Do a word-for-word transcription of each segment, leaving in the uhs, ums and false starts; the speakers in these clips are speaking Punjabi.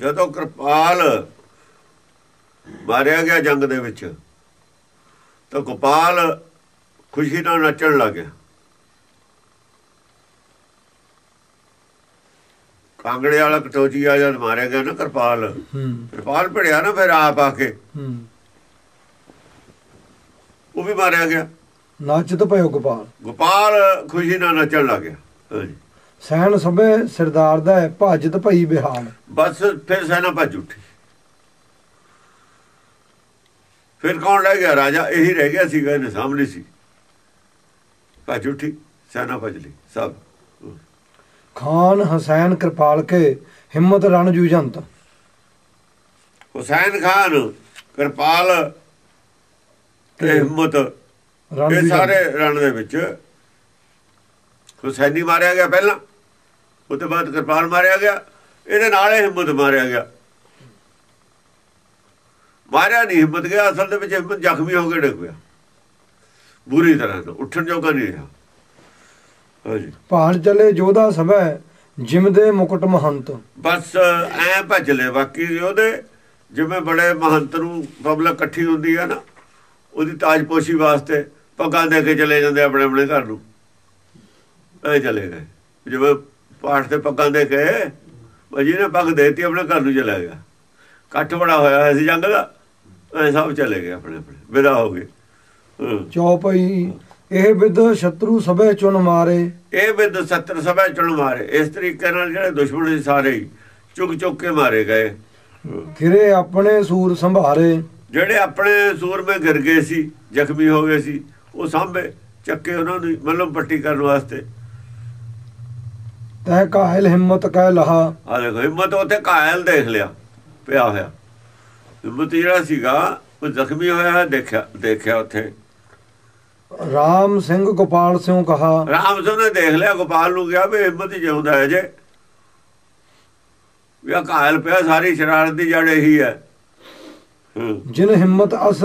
ਜਦੋਂ कृपाल मारिया गया जंग ਦੇ ਵਿੱਚ ਤਾਂ गोपाल खुशी ਨਾਲ ਨੱਚਣ ਲੱਗ ਗਿਆ। कांगड़े वाला कटोची आ जब मारे गया ना कृपाल कृपाल भिड़िया ना फिर आप आके वो भी मारिया गया। नच तो पाओ गोपाल गोपाल खुशी ना नचन लग गया। सैन सभे सरदार दा है भज तो पई बिहाल। बस फिर सैना भज उठी। फिर कौन रह गया? राजा यही रह गया सी, इन्हें सामने सी। भज उठी सैना भज ली सब। खान हुसैन कृपाल के हिम्मत रण जूझंत। हुसैन खान कृपाल ते हिम्मत ये सारे रण दे विच हुसैनी मारिया गया पहला, उसके बाद कृपाल मारिया गया, इहदे नाल हिम्मत मारिया गया। मारिया नहीं हिम्मत गया असल दे विच, हिम्मत जख्मी हो के डिग पिया बुरी तरह से, उठण जोगा नहीं रहा। ਭਾਲ ਚਲੇ ਜੋਧਾ ਸਭੈ ਜਿਮਦੇ ਮੁਕਟ ਮਹੰਤ। ਬਸ ਐ ਭਜਲੇ ਬਾਕੀ ਉਹਦੇ ਜਿਵੇਂ ਬੜੇ ਮਹੰਤ ਨੂੰ ਪਬਲਿਕ ਇਕੱਠੀ ਹੁੰਦੀ ਆ ਨਾ, ਉਹਦੀ ਤਾਜਪੋਸ਼ੀ ਵਾਸਤੇ ਪੱਗਾਂ ਦੇ ਕੇ ਚਲੇ ਜਾਂਦੇ ਆਪਣੇ ਆਪਣੇ ਘਰ ਨੂੰ। ਐ ਚਲੇ ਗਏ ਜਿਵੇਂ ਪਾਠ ਤੇ ਪੱਗਾਂ ਦੇ ਕੇ ਭਾਜੀ ਨੇ ਪੱਗ ਦੇਤੀ ਆਪਣੇ ਘਰ ਨੂੰ ਚਲਾ ਗਿਆ। ਇਕੱਠ ਬੜਾ ਹੋਇਆ ਸੀ ਜੰਗ ਦਾ, ਐ ਸਭ ਚਲੇ ਗਏ ਆਪਣੇ ਆਪਣੇ ਵਿਦਾ ਹੋ ਗਏ। ਚੌਪਈ ਇਹ ਵਿਦ ਸ਼ਤਰੂ ਸਭੇ ਚੁਣ ਮਾਰੇ। ਇਹ ਵਿਦ ਸ਼ਤਰੂ ਸਭੇ ਚੁਣ ਮਾਰੇ। ਇਸ ਤਰੀਕੇ ਨਾਲ ਜਿਹੜੇ ਦੁਸ਼ਮਣ ਸੀ ਸਾਰੇ ਹੀ ਚੁੱਕ ਚੁੱਕ ਕੇ ਮਾਰੇ ਗਏ। ਘਿਰੇ ਆਪਣੇ ਸੂਰ ਸੰਭਾਰੇ। ਜਿਹੜੇ ਆਪਣੇ ਸੂਰ ਵਿੱਚ ਗਿਰ ਗਏ ਸੀ, ਜ਼ਖਮੀ ਹੋ ਗਏ ਸੀ, ਉਹ ਸਾਂਭੇ ਚੱਕੇ ਉਹਨਾਂ ਨੂੰ ਮੱਲਮ ਪੱਟੀ ਕਰਨ ਵਾਸਤੇ। ਤੈ ਕਾਇਲ ਹਿੰਮਤ ਕਹਿ ਲਹਾ। ਆ ਦੇਖੋ ਹਿੰਮਤ ਉੱਥੇ ਕਾਇਲ ਦੇਖ ਲਿਆ ਪਿਆ ਹੋਇਆ। ਹਿੰਮਤ ਜਿਹੜਾ ਸੀਗਾ ਉਹ ਜ਼ਖਮੀ ਹੋਇਆ ਦੇਖਿਆ ਦੇਖਿਆ ਉੱਥੇ। ਰਾਮ ਸਿੰਘ ਗੋਪਾਲ ਸਿੰਘ ਕਹਾ। ਰਾਮ ਸਿੰਘ ਨੇ ਦੇਖ ਲਿਆ ਗੋਪਾਲ ਨੂੰ, ਕਿਹਾ ਵੀ ਹਿੰਮਤ ਹੀ ਜਿਉਂਦਾ ਹੈ ਜੇ, ਵੀ ਆ ਕਾਇਲ ਪਿਆ, ਸਾਰੀ ਸ਼ਰਾਰਤ ਦੀ ਜੜ ਇਹੀ ਹੈ। ਜਿਹਨੇ ਹਿੰਮਤ ਅਸ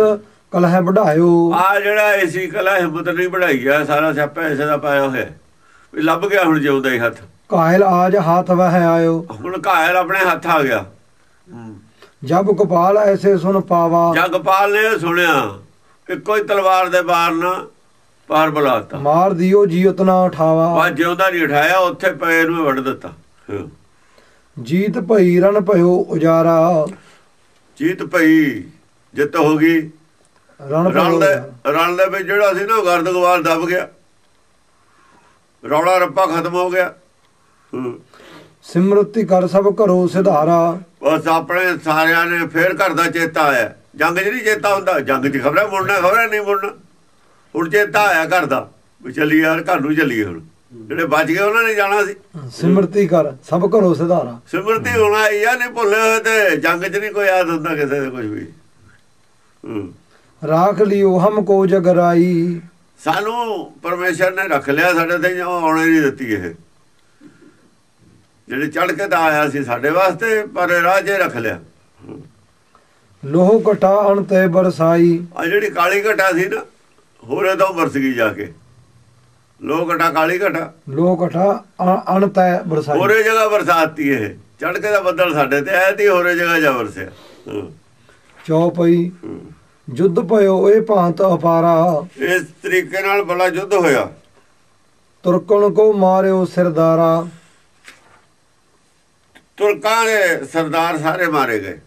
ਕਲਹਿ ਵਢਾਇਓ। ਆ ਜਿਹੜਾ ਇਸੀ ਕਲਹਿ ਹਿੰਮਤ ਨਹੀਂ ਵਢਾਈ ਆ, ਸਾਰਾ ਸਿਆਪਾ ਇਸੇ ਦਾ ਪਾਇਆ ਹੋਇਆ ਵੀ ਲੱਭ ਗਿਆ ਹੁਣ ਜਿਉਂਦਾ ਹੀ ਹੱਥ। ਕਾਇਲ ਆਜ ਹੱਥ ਵਹਿ ਆਇਓ। ਹੁਣ ਕਾਇਲ ਆਪਣੇ ਹੱਥ ਆ ਗਿਆ। ਜਬ ਗੋਪਾਲ ਐਸੇ ਸੁਣ ਪਾਵਾ। ਜਦ ਗੋਪਾਲ ਨੇ ਸੁਣਿਆ ਇੱਕੋ ਹੀ ਤਲਵਾਰ ਦੇ ਬਾਰ ਨਾਲ ਪਾਰ ਬੁਲਾਤਾ। ਮਾਰ ਦਿਓ ਜੀ ਉਤਨਾ ਉਠਾਵਾ। ਬਸ ਜਿਉਂਦਾ ਨਹੀਂ ਉਠਾਇਆ, ਉੱਥੇ ਪਏ ਨੂੰ ਵੱਢ ਦਿੱਤਾ। ਜੀਤ ਭਈ ਰਣ ਭਇਓ ਉਜਾਰਾ। ਜੀਤ ਭਈ ਜਿੱਤ ਹੋ ਗਈ ਰਣ ਦੇ ਰਣ ਦੇ ਵਿੱਚ ਜਿਹੜਾ ਸੀ ਨਾ ਗਰਦ ਗਵਾਲ ਦੱਬ ਗਿਆ, ਰੌਲਾ ਰੱਪਾ ਖਤਮ ਹੋ ਗਿਆ। ਸਿਮਰਤੀ ਕਰ ਸਭ ਘਰੋਂ ਸਿਧਾਰਾ। ਬਸ ਆਪਣੇ ਸਾਰਿਆਂ ਨੇ ਫੇਰ ਘਰ ਦਾ ਚੇਤਾ ਆਇਆ। ਜੰਗ ਚ ਨਹੀਂ ਚੇਤਾ ਹੁੰਦਾ, ਜੰਗ ਚ ਖਬਰਾਂ ਮੁੜਨਾ ਖਬਰਾਂ ਨਹੀਂ ਮੁੜਨਾ। ਹੁਣ ਚੇਤਾ ਆਇਆ ਘਰ ਦਾ ਵੀ ਚੱਲੀ ਯਾਰ ਘਰ ਨੂੰ ਚੱਲੀਏ। ਹੁਣ ਜਿਹੜੇ ਬਚ ਗਏ ਉਹਨਾਂ ਨੇ ਜਾਣਾ ਸੀ। ਸਿਮਰਤੀ ਕਰ ਸਭ ਘਰੋਂ ਸਿਧਾਰਾ। ਸਿਮਰਤੀ ਹੋਣਾ ਆਈ ਆ, ਨਹੀਂ ਭੁੱਲੇ ਹੋਏ ਤੇ ਜੰਗ ਚ ਨਹੀਂ ਕੋਈ ਯਾਦ ਹੁੰਦਾ ਕਿਸੇ ਦੇ ਕੁਝ ਵੀ। ਰਾਖ ਲਿਓ ਹਮ ਕੋ ਜਗਰਾਈ। ਸਾਨੂੰ ਪਰਮੇਸ਼ਰ ਨੇ ਰੱਖ ਲਿਆ, ਸਾਡੇ ਤੇ ਆਉਣੇ ਨਹੀਂ ਦਿੱਤੀ। ਇਹ ਜਿਹੜੇ ਚੜ੍ਹ ਕੇ ਤਾਂ ਆਇਆ ਸੀ ਸਾਡੇ ਵਾਸਤੇ, ਪਰ ਰਾਹ ਜੇ ਰੱਖ ਲਿਆ। ਲੋਹ ਘਟਾ ਅਣਤੇ ਬਰਸਾਈ। ਆ ਜਿਹੜੀ ਕਾਲੀ ਘਟਾ ਸੀ ਨਾ, ਹੋਰ ਇਹਦਾ ਵਰਸ ਗਈ ਜਾ ਕੇ। ਲੋਹ ਘਟਾ ਕਾਲੀ ਘਟਾ। ਲੋਹ ਘਟਾ ਅਣਤੇ ਬਰਸਾਈ। ਹੋਰੇ ਜਗ੍ਹਾ ਬਰਸਾਤੀ ਇਹ ਚੜ੍ਹ ਕੇ ਦਾ ਬੱਦਲ ਸਾਡੇ ਤੇ ਆਇਆ ਤੇ ਹੋਰੇ ਜਗ੍ਹਾ ਜਾ ਵਰਸਿਆ। ਚੌਪਈ ਯੁੱਧ ਭਇਓ ਇਹ ਭਾਂਤ ਅਪਾਰਾ। ਇਸ ਤਰੀਕੇ ਨਾਲ ਬੜਾ ਯੁੱਧ ਹੋਇਆ। ਤੁਰਕਣ ਕੋ ਮਾਰਿਓ ਸਰਦਾਰਾ। ਤੁਰਕਾਂ ਦੇ ਸਰਦਾਰ ਸਾਰੇ ਮਾਰੇ ਗਏ।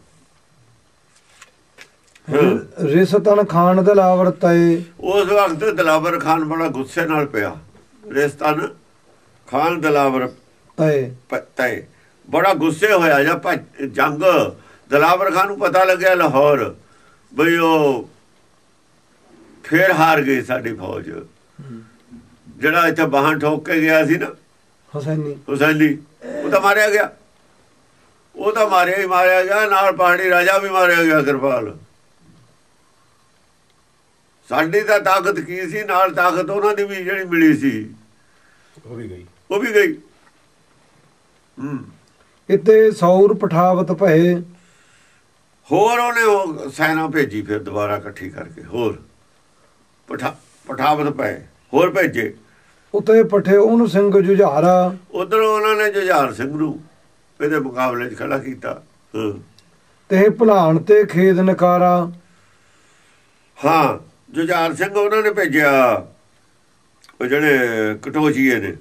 ਰਿਸਤਨ ਖਾਨ ਦਿਲਾਵਰ ਤਏ। ਉਸ ਵਕਤ ਦਿਲਾਵਰ ਖਾਨ ਬੜਾ ਗੁੱਸੇ ਨਾਲ ਪਿਆ। ਰਿਸਤਨ ਖਾਨ ਦਿਲਾਵਰ ਤਏ ਬੜਾ ਗੁੱਸੇ ਹੋਇਆ। ਜਾਂ ਜੰਗ ਦਿਲਾਵਰ ਖਾਨ ਨੂੰ ਪਤਾ ਲੱਗਿਆ ਲਾਹੌਰ ਬਈ ਉਹ ਫੇਰ ਹਾਰ ਗਈ ਸਾਡੀ ਫੌਜ। ਜਿਹੜਾ ਇੱਥੇ ਬਾਹਾਂ ਠੋਕ ਕੇ ਗਿਆ ਸੀ ਨਾ ਹੁਸੈਨੀ ਹੁਸੈਨੀ ਉਹ ਤਾਂ ਮਾਰਿਆ ਗਿਆ। ਉਹ ਤਾਂ ਮਾਰਿਆ ਹੀ ਮਾਰਿਆ ਗਿਆ, ਨਾਲ ਪਹਾੜੀ ਰਾਜਾ ਵੀ ਮਾਰਿਆ ਗਿਆ ਕਿਰਪਾਲ। ਸਾਡੀ ਤਾਂ ਤਾਕਤ ਕੀ ਸੀ, ਨਾਲ ਤਾਕਤ ਉਹਨਾਂ ਦੀ ਵੀ ਜਿਹੜੀ ਮਿਲੀ ਸੀ ਉਹ ਵੀ ਗਈ ਉਹ ਵੀ ਗਈ ਹੂੰ ਇੱਥੇ ਸੌਰ ਪਠਾਵਤ ਭਏ। ਹੋਰ ਉਹਨੇ ਸੈਨਾ ਭੇਜੀ ਫਿਰ ਦੁਬਾਰਾ ਇਕੱਠੀ ਕਰਕੇ। ਹੋਰ ਪਠਾ ਪਠਾਵਤ ਭਏ ਹੋਰ ਭੇਜੇ। ਉੱਤੇ ਪਠੇ ਉਹਨੂੰ ਸਿੰਘ ਜੁਝਾਰਾ। ਉਧਰੋਂ ਉਹਨਾਂ ਨੇ ਜੁਝਾਰ ਸਿੰਘ ਨੂੰ ਇਹਦੇ ਮੁਕਾਬਲੇ 'ਚ ਖੜਾ ਕੀਤਾ। ਤੇ ਭਲਾਣ ਤੇ ਖੇਦ ਨਕਾਰਾ, ਹਾਂ ਜੁਝਾਰ ਸਿੰਘ ਉਹਨਾਂ ਨੇ ਭੇਜਿਆ, ਉਹ ਜਿਹੜੇ ਕਟੋਚੀਏ ਨੇ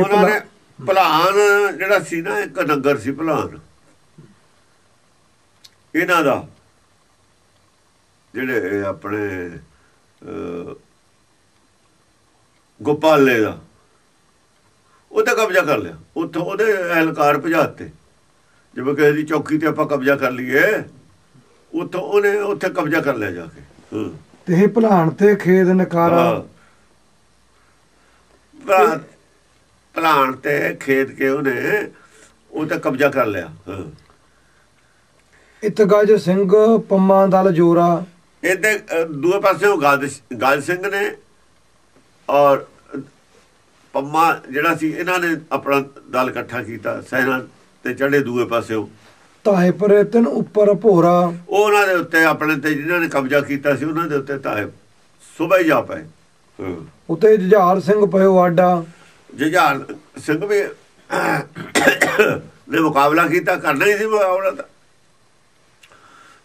ਉਹਨਾਂ ਨੇ। ਭਲਾਨ ਜਿਹੜਾ ਸੀ ਨਾ ਇੱਕ ਨੰਗਰ ਸੀ ਭਲਾਨ ਇਹਨਾਂ ਦਾ, ਜਿਹੜੇ ਆਪਣੇ ਗੋਪਾਲੇ ਦਾ, ਉਹਦਾ ਕਬਜ਼ਾ ਕਰ ਲਿਆ। ਉੱਥੋਂ ਉਹਦੇ ਅਹਿਲਕਾਰ ਭਜਾ ਦਿੱਤੇ, ਜਿਵੇਂ ਕਿਸੇ ਦੀ ਚੌਕੀ ਤੇ ਆਪਾਂ ਕਬਜ਼ਾ ਕਰ ਲਈਏ, ਉੱਥੋਂ ਉਹਨੇ ਉੱਥੇ ਕਬਜ਼ਾ ਕਰ ਲਿਆ ਜਾ ਕੇ। ਤੇ ਇਹ ਭਲਾਨ ਤੇ ਖੇਦ ਨਕਾਰਾ, ਭਲਾਨ ਤੇ ਖੇਦ ਕੇ ਉਹਨੇ ਉਹ ਤੇ ਕਬਜ਼ਾ ਕਰ ਲਿਆ। ਇਤਗਜ ਸਿੰਘ ਪੰਮਾ ਦਲ ਜੋਰਾ, ਇਹਦੇ ਦੂਏ ਪਾਸੇ ਉਹ ਗਜ ਸਿੰਘ ਨੇ ਔਰ ਪੰਮਾ ਜਿਹੜਾ ਸੀ, ਇਹਨਾਂ ਨੇ ਆਪਣਾ ਦਲ ਇਕੱਠਾ ਕੀਤਾ। ਸੈਨਾ ਤੇ ਚੜੇ ਦੂਏ ਪਾਸੇ ਉਹ ਤਾਹੇ ਪਰੇ ਤਨ ਉੱਪਰ ਭੋਰਾ, ਉਹ ਉਹਨਾਂ ਦੇ ਉੱਤੇ ਆਪਣੇ ਤੇ ਜਿਹਨਾਂ ਨੇ ਕਬਜ਼ਾ ਕੀਤਾ ਸੀ ਉਹਨਾਂ ਦੇ ਉੱਤੇ ਤਾਹੇ ਸੁਬਹ ਜਾ ਪਏ। ਉੱਤੇ ਜੁਝਾਰ ਸਿੰਘ ਪਿਓ ਆਡਾ, ਜੁਝਾਰ ਸਿੰਘ ਵੀ ਨੇ ਮੁਕਾਬਲਾ ਕੀਤਾ, ਕਰਨਾ ਹੀ ਸੀ ਮੁਕਾਬਲਾ ਤਾਂ।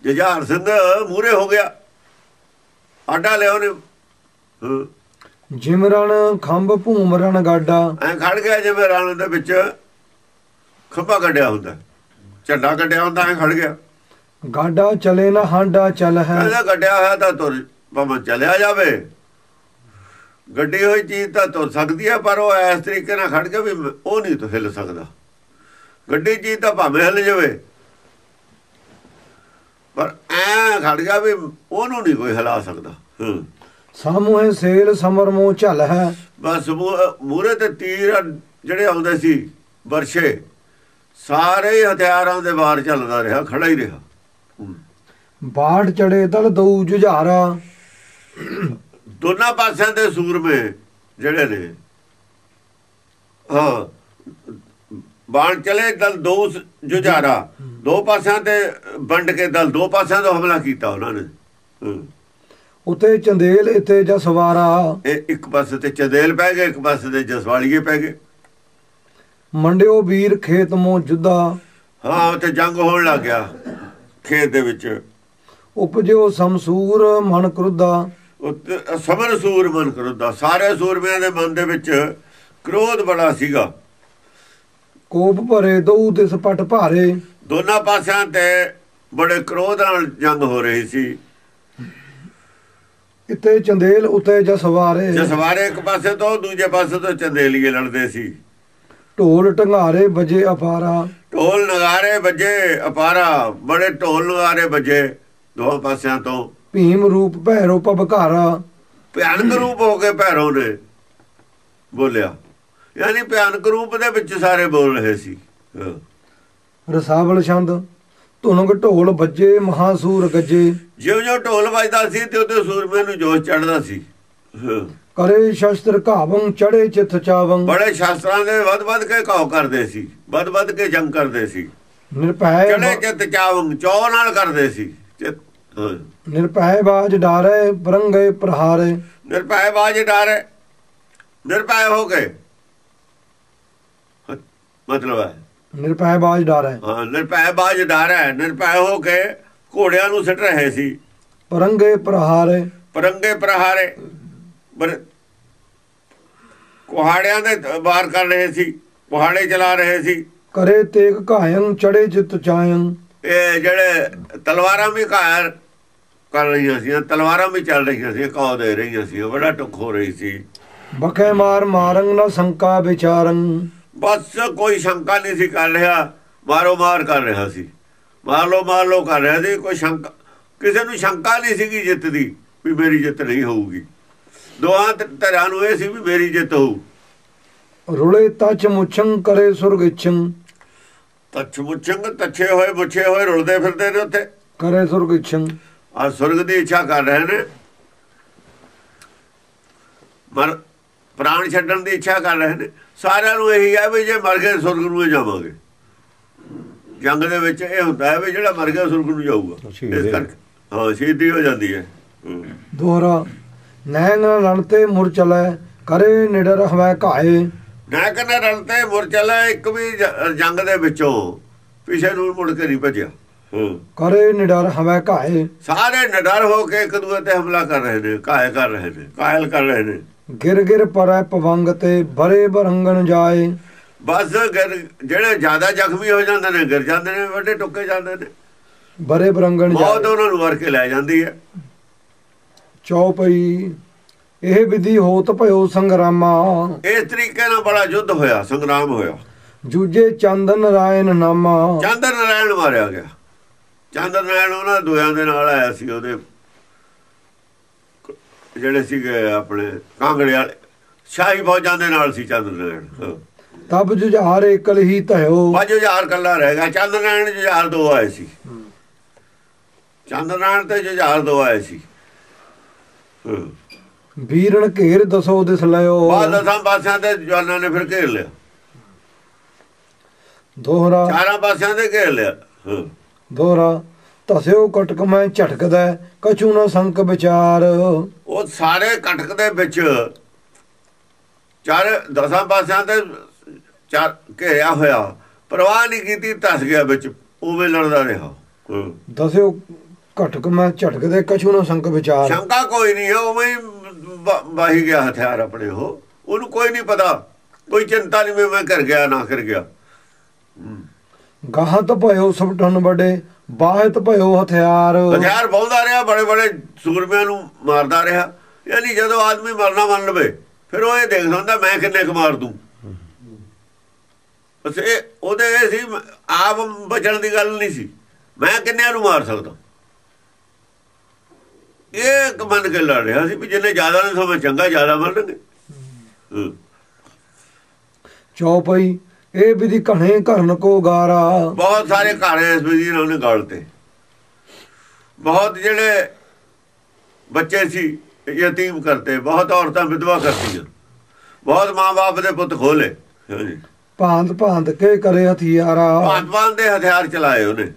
ਜੁਝਾਰ ਸਿੰਘ ਮੂਹਰੇ ਹੋ ਗਿਆ, ਆਡਾ ਲਿਆ ਉਹਨੇ। ਜਿਮਰਨ ਖੰਭ ਭੂਮਰਨ ਗਾਡਾ, ਐਂ ਖੜ ਗਿਆ ਜਿਵੇਂ ਰਣ ਦੇ ਵਿੱਚ ਖੰਭਾ ਕੱਢਿਆ ਹੁੰਦਾ, ਝੰਡਾ ਕੱਢਿਆ ਹੁੰਦਾ, ਐਂ ਖੜ ਗਿਆ। ਗਾਡਾ ਚਲੇ ਨਾ ਹਾਂਡਾ ਚੱਲ ਹੈ, ਇਹਦਾ ਕੱਢਿਆ ਹੋਇਆ ਤਾਂ ਤੁਰ ਭਾਵੇਂ ਚਲਿਆ ਜਾਵੇ, ਗੱਡੀ ਹੋਈ ਚੀਜ਼ ਤਾਂ ਤੁਰ ਸਕਦੀ ਹੈ, ਪਰ ਉਹ ਇਸ ਤਰੀਕੇ ਨਾਲ ਖੜ ਕੇ ਵੀ ਉਹ ਨਹੀਂ ਤਾਂ ਹਿੱਲ ਸਕਦਾ। ਗੱਡੀ ਚੀਜ਼ ਤਾਂ ਭਾਵੇਂ ਹਿੱਲ ਜਾਵੇ, ਪਰ ਐਂ ਖੜ ਗਿਆ ਵੀ ਉਹਨੂੰ ਨਹੀਂ ਕੋਈ ਹਿਲਾ ਸਕਦਾ। ਸਾਹਮਣੇ ਸੇਲ ਸਮਰ ਮੂੰਹ ਝੱਲ ਹੈ, ਬਸ ਮੂਹਰੇ ਤੇ ਤੀਰ ਜਿਹੜੇ ਆਉਂਦੇ ਸੀ ਵਰਸ਼ੇ, ਸਾਰੇ ਹਥਿਆਰਾਂ ਦੇ ਵਾਰ ਚੱਲਦਾ ਰਿਹਾ, ਖੜਾ ਹੀ ਰਿਹਾ। ਬਾੜ ਚੜੇ ਦਲ ਦਊ ਜੁਝਾਰਾ, ਦੋਨਾਂ ਪਾਸਿਆਂ ਦੇ ਸੂਰਮੇ ਜਿਹੜੇ ਨੇ, ਹਾਂ ਬਾਣ ਚਲੇ ਦਲ ਦੋ ਜੁਝਾਰਾ, ਦੋ ਪਾਸਿਆਂ ਤੇ ਵੰਡ ਕੇ ਦਲ ਦੋ ਪਾਸਿਆਂ ਤੋਂ ਹਮਲਾ ਕੀਤਾ ਉਹਨਾਂ ਨੇ। ਉੱਤੇ ਚੰਦੇਲ ਇੱਥੇ ਜਸਵਾਰਾ, ਇਹ ਇੱਕ ਪਾਸੇ ਤੇ ਚੰਦੇਲ ਪੈ ਗਏ, ਇੱਕ ਪਾਸੇ ਤੇ ਜਸਵਾਲੀਏ ਪੈ ਗਏ। ਮੰਡਿਓ ਵੀਰ ਖੇਤ ਮੋ ਜੁਦਾ, ਹਾਂ ਉੱਥੇ ਜੰਗ ਹੋਣ ਲੱਗ ਗਿਆ ਖੇਤ ਦੇ ਵਿੱਚ। ਉਪਜਿਓ ਸਮਸੂਰ ਮਨ ਕਰੁਦਾ, ਸਮਰ ਸੂਰ ਮਨ ਕਰੁਦਾ, ਸਾਰੇ ਸੂਰਮਿਆਂ ਦੇ ਮਨ ਦੇ ਵਿੱਚ ਕ੍ਰੋਧ ਬੜਾ ਸੀਗਾ। ਕੋਪ ਭਰੇ ਦਊ ਦਿਸ ਪਟ ਭਾਰੇ, ਦੋਨਾਂ ਪਾਸਿਆਂ ਤੇ ਬੜੇ ਕ੍ਰੋਧ ਨਾਲ ਜੰਗ ਹੋ ਰਹੀ ਸੀ। ਇੱਥੇ ਚੰਦੇਲ ਉੱਤੇ ਜਸਵਾਰੇ, ਜਸਵਾਰੇ ਇੱਕ ਪਾਸੇ ਤੋਂ, ਦੂਜੇ ਪਾਸੇ ਤੋਂ ਚੰਦੇਲੀਏ ਲੜਦੇ ਸੀ। ਢੋਲ ਢੰਗਾਰੇ ਵਜੇ ਅਪਾਰਾ, ਢੋਲ ਨਗਾਰੇ ਵਜੇ ਅਪਾਰਾ, ਬੜੇ ਢੋਲ ਨਗਾਰੇ ਵਜੇ ਦੋਹਾਂ ਪਾਸਿਆਂ ਤੋਂ। ਭੀਮ ਰੂਪ ਭੈਰੋ ਭਬਕਾਰਾ, ਭਿਆਨਕ ਰੂਪ ਹੋ ਕੇ ਭੈਰੋ ਨੇ ਬੋਲਿਆ, ਯਾਨੀ ਭਿਆਨਕ ਰੂਪ ਦੇ ਵਿੱਚ ਸਾਰੇ ਬੋਲ ਰਹੇ ਸੀ। ਰਸਾਵਲ ਛੰਦ, ਧੁਨਗ ਢੋਲ ਵੱਜੇ ਮਹਾਸੂਰ ਗੱਜੇ, ਜਿਉਂ ਜਿਉਂ ਢੋਲ ਵੱਜਦਾ ਸੀ ਤੇ ਉਹਦੇ ਸੂਰਮੇ ਨੂੰ ਜੋਸ਼ ਚੜਦਾ ਸੀ। ਕਰੇ ਸ਼ਸਤਰ ਘਾਵੰ ਚੜੇ ਚਿੱਤ ਚਾਵੰ, ਬੜੇ ਸ਼ਾਸਤਰਾਂ ਦੇ ਵੱਧ ਵੱਧ ਕੇ ਘਾਉ ਕਰਦੇ ਸੀ, ਵੱਧ ਵੱਧ ਕੇ ਜੰਗ ਕਰਦੇ ਸੀ। ਨਿਰਭੈ ਚੜੇ ਚਿੱਤ ਚਾਵੰ, ਚੌ ਨਾਲ ਕਰਦੇ ਸੀ। ਨਿਰਭੈ ਬਾਜ ਡਾਰੇ ਬਰੰਗੇ ਪ੍ਰਹਾਰੇ, ਨਿਰਭੈ ਬਾਜ ਡਾਰੇ, ਨਿਰਭੈ ਹੋ ਗਏ, ਮਤਲਬ ਹੈ ਨਿਰਭੈ ਬਾਜ ਡਾਰੇ, ਹਾਂ ਨਿਰਭੈ ਬਾਜ ਡਾਰੇ, ਨਿਰਭੈ ਹੋ ਕੇ ਘੋੜਿਆਂ ਨੂੰ ਸਿੱਟ ਰਹੇ ਸੀ। ਪਰੰਗੇ ਪ੍ਰਹਾਰੇ, ਪਰੰਗੇ ਪ੍ਰਹਾਰੇ, ਕੁਹਾੜਿਆਂ ਦੇ ਵਾਰ ਕਰ ਰਹੇ ਸੀ, ਕੁਹਾੜੇ ਚਲਾ ਰਹੇ ਸੀ। ਕਰੇ ਤੇਗ ਘਾਇਨ ਚੜੇ ਜਿੱਤ ਚਾਇਨ, ਇਹ ਜਿਹੜੇ ਤਲਵਾਰਾਂ ਵੀ ਘਾਇਰ ਕਰ ਰਹੀਆਂ ਸੀ, ਤਲਵਾਰਾਂ ਵੀ ਚੱਲ ਰਹੀਆਂ ਸੀ, ਘਾਉ ਦੇ ਰਹੀਆਂ ਸੀ, ਬੜਾ ਟੁੱਕ ਹੋ ਰਹੀ ਸੀ। ਬਕੇ ਮਾਰ ਮਾਰੰਗ ਨਾ ਸ਼ੰਕਾ ਵਿਚਾਰੰ, ਬਸ ਕੋਈ ਸ਼ੰਕਾ ਨਹੀਂ ਸੀ ਕਰ ਰਿਹਾ, ਮਾਰੋ ਮਾਰ ਕਰ ਰਿਹਾ ਸੀ, ਮਾਰ ਲੋ ਮਾਰ ਲੋ ਕਰ ਰਿਹਾ ਸੀ, ਕੋਈ ਸ਼ੰਕਾ ਕਿਸੇ ਨੂੰ ਸ਼ੰਕਾ ਨਹੀਂ ਸੀਗੀ ਜਿੱਤ ਦੀ, ਵੀ ਮੇਰੀ ਜਿੱਤ ਨਹੀਂ ਹੋਊਗੀ। ਦੋਹਾਂ ਧਿਰਾਂ ਨੂੰ ਇਹ ਸੀ ਵੀ ਮੇਰੀ ਜਿੱਤ ਹੋਊ। ਰੁਲੇ ਤਚ ਮੁਛੰ ਕਰੇ ਸੁਰਗਿਛੰ, ਤਛ ਮੁਛੰਗ ਤੱਛੇ ਹੋਏ ਮੁੱਛੇ ਹੋਏ ਰੁਲਦੇ ਫਿਰਦੇ ਨੇ ਉੱਥੇ। ਕਰੇ ਸੁਰਗ ਇੱਛੰ, ਆਹ ਸੁਰਗ ਦੀ ਇੱਛਾ ਕਰ ਰਹੇ ਨੇ, ਮਰ ਪ੍ਰਾਣ ਛੱਡਣ ਦੀ ਇੱਛਾ ਕਰ ਰਹੇ ਨੇ। ਸਾਰਿਆਂ ਨੂੰ ਇਹੀ ਹੈ ਵੀ ਜੇ ਮਰ ਗਏ ਸੁਰਗ ਨੂੰ ਜਾਵਾਂਗੇ। ਜੰਗ ਦੇ ਵਿੱਚ ਇਹ ਹੁੰਦਾ ਹੈ ਵੀ ਜਿਹੜਾ ਮਰ ਗਿਆ ਸੁਰਗ ਨੂੰ ਜਾਊਗਾ, ਇਸ ਕਰਕੇ ਹਾਂ ਸ਼ਹੀਦੀ ਹੋ ਜਾਂਦੀ ਹੈ। ਦੋਹਰਾ ਨੈਣ ਲੜਤੇ ਮੁਰ ਚਲੇ, ਕਰੇ ਨਿਡਰ ਹਵੈ ਘਾਏ, नायक ने रलते मुड़ चला एक भी जंग दे विचों पीछे नूर मुड़ के नहीं भजया। करे निडर हवे काहे, सारे निडर होके एक दूसरे ते हमला कर रहे ने, काहे कर रहे ने, कायल कर रहे ने। गिर गिर परै पवंग ते भरे बरहंगन जाए, बस गिर जेड़े ज्यादा जख्मी हो जांदे ने गिर जांदे ने, वड्डे टुके जांदे ने, भरे बरहंगन जाए, मौत उन्हां नूं वर के लै जांदी है। चौपई ਇਹ ਵਿਧੀ ਹੋਤ ਭਇਓ ਸੰਗਰਾਮਾ, ਇਸ ਤਰੀਕੇ ਨਾਲ ਬੜਾ ਯੁੱਧ ਹੋਇਆ, ਸੰਗਰਾਮ ਹੋਇਆ। ਜੂਝੇ ਚੰਦ ਨਰਾਇਣ ਨਾਮਾ, ਚੰਦ ਨਰਾਇਣ ਮਾਰਿਆ ਗਿਆ। ਚੰਦ ਨਰਾਇਣ ਉਹਨਾਂ ਦੋਹਾਂ ਦੇ ਨਾਲ ਆਇਆ ਸੀ, ਉਹਦੇ ਜਿਹੜੇ ਸੀਗੇ ਆਪਣੇ ਕਾਂਗੜੇ ਵਾਲੇ ਸ਼ਾਹੀ ਫੌਜਾਂ ਦੇ ਨਾਲ ਸੀ ਚੰਦ ਨਰਾਇਣ। ਤਬ ਜੁਝਾਰ ਇਕਲ ਹੀ ਧਇਓ, ਬਾ ਜੁਝਾਰ ਇਕੱਲਾ ਰਹਿ ਗਿਆ। ਚੰਦ ਨਰਾਇਣ ਜੁਝਾਰ ਦੋ ਆਏ ਸੀ, ਚੰਦ ਨਰਾਇਣ ਤੇ ਜੁਝਾਰ ਦੋ ਆਏ ਸੀ। ਵੀਰਨ ਘੇਰ ਦਸੋ ਦਿਸ ਲਿਓ, ਦਸਾਂ ਪਾਸਿਆਂ ਤੇ ਜਵਾਨਾਂ ਨੇ ਫਿਰ ਘੇਰ ਲਿਆ, ਦੋਹਰਾ ਚਾਰਾਂ ਪਾਸਿਆਂ ਤੇ ਘੇਰ ਲਿਆ। ਦੋਹਰਾ ਧਸਿਓ ਕਟਕ ਮੈਂ ਝਟਕਦਾ, ਕਛੂ ਨਾ ਸੰਕ ਵਿਚਾਰ। ਉਹ ਸਾਰੇ ਕਟਕ ਦੇ ਵਿੱਚ ਚਾਰ ਦਸਾਂ ਪਾਸਿਆਂ ਤੇ ਚਾਰ ਘੇਰਿਆ ਹੋਇਆ, ਪਰਵਾਹ ਨਹੀਂ ਕੀਤੀ, ਧਸ ਗਿਆ ਵਿੱਚ, ਉਵੇਂ ਲੜਦਾ ਰਿਹਾ। ਦਸਿਓ ਕਟਕ ਮੈਂ ਝਟਕਦੇ, ਕਛੂ ਨਾ ਸੰਕ ਵਿਚਾਰ, ਸ਼ੰਕਾ ਕੋਈ ਨਹੀਂ ਹੈ, ਉਵੇਂ बाही गया हथियार अपने हो, उन्हें कोई नहीं पता, कोई चिंता नहीं में मैं कर गया ना कर गया। गाहत भयो सब ठन बड़े, बाहत भयो हथियार, हथियार बहुदा रहा, बड़े बड़े सूरमियां नूं मारदा रहा। यानी जदों आदमी मरना मन लवे फिर वो ये देख लैंदा मैं किन्ने क मार दूं, बस ये ओहदे ये सी, आप बचण दी गल नहीं सी, मैं किन्ने नूं मार सकदा। ਇਹ ਮੰਨ ਕੇ ਲੜ ਰਿਹਾ ਸੀ ਵੀ ਜਿੰਨੇ ਜ਼ਿਆਦਾ ਨੇ ਸਮਾਂ ਚੰਗਾ, ਜ਼ਿਆਦਾ ਮੰਨਣਗੇ। ਚੌਪਈ ਇਹ ਵਿਧੀ ਘਣੇ ਘਰਨ ਕੋ ਗਾਰਾ, ਬਹੁਤ ਸਾਰੇ ਘਰ ਇਸ ਵਿਧੀ ਨਾਲ ਉਹਨੇ ਗਾਲਤੇ। ਬਹੁਤ ਜਿਹੜੇ ਬੱਚੇ ਸੀ ਯਤੀਮ ਕਰਤੇ, ਬਹੁਤ ਔਰਤਾਂ ਵਿਧਵਾ ਕਰਤੀਆਂ, ਬਹੁਤ ਮਾਂ ਬਾਪ ਦੇ ਪੁੱਤ ਖੋਲੇ। ਭਾਂਤ ਭਾਂਤ ਕੇ ਕਰੇ ਹਥਿਆਰਾ, ਭਾਂਤ ਭਾਂਤ ਦੇ ਹਥਿਆਰ ਚਲਾਏ ਉਹਨੇ।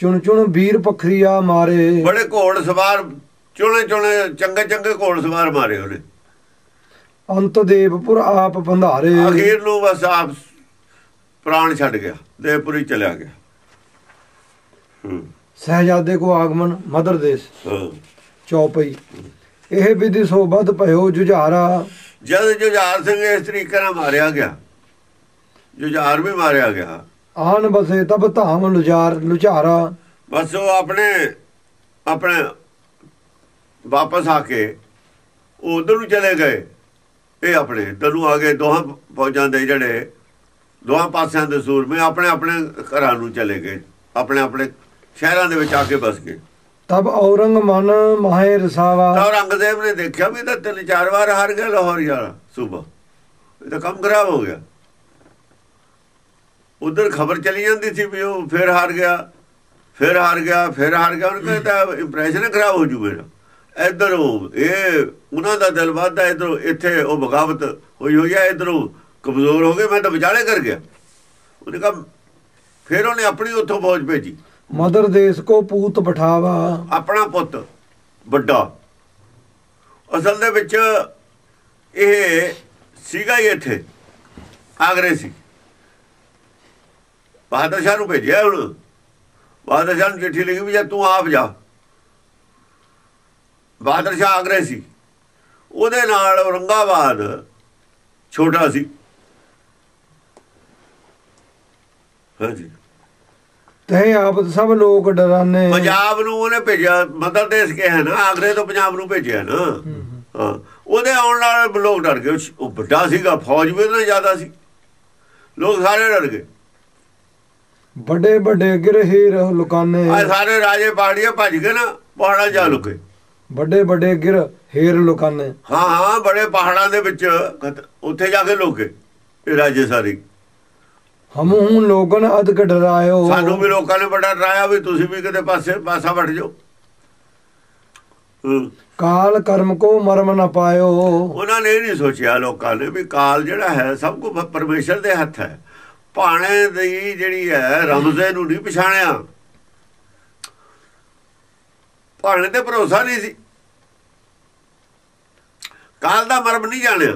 ਚੁਣ ਚੁਣ ਵੀਰ ਪਖਰੀਆ ਮਾਰੇ, ਬੜੇ ਘੋੜ ਸਵਾਰ ਚੁਣੇ ਚੁਣੇ ਚੰਗੇ ਚੰਗੇ ਘੋੜ ਸਵਾਰ ਮਾਰੇ ਉਹਨੇ। ਅੰਤ ਦੇਵਪੁਰ ਆਪ ਬੰਧਾਰੇ, ਅਖੀਰ ਨੂੰ ਬਸ ਆਪ ਪ੍ਰਾਣ ਛੱਡ ਗਿਆ, ਦੇਵਪੁਰੀ ਚਲਿਆ ਗਿਆ। ਸਹਿਜਾਦੇ ਕੋ ਆਗਮਨ ਮਦਰ ਦੇਸ। ਚੌਪਈ ਇਹ ਵਿਧੀ ਸੋ ਵੱਧ ਭਇਓ ਜੁਝਾਰਾ, ਜਦ ਜੁਝਾਰ ਸਿੰਘ ਇਸ ਤਰੀਕੇ ਨਾਲ ਮਾਰਿਆ ਗਿਆ, ਜੁਝਾਰ ਵੀ ਮਾਰਿਆ ਗਿਆ। ਆਨ ਬਸੇ ਤਬ ਧਾਮ ਲੁਝਾਰ ਲੁਝਾਰਾ, ਬਸ ਉਹ ਆਪਣੇ ਆਪਣੇ ਵਾਪਸ ਆ ਕੇ ਉਧਰ ਨੂੰ ਚਲੇ ਗਏ, ਇਹ ਆਪਣੇ ਇੱਧਰ ਨੂੰ ਆ ਗਏ। ਦੋਹਾਂ ਫੌਜਾਂ ਦੇ ਜਿਹੜੇ ਦੋਹਾਂ ਪਾਸਿਆਂ ਦੇ ਸੂਰਮੇ ਆਪਣੇ ਆਪਣੇ ਘਰਾਂ ਨੂੰ ਚਲੇ ਗਏ, ਆਪਣੇ ਆਪਣੇ ਸ਼ਹਿਰਾਂ ਦੇ ਵਿੱਚ ਆ ਕੇ ਬਸ ਗਏ। ਤਬ ਔਰੰਗ ਮਨ ਮਾਹੇ ਰਸਾਵਾ, ਔਰੰਗਜ਼ੇਬ ਨੇ ਦੇਖਿਆ ਵੀ ਤਾਂ ਤਿੰਨ ਚਾਰ ਵਾਰ ਹਾਰ ਗਿਆ ਲਾਹੌਰ ਯਾਰ ਸੂਬਾ, ਇਹ ਤਾਂ ਕੰਮ ਖਰਾਬ ਹੋ ਗਿਆ। उधर खबर चली जाती थी भी वो फिर हार गया, फिर हार गया, फिर हार गया। उन्होंने कहता इंप्रैशन खराब हो जू मेरा, इधरों ये उन्हों का दिल वादा, इधरों इतने वो बगावत हुई हुई है, इधरों कमजोर हो गए, मैं तो विचाले कर गया। उन्हें कहा फिर उन्हें अपनी उतों फौज भेजी। मदर देश को पूत बिठावा, अपना पुत बड़ा असल दे विच ये सीगा ही इत्थे आगरे सी। बहादुर शाह नूं भेजिया, हुण बहादुर शाह नूं चिट्ठी लिखी भी जा तू आप जा। बहादुर शाह आगरे सी, उहदे नाल औरंगाबाद छोटा सी। हाँ जी, ते आप सब लोग डराने, पंजाब नूं उहने भेजिया, मदर देश के है ना, आगरे तो पंजाब नूं भेजिया ना। हाँ, उहदे आउण नाल लोग डर गए, वो वड्डा सीगा, फौज भी उहदे नाल ज़्यादा सी, लोग सारे डर गए। बड़े बड़े गिरहेर लुकाने, सारे राजे पहाड़िया भज गए ना, पहाड़ा जा लुके। बड़े बड़े गिरहेर लुकाने, हाँ हाँ, बड़े पहाड़ां दे विच उत्थे जाके लुके राजे सारे। हमहूं लोगन अदक डरायो, सानू भी लोकां ने बड़ा डराया भी तुसीं भी किते पासे पासा वट जाओ। काल कर्म को मरम ना पायो, उन्होंने ये नहीं सोचिया लोकां ने भी काल जिहड़ा है सब कुछ परमेशर दे हत्थ है। भाणे दी जिहड़ी है रमज़े नूं नहीं पछाणिया, भाणे ते भरोसा नहीं सी, काल दा मरम नहीं जाणिया।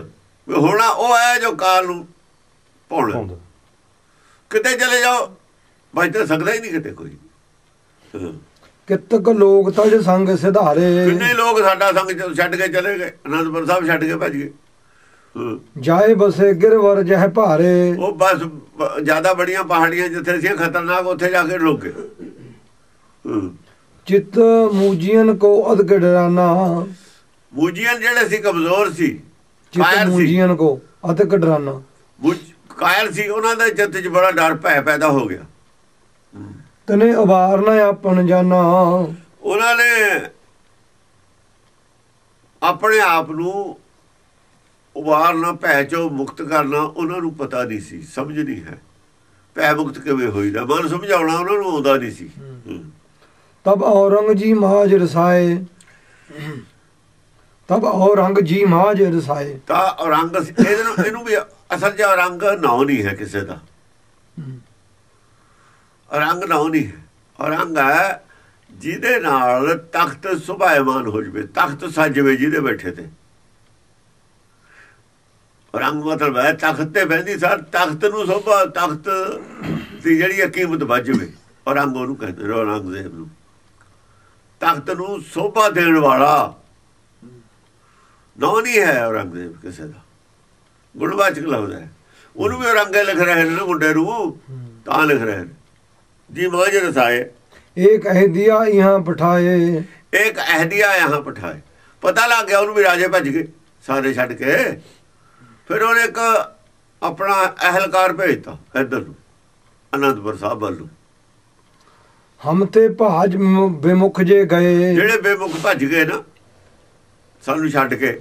होना वह है जो काल नूं भौंदा। किते चले जाओ बच तो सकता ही नहीं किते कोई। कितक लोग तो जो संग सिधारे, कितने लोग साडा संग छड्ड के चले गए, आनंदपुर साहब छड्ड के भज गए। जाए बसे गिरवर जह भारे, वो बस ज्यादा बड़ियां पहाड़ियां जिथे सी खतरनाक उथे जाके रुके। चित मूजियन को अदक डराना, मूजियन जेड़े सी कमजोर सी, कायर सी, मूजियन को अदक डराना, कायर सी, उन्हां दे चित च बड़ा डर भय पैदा हो गया। तने अवार ना आपन जाना, उन्हां ने अपने आप नू उबारना, भय चो मुक्त करना उन्होंने पता नहीं सी, समझ नहीं है भय मुक्त किवें होईदा, मन समझाउणा उन्होंने आउंदा नहीं सी। तब औरंग जी माज रसाए, तब औरंग जी माज रसाए, ता औरंग इहनू इहनू भी असल ज औरंग नाम नहीं है किसी का, औरंग नाम नहीं है। औरंग है जिहदे नाल तख्त सुभायमान हो जाए, तख्त सजवे जिहदे बैठे ते। औरंग मतलब है तख्त ते बहदी सर, तख्त नूं शोभा, तख्त दी जिहड़ी कीमत वध जाए, औरंग उहनूं कहंदे ने। औरंगजेब नूं तख्त नूं शोभा देण वाला नाम नहीं है औरंगजेब किसी का, गुणवाचक लफ्ज़ है। उहनूं भी औरंगे लिख रहे हैं मुंडे नूं, तां लिख रहे हैं जी मांझ रसाए। एक अहदिया यहाँ पठाए, एक अहदिया यहाँ पठाए, पता लग गया उहनूं भी, राजे भज गए सारे छड्ड के। फिर उन्हें एक अपना अहलकार भेजता इधर आनंदपुर साहब वालू। हम ते भाज बेमुख जे गए, जेड़े बेमुख भज गए ना सानू छड्ड के,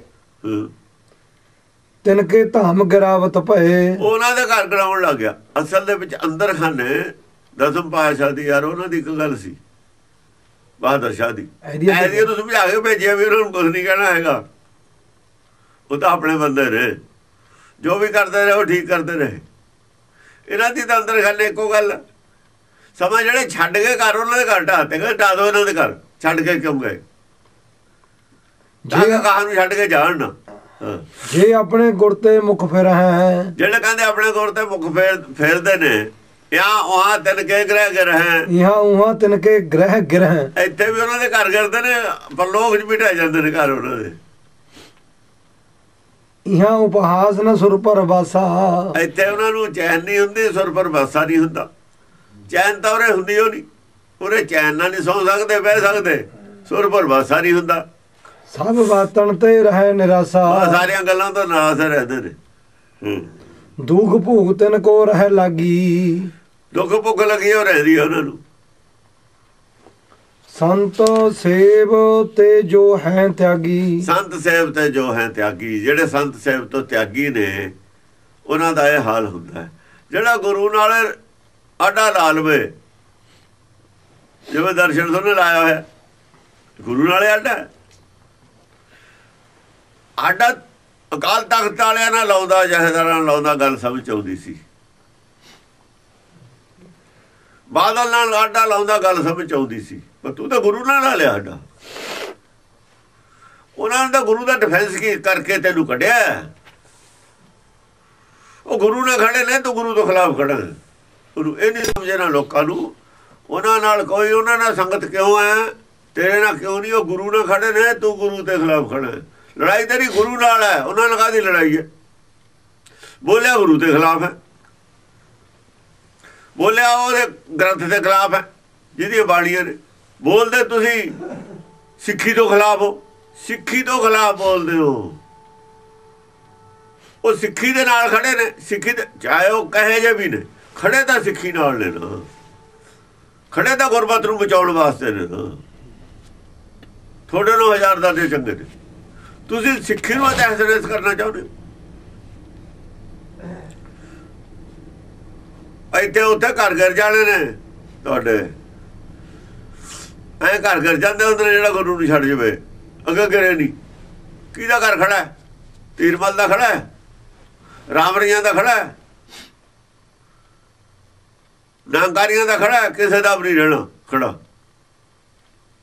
तिनके धाम गिरावत भए, उन्हां दे घर गिराउण लग गया। असल दे विच अंदर खाने दसम पातशाह दी यार उन्हां दी इक गल सी, बहादुर शाह दी, ऐसी तो समझा के भेजिया भी उन्होंने कुछ नहीं कहना हैगा, वो तो अपने बंदे रहे, जो भी करते रहे वो ठीक करते रहे। इन्हां दी तां अंदर खाने इक्को गल, ਸਮਾਂ ਜਿਹੜੇ ਛੱਡ ਕੇ ਘਰ ਉਹਨਾਂ ਦੇ ਘਰ ਢਾਹ ਤੇ ਗਏ, ਢਾਹ ਦੋ ਉਹਨਾਂ ਦੇ ਘਰ, ਛੱਡ ਕੇ ਕਿਉਂ ਗਏ, ਜੇ ਕਹਾਂ ਨੂੰ ਛੱਡ ਕੇ ਜਾਣ ਨਾ। ਜੇ ਆਪਣੇ ਗੁਰ ਤੇ ਮੁਖ ਫੇਰਾ ਹੈ, ਜਿਹੜੇ ਕਹਿੰਦੇ ਆਪਣੇ ਗੁਰ ਤੇ ਮੁਖ ਫੇਰ ਫੇਰਦੇ ਨੇ, ਯਾਂ ਉਹਾਂ ਤਿਨਕੇ ਗ੍ਰਹਿ ਗ੍ਰਹਿ, ਯਾਂ ਉਹਾਂ ਤਿਨਕੇ ਗ੍ਰਹਿ ਗ੍ਰਹਿ, ਇੱਥੇ ਵੀ ਉਹਨਾਂ ਦੇ ਘਰ ਕਰਦੇ ਨੇ, ਪਰਲੋਕ ਚ ਵੀ ਢਹਿ ਜਾਂਦੇ ਨੇ ਘਰ ਉਹਨਾਂ ਦੇ। ਯਾਂ ਉਪਹਾਸ ਨਾ ਸੁਰ ਪਰ ਵਾਸਾ, ਇੱਥੇ ਉਹਨਾਂ ਨੂੰ ਚੈਨ ਨਹੀਂ ਹੁੰਦੀ, ਸੁਰ ਪਰ ਵਾਸਾ ਨਹੀਂ ਹੁੰਦਾ। ਚੈਨ ਤਾਂ ਉਰੇ ਹੁੰਦੀ ਉਹ ਨਹੀਂ, ਉਰੇ ਚੈਨ ਨਾਲ ਨਹੀਂ ਸੌ ਸਕਦੇ, ਬਹਿ ਸਕਦੇ, ਸੁਰ ਪਰ ਵਾਸਾ ਨਹੀਂ ਹੁੰਦਾ। ਸਭ ਵਾਤਣ ਤੇ ਰਹੇ ਨਿਰਾਸ਼ਾ, ਸਾਰੀਆਂ ਗੱਲਾਂ ਤੋਂ ਨਾਰਾਜ਼ ਰਹਿੰਦੇ ਨੇ। ਦੁੱਖ ਭੁੱਖ ਤਿੰਨ ਕੋ ਰਹਿ ਲਾਗੀ, ਦੁੱਖ ਭੁੱਖ ਲੱਗੀ ਉਹ ਰਹਿੰਦੀ ਉਹਨਾਂ ਨੂੰ। ਸੰਤ ਸੇਵ ਤੇ ਜੋ ਹੈ ਤਿਆਗੀ, ਸੰਤ ਸੇਵ ਤੇ ਜੋ ਹੈ ਤਿਆਗੀ, ਜਿਹੜੇ ਸੰਤ ਸੇਵ ਤੋਂ ਤਿਆਗੀ ਨੇ ਉਹਨਾਂ ਦਾ ਇਹ ਹਾਲ ਹੁੰਦਾ ਹੈ। ਜਿਹੜਾ ਗੁਰੂ ਨਾਲ ਆਡਾ ਲਾ ਲਵੇ, ਜਿਵੇਂ ਦਰਸ਼ਨ ਤੋਂ ਲਾਇਆ ਹੋਇਆ ਗੁਰੂ ਨਾਲ ਆਡਾ, ਆਡਾ ਅਕਾਲ ਤਖਤ ਵਾਲਿਆਂ ਨਾਲ ਲਾਉਂਦਾ, ਜਥੇਦਾਰਾਂ ਨਾਲ ਲਾਉਂਦਾ, ਗੱਲ ਸਮਝ ਆਉਂਦੀ ਸੀ। ਬਾਦਲ ਨਾਲ ਆਡਾ ਲਾਉਂਦਾ, ਗੱਲ ਸਮਝ ਆਉਂਦੀ ਸੀ, ਪਰ ਤੂੰ ਤਾਂ ਗੁਰੂ ਨਾਲ ਲਿਆ ਆਡਾ। ਉਹਨਾਂ ਨੇ ਤਾਂ ਗੁਰੂ ਦਾ ਡਿਫੈਂਸ ਕੀ ਕਰਕੇ ਤੈਨੂੰ ਕੱਢਿਆ, ਉਹ ਗੁਰੂ ਨਾਲ ਖੜੇ ਨੇ, ਤੂੰ ਗੁਰੂ ਤੋਂ ਖਿਲਾਫ ਖੜਾ। ਗੁਰੂ ਇਹ ਨਹੀਂ ਸਮਝੇ ਨਾ ਲੋਕਾਂ ਨੂੰ, ਉਹਨਾਂ ਨਾਲ ਕੋਈ, ਉਹਨਾਂ ਨਾਲ ਸੰਗਤ ਕਿਉਂ ਹੈ, ਤੇਰੇ ਨਾਲ ਕਿਉਂ ਨਹੀਂ, ਉਹ ਗੁਰੂ ਨਾਲ ਖੜੇ ਨੇ, ਤੂੰ ਗੁਰੂ ਦੇ ਖਿਲਾਫ ਖੜਾ। ਲੜਾਈ ਤੇਰੀ ਗੁਰੂ ਨਾਲ ਹੈ, ਉਹਨਾਂ ਨਾਲ ਕਾਹਦੀ ਲੜਾਈ ਹੈ? ਬੋਲਿਆ ਗੁਰੂ ਦੇ ਖਿਲਾਫ ਹੈ, ਬੋਲਿਆ ਉਹਦੇ ਗ੍ਰੰਥ ਦੇ ਖਿਲਾਫ ਹੈ ਜਿਹਦੀਆਂ ਬਾਣੀਆਂ ਨੇ, ਬੋਲਦੇ ਤੁਸੀਂ ਸਿੱਖੀ ਤੋਂ ਖਿਲਾਫ ਹੋ, ਸਿੱਖੀ ਤੋਂ ਖਿਲਾਫ ਬੋਲਦੇ ਹੋ। ਉਹ ਸਿੱਖੀ ਦੇ ਨਾਲ ਖੜੇ ਨੇ, ਸਿੱਖੀ ਦੇ ਚਾਹੇ ਉਹ ਕਹੇ ਜੇ ਵੀ ਨੇ, ਖੜੇ ਤਾਂ ਸਿੱਖੀ ਨਾਲ ਨੇ ਨਾ, ਖੜੇ ਤਾਂ ਗੁਰਮਤ ਨੂੰ ਬਚਾਉਣ ਵਾਸਤੇ ਨੇ ਨਾ। ਥੋੜੇ ਨੂੰ ਹਜ਼ਾਰ ਦਾ ਦੇ ਚੰਗੇ ਨੇ, ਤੁਸੀਂ ਸਿੱਖੀ ਨੂੰ ਤਹਿਸ-ਨਹਿਸ ਕਰਨਾ ਚਾਹੁੰਦੇ ਹੋ। ਇੱਥੇ ਉੱਥੇ ਘਰ ਘਰ ਜਾਣੇ ਨੇ ਤੁਹਾਡੇ, ਐਂ ਘਰ ਘਰ ਜਾਂਦੇ ਹੁੰਦੇ ਨੇ, ਜਿਹੜਾ ਗੁਰੂ ਨੂੰ ਛੱਡ ਜਾਵੇ ਅੱਗੇ ਕਰੇ ਨਹੀਂ। ਕਿਹਦਾ ਘਰ ਖੜਾ? ਤੀਰਮਲ ਦਾ ਖੜਾ, ਰਾਮਰੀਆਂ ਦਾ ਖੜਾ, ਨਾਂਕਾਰੀਆਂ ਦਾ ਖੜਾ, ਕਿਸੇ ਦਾ ਵੀ ਨਹੀਂ ਰਹਿਣਾ ਖੜਾ।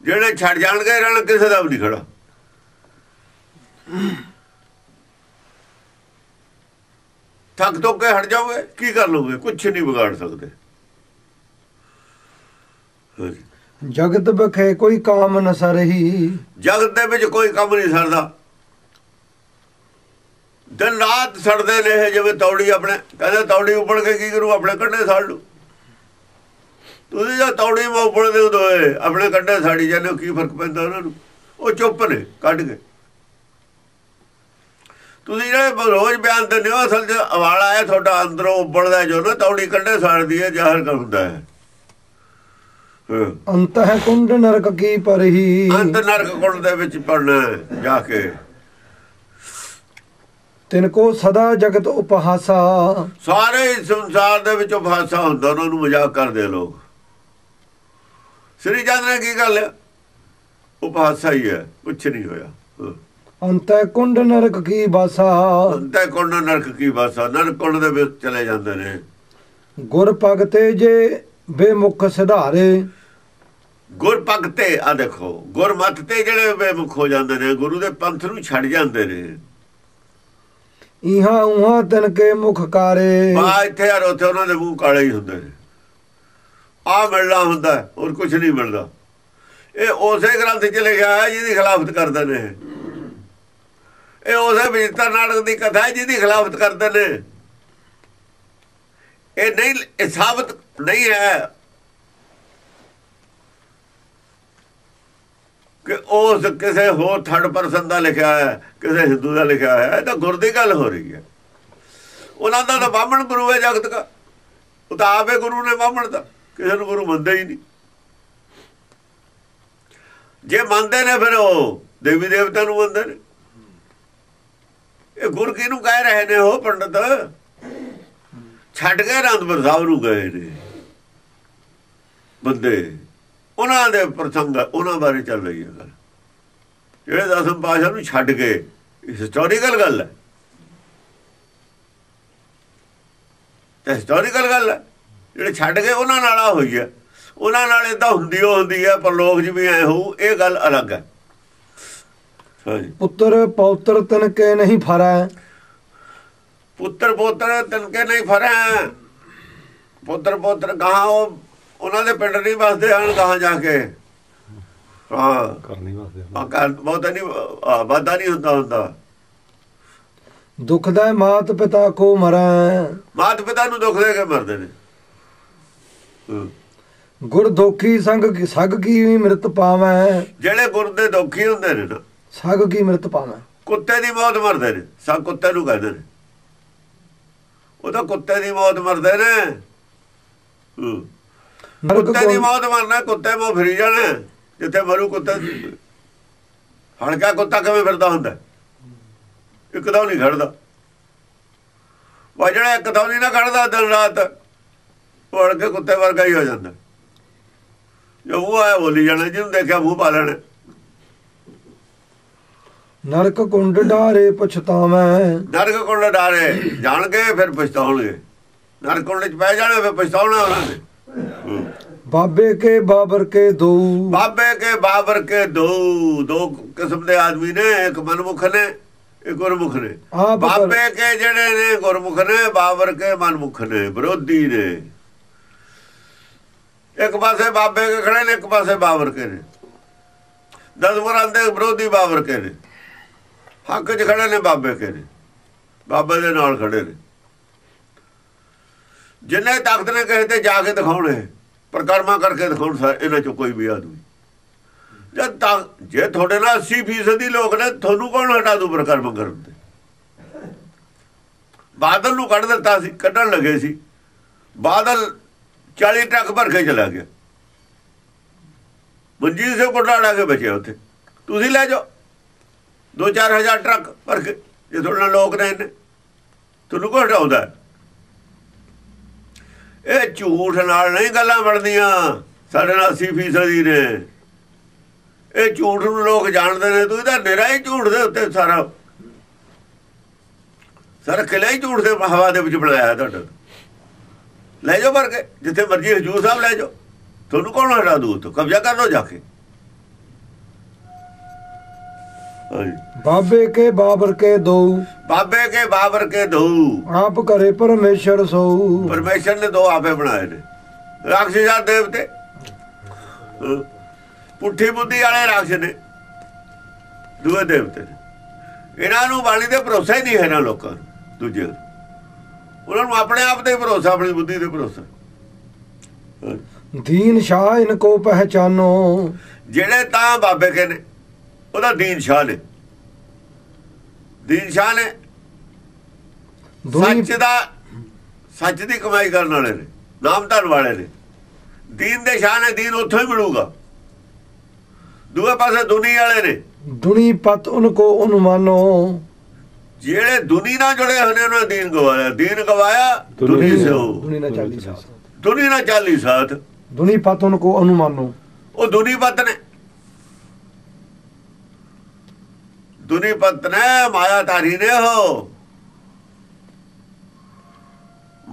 ਜਿਹੜੇ ਛੱਡ ਜਾਣਗੇ ਰਹਿਣ, ਕਿਸੇ ਦਾ ਵੀ ਨਹੀਂ ਖੜਾ। थक तो के हट जाओगे की कर लोगे, कुछ नहीं बिगाड़ सकते। जगत बखे कोई काम न सरही, जगत दे विच कोई काम नहीं सरदा। दिन रात सड़ते ने जिवें तौड़ी, अपने कहते तौड़ी उबड़ के की करूँ, अपने कंडे सड़ लू। तुसीं जो तौड़ी में उबड़दे हो अपने कंडे साड़ी जाने की फर्क पैंदा उहनां नूं, वो चुप ने कढ के। तुसीं जिहड़े रोज़ बयान दिंदे हो, असल च अवाला है तुहाडा अंदरों उबड़दा जो ना, तौड़ी कंडे साड़दी है, ज़ाहिर कर हुंदा है। अंत है कुंड नरक की परही, अंत नरक कुंड दे विच पड़ना जाके। तिनको सदा जगत उपहासा, सारे संसार दे विच उपहासा हुंदा, उहनां नूं मजाक करदे लोग। श्री चंद ने की गल उपहासा ही है, कुछ नहीं होया। अंत है कुंड नरक की बासा, अंत है कुंड नरक की बासा, नरक कुंड दे विच चले जांदे ने। गुर भगते जे बेमुख सिधारे, गुर भगते आ देखो गुरमत ते जिहड़े बेमुख हो जांदे ने, गुरु दे पंथ नूं छड जांदे ने। इहां उहां तिनके मुख कारे, बा इथे और उथे उहनां दे मूंह काले ही हुंदे ने। आ मिलना हुंदा और कुछ नहीं मिलदा। ये उसे ग्रंथ च लिखिया है जिहदी खिलाफत करदे ने, ये उसे बचित्तर नाटक दी कथा है जिहदी खिलाफत करदे ने। ये नहीं साबित नहीं है कि उस किसी होर थर्ड परसन का लिखा है, किसी हिंदू का लिखा है। तो गुर की गल हो रही है, उन्होंने तो ब्राह्मण गुरु है जगत का, वो तो आप ही गुरु ने ब्राह्मण का, किसी को गुरु मानते ही नहीं। जे मानते ने फिर वो देवी देवता मानते ने। ये गुर किनू कह रहे हैं वो पंडित छड्ड के आनंदपुर साहब नूं गए ने बंदे, उन्हां दे प्रसंग उन्हां बारे चल रही है गल। जिहड़े दसम पातशाह नूं छड्ड के, हिस्टोरीकल गल है, हिस्टोरीकल गल है। जिहड़े छड्ड के उन्हां नाल आ होई है, उन्हां नाल इदां हुंदी हुंदी है, पर लोक जी भी ऐ होऊ, इह गल अलग है। पुत्र पौत्र तिनके नहीं फरै, पुत्र पोत्र तिनके नहीं फरै। पुत्र पोत्र गांह ਉਹਨਾਂ ਦੇ ਪਿੰਡ ਨਹੀਂ ਵਸਦੇ ਹਨ, ਗਾਹਾਂ ਜਾ ਕੇ ਹਾਂ ਬਹੁਤ ਨਹੀਂ ਵਾਧਾ ਨਹੀਂ ਹੁੰਦਾ ਹੁੰਦਾ। ਦੁੱਖਦਾ ਮਾਤ ਪਿਤਾ ਕੋ ਮਰੈ, ਮਾਤ ਪਿਤਾ ਨੂੰ ਦੁੱਖ ਦੇ ਕੇ ਮਰਦੇ ਨੇ। ਗੁਰ ਦੁਖੀ ਸੰਗ ਸਗ ਕੀ ਮਿਰਤ ਪਾਵੈ, ਜਿਹੜੇ ਗੁਰ ਦੇ ਦੁਖੀ ਹੁੰਦੇ ਨੇ ਨਾ, ਸਗ ਕੀ ਮਿਰਤ ਪਾਵੈ। ਕੁੱਤੇ ਦੀ ਮੌਤ ਮਰਦੇ ਨੇ, ਸਗ ਕੁੱਤੇ ਨੂੰ ਕਹਿੰਦੇ ਨੇ, ਉਹ ਤਾਂ ਕੁੱਤੇ ਦੀ ਮੌਤ ਮਰਦੇ ਨੇ। ਕੁੱਤੇ ਦੀ ਮੌਤ ਮਰਨਾ, ਕੁੱਤੇ ਮੋ ਫਿਰੀ ਜਾਣਾ, ਜਿੱਥੇ ਮਰੂ ਕੁੱਤੇ। ਹਲਕਾ ਕੁੱਤਾ ਕਿਵੇਂ ਫਿਰਦਾ ਹੁੰਦਾ, ਇੱਕਦਮ ਨਹੀਂ ਖੜਦਾ। ਵਾ ਜਿਹੜਾ ਇੱਕਦਮ ਨਹੀਂ ਨਾ ਖੜਦਾ ਦਿਨ ਰਾਤ, ਉਹ ਹਲਕੇ ਕੁੱਤੇ ਵਰਗਾ ਹੀ ਹੋ ਜਾਂਦਾ। ਜੋ ਉਹ ਆਇਆ ਬੋਲੀ ਜਾਣਾ, ਜਿਹਨੂੰ ਦੇਖਿਆ ਮੂੰਹ ਪਾ ਲੈਣਾ। ਨਰਕ ਕੁੰਡ ਡਾਰੇ ਪਛਤਾਵੈ, ਨਰਕ ਕੁੰਡ ਡਾਰੇ ਜਾਣ ਕੇ ਫਿਰ ਪਛਤਾਉਣਗੇ, ਨਰਕ ਕੁੰਡ ਚ ਪੈ ਜਾਣਾ ਫਿਰ ਪਛਤਾਉਣਾ ਉਹਨਾਂ ਨੇ। ਬਾਬੇ ਕੇ ਬਾਬਰ ਕੇ ਦੋ, ਬਾਬੇ ਕੇ ਬਾਬਰ ਕੇ ਦੋ, ਦੋ ਕਿਸਮ ਦੇ ਆਦਮੀ ਨੇ, ਇੱਕ ਮਨਮੁਖ ਨੇ, ਇੱਕ ਗੁਰਮੁਖ ਨੇ। ਬਾਬੇ ਕੇ ਜਿਹੜੇ ਨੇ ਗੁਰਮੁਖ ਨੇ, ਬਾਬਰ ਕੇ ਮਨਮੁਖ ਨੇ, ਵਿਰੋਧੀ ਨੇ। ਇੱਕ ਪਾਸੇ ਬਾਬੇ ਕੇ ਖੜੇ ਨੇ, ਇੱਕ ਪਾਸੇ ਬਾਬਰ ਕੇ ਨੇ। ਦਸ ਗੁਰਾਂ ਦੇ ਵਿਰੋਧੀ ਬਾਬਰ ਕੇ ਨੇ, ਹੱਕ 'ਚ ਖੜੇ ਨੇ ਬਾਬੇ ਕੇ ਨੇ, ਬਾਬੇ ਦੇ ਨਾਲ ਖੜੇ ਨੇ। जिन्हें ताकत ने कहे तो जाके दिखाने, परिक्रमा करके दिखाने इन्हों चो कोई भी आदमी। जब तक जे थोड़े ना अस्सी फीसदी लोग ने, थोनू कौन हटा दू परिक्रमा करते। बादल नूं कढ़ दिता सी, कढ़न लगे सी, बादल चाली ट्रक भर के चला गया। मनजीत सिंह घोटाड़ा के बचे उत्थे, तुसीं लै जाओ दो चार हज़ार ट्रक भर के, जे थोड़े ना लोग ने इन्हें थोनू कौन हटाउंदा है। ਇਹ ਝੂਠ ਨਾਲ ਨਹੀਂ ਗੱਲਾਂ ਬਣਦੀਆਂ, ਸਾਡੇ ਨਾਲ ਅੱਸੀ ਫੀਸਦੀ ਨੇ। ਇਹ ਝੂਠ ਨੂੰ ਲੋਕ ਜਾਣਦੇ ਨੇ, ਤੁਸੀਂ ਤਾਂ ਨਿਰਾ ਹੀ ਝੂਠ ਦੇ ਉੱਤੇ ਸਾਰਾ ਸਾਰਾ ਕਿਲ੍ਹਾ ਹੀ ਝੂਠ ਦੇ ਹਵਾ ਦੇ ਵਿੱਚ ਬਣਾਇਆ ਤੁਹਾਡਾ। ਲੈ ਜਾਓ ਭਰ ਕੇ, ਜਿੱਥੇ ਮਰਜ਼ੀ ਹਜ਼ੂਰ ਸਾਹਿਬ ਲੈ ਜਾਓ, ਤੁਹਾਨੂੰ ਕੌਣ ਹਟਾ ਦੂ, ਉੱਥੋਂ ਕਬਜ਼ਾ ਕਰ ਲਓ ਜਾ ਕੇ। बाबे के बाबर के दो बाबे के बाबर के दो आप करे परमेश्वर सो। परमेश्वर ने दो आपे बनाए ने राक्षस देवते, पुठी बुद्धि वाले राक्षस ने दूए देवते ने। इन्हों बाणी से भरोसा ही नहीं है ना लोगों दूजे, उन्होंने अपने आप से भरोसा, अपनी बुद्धि से भरोसा। दीन शाह इनको पहचानो, जेड़े तां बाबे के ने ਉਹਦਾ ਦੀਨ ਸ਼ਾਹ ਨੇ। ਦੀਨ ਸ਼ਾਹ ਨੇ ਸੱਚ ਦਾ, ਸੱਚ ਦੀ ਕਮਾਈ ਕਰਨ ਵਾਲੇ ਨੇ, ਨਾਮਧਨ ਵਾਲੇ ਨੇ। ਦੀਨ ਦੇ ਸ਼ਾਹ ਨੇ, ਦੀਨ ਉੱਥੋਂ ਹੀ ਮਿਲੂਗਾ। ਦੂਏ ਪਾਸੇ ਦੁਨੀਆ ਵਾਲੇ ਨੇ, ਦੁਨੀ ਪਤ ਉਨਕੋ ਉਨਮਾਨੋ, ਜਿਹੜੇ ਦੁਨੀ ਨਾਲ ਜੁੜੇ ਹੋਏ ਨੇ ਉਹਨਾਂ ਨੇ ਦੀਨ ਗਵਾਇਆ। ਦੀਨ ਗਵਾਇਆ ਦੁਨੀ ਸੋ, ਦੁਨੀ ਨਾਲ ਚਾਲੀ ਸਾਥ, ਦੁਨੀ ਨਾਲ ਚਾਲੀ ਸਾਥ, ਦੁਨੀ ਪਤ ਉਨਕੋ ਉਨਮਾਨੋ। ਉਹ ਦੁਨੀ ਪਤ ਨੇ, दुनी पत्ने माया तारी ने हो,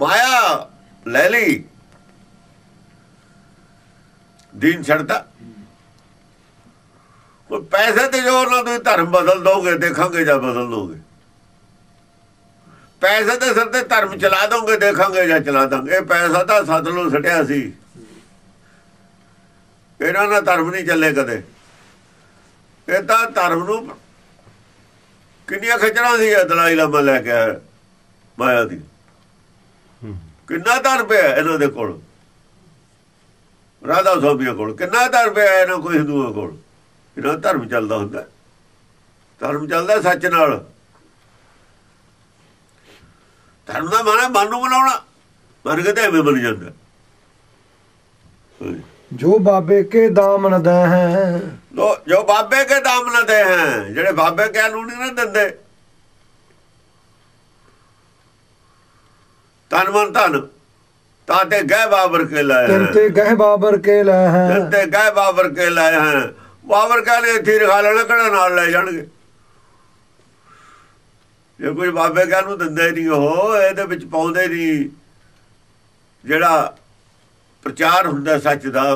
माया ले ली, दीन छड़ता। कोई पैसे ते जोर ना तुम धर्म बदल दोगे, देखांगे जा बदल दोगे। पैसे ते सर ते धर्म चला दोगे, देखांगे जा चला देंगे। पैसा तो सतलू सटिया सी, इन्हां नाल धर्म नहीं चले कदे। ये तो धर्म नूं ਕਿੰਨੀਆਂ ਖਚਰਾਂ ਸੀ ਦਲਾਈ ਲਾਮਾ ਲੈ ਕੇ ਆਇਆ, ਮਾਇਆ ਦੀ ਕਿੰਨਾ ਧਨ ਪਿਆ ਇਹਨਾਂ ਦੇ ਕੋਲ, ਰਾਧਾ ਸੋਭੀਆਂ ਕੋਲ ਕਿੰਨਾ ਧਨ ਪਿਆ ਇਹਨਾਂ ਕੋਈ ਹਿੰਦੂਆਂ ਕੋਲ। ਇਹਨਾਂ ਧਰਮ ਚੱਲਦਾ ਹੁੰਦਾ, ਧਰਮ ਚੱਲਦਾ ਸੱਚ ਨਾਲ। ਧਰਮ ਦਾ ਮਾਣਾ ਮਨ ਨੂੰ ਬਣਾਉਣਾ, ਵਰਗ ਤੇ ਐਵੇਂ ਬਣ ਜਾਂਦਾ। ਜੋ ਬਾਬੇ ਕੇ ਦਾਮ ਨਾ ਦੇ ਹੈ, जो बाबे के दाम ना दे हैं, जेड़े बाबे के लूनी ना देंदे तन मन धन, ताते गह बाबर के लाए हैं, ताते गह बाबर के लाए हैं, ताते गह बाबर के लाए हैं। बाबर कहने इत्थे रखा लेना, कड़ा नाल ले जाणगे। जे कोई बाबे के नूं दिंदे नहीं, हो इहदे विच पाउंदे नहीं। जेड़ा प्रचार हुंदा सच दा,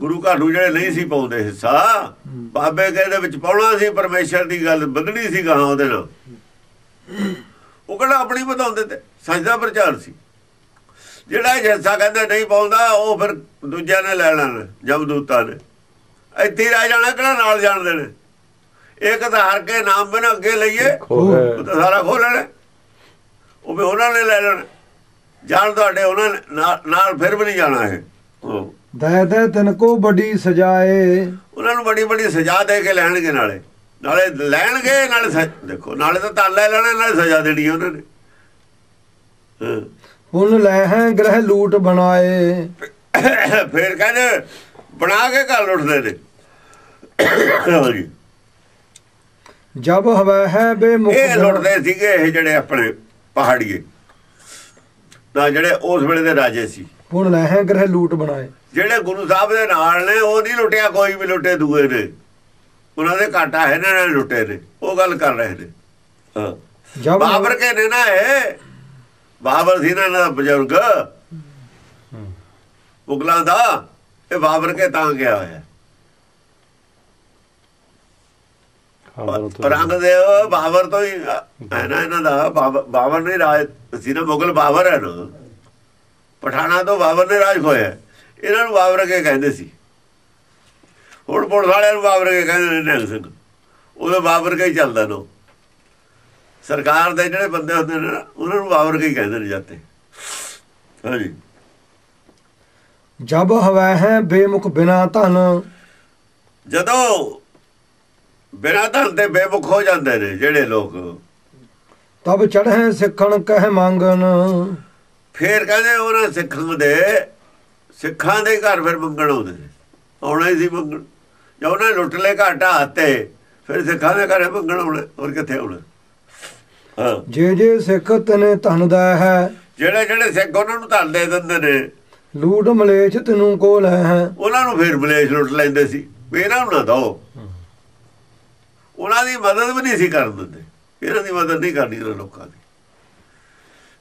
ਗੁਰੂ ਘਰ ਨੂੰ ਜਿਹੜੇ ਨਹੀਂ ਸੀ ਪਾਉਂਦੇ ਹਿੱਸਾ, ਬਾਬੇ ਕੇ ਦੇ ਵਿੱਚ ਪਾਉਣਾ ਸੀ। ਪਰਮੇਸ਼ਰ ਦੀ ਗੱਲ ਵਧਣੀ ਸੀ ਗਾਹਾਂ ਉਹਦੇ ਨਾਲ, ਉਹ ਕਹਿੰਦਾ ਆਪਣੀ ਵਧਾਉਂਦੇ ਤੇ ਸੱਚ ਦਾ ਪ੍ਰਚਾਰ ਸੀ। ਜਿਹੜਾ ਹਿੱਸਾ ਕਹਿੰਦੇ ਨਹੀਂ ਪਾਉਂਦਾ, ਉਹ ਫਿਰ ਦੂਜਿਆਂ ਨੇ ਲੈ ਲੈਣਾ, ਜਮਦੂਤਾਂ ਨੇ। ਇੱਥੇ ਰਹਿ ਜਾਣਾ, ਕਿਹੜਾ ਨਾਲ ਜਾਣ ਦੇਣੇ। ਇੱਕ ਤਾਂ ਹਰ ਕੇ ਨਾਮ ਬਿਨਾਂ ਅੱਗੇ ਲਈਏ, ਉਹ ਤਾਂ ਸਾਰਾ ਖੋਹ ਲੈਣਾ, ਉਹ ਵੀ ਉਹਨਾਂ ਨੇ ਲੈ ਲੈਣਾ। ਜਾਣ ਤੁਹਾਡੇ ਉਹਨਾਂ ਨੇ ਨਾਲ, ਫਿਰ ਵੀ ਨਹੀਂ ਜਾਣਾ। ਇਹ दे दे तिनको बड़ी सजाए, उन्होंने बड़ी बड़ी सजा दे के लैणगे। नाले नाले लैणगे, नाले सज देखो, नाले तो ताला ही लैणा, नाले सजा देनी उन्होंने। हुण लहे ग्रह लूट बनाए, फिर कहने बना के घर लुटदे ने। जब हवा है बेमुख ये लुटदे सीगे, ये जिहड़े अपने पहाड़ीए ना, जिहड़े उस वेले दे राजे सी। हुण लहे ग्रह लूट बनाए, ਜਿਹੜੇ ਗੁਰੂ ਸਾਹਿਬ ਦੇ ਨਾਲ ਨੇ ਉਹ ਨਹੀਂ ਲੁੱਟਿਆ, ਕੋਈ ਵੀ ਲੁੱਟੇ ਦੂਏ ਨੇ। ਉਹਨਾਂ ਦੇ ਘਾਟਾ ਹੈ ਨਾ, ਲੁੱਟੇ ਨੇ। ਉਹ ਗੱਲ ਕਰ ਰਹੇ ਨੇ ਬਾਬਰ ਕੇ ਨੇ ਨਾ। ਇਹ ਬਾਬਰ ਸੀ ਨਾ ਦਾ ਬਜ਼ੁਰਗ ਮੁਗਲਾਂ ਦਾ, ਇਹ ਬਾਬਰ ਕੇ ਤਾਂ ਗਿਆ ਹੋਇਆ। ਔਰੰਗਜ਼ੇਬ ਬਾਬਰ ਤੋਂ ਹੀ ਹੈ ਨਾ ਇਹਨਾਂ ਦਾ। ਬਾਬਰ ਨੇ ਰਾਜ ਸੀ ਨਾ, ਮੁਗਲ ਬਾਬਰ ਹੈ ਨਾ, ਪਠਾਣਾ ਤੋਂ ਬਾਬਰ ਨੇ ਰਾਜ ਹੋਇਆ। ਇਹਨਾਂ ਨੂੰ ਬਾਬਰ ਕੇ ਕਹਿੰਦੇ ਸੀ। ਹੁਣ ਪੁਲਿਸ ਵਾਲਿਆਂ ਨੂੰ ਬਾਬਰ ਕੇ ਕਹਿੰਦੇ ਨੇ। ਨਿਹੰਗ ਸਿੰਘ ਉਹਦਾ ਬਾਬਰ ਕੇ ਹੀ ਚੱਲਦਾ ਨਾ। ਸਰਕਾਰ ਦੇ ਜਿਹੜੇ ਬੰਦੇ ਹੁੰਦੇ ਨੇ ਨਾ, ਉਹਨਾਂ ਨੂੰ ਬਾਬਰ ਕੇ ਹੀ ਕਹਿੰਦੇ ਨੇ ਜਾਤੇ। ਹਾਂਜੀ। ਜਬ ਹਵਾ ਹੈ ਬੇਮੁਖ ਬਿਨਾ ਧਨ, ਜਦੋਂ ਬਿਨਾ ਧਨ ਦੇ ਬੇਮੁਖ ਹੋ ਜਾਂਦੇ ਨੇ ਜਿਹੜੇ ਲੋਕ, ਤਬ ਚੜ੍ਹੇ ਸਿੱਖਣ ਕਹਿ ਮੰਗਣ। ਫੇਰ ਕਹਿੰਦੇ ਉਹਨਾਂ ਸਿੱਖਣ ਦੇ, ਸਿੱਖਾਂ ਦੇ ਘਰ ਫਿਰ ਮੰਗਣ ਆਉਂਦੇ ਨੇ। ਆਉਣਾ ਹੀ ਸੀ ਮੰਗਣ, ਜਾਂ ਉਹਨੇ ਲੁੱਟ ਲਏ ਘਾਟਾ ਹੱਤੇ, ਫਿਰ ਸਿੱਖਾਂ ਦੇ ਘਰ ਮੰਗਣ ਆਉਣਾ, ਹੋਰ ਕਿੱਥੇ ਆਉਣਾ। ਹਾਂ, ਜੇ ਜੇ ਸਿੱਖ ਤੈਨੇ ਧਨ ਦਾ ਹੈ, ਜਿਹੜੇ ਜਿਹੜੇ ਸਿੱਖ ਉਹਨਾਂ ਨੂੰ ਧਨ ਦੇ ਦਿੰਦੇ ਨੇ। ਲੂਟ ਮਲੇਛ ਤੈਨੂੰ ਕੋਲ ਹੈ, ਉਹਨਾਂ ਨੂੰ ਫਿਰ ਮਲੇਛ ਲੁੱਟ ਲੈਂਦੇ ਸੀ। ਇਹਨਾਂ ਨੂੰ ਨਾ ਦਓ, ਉਹਨਾਂ ਦੀ ਮਦਦ ਵੀ ਨਹੀਂ ਸੀ ਕਰਨ ਦਿੰਦੇ। ਇਹਨਾਂ ਦੀ ਮਦਦ ਨਹੀਂ ਕਰਨੀ ਇਹਨਾਂ ਲੋਕਾਂ ਦੀ।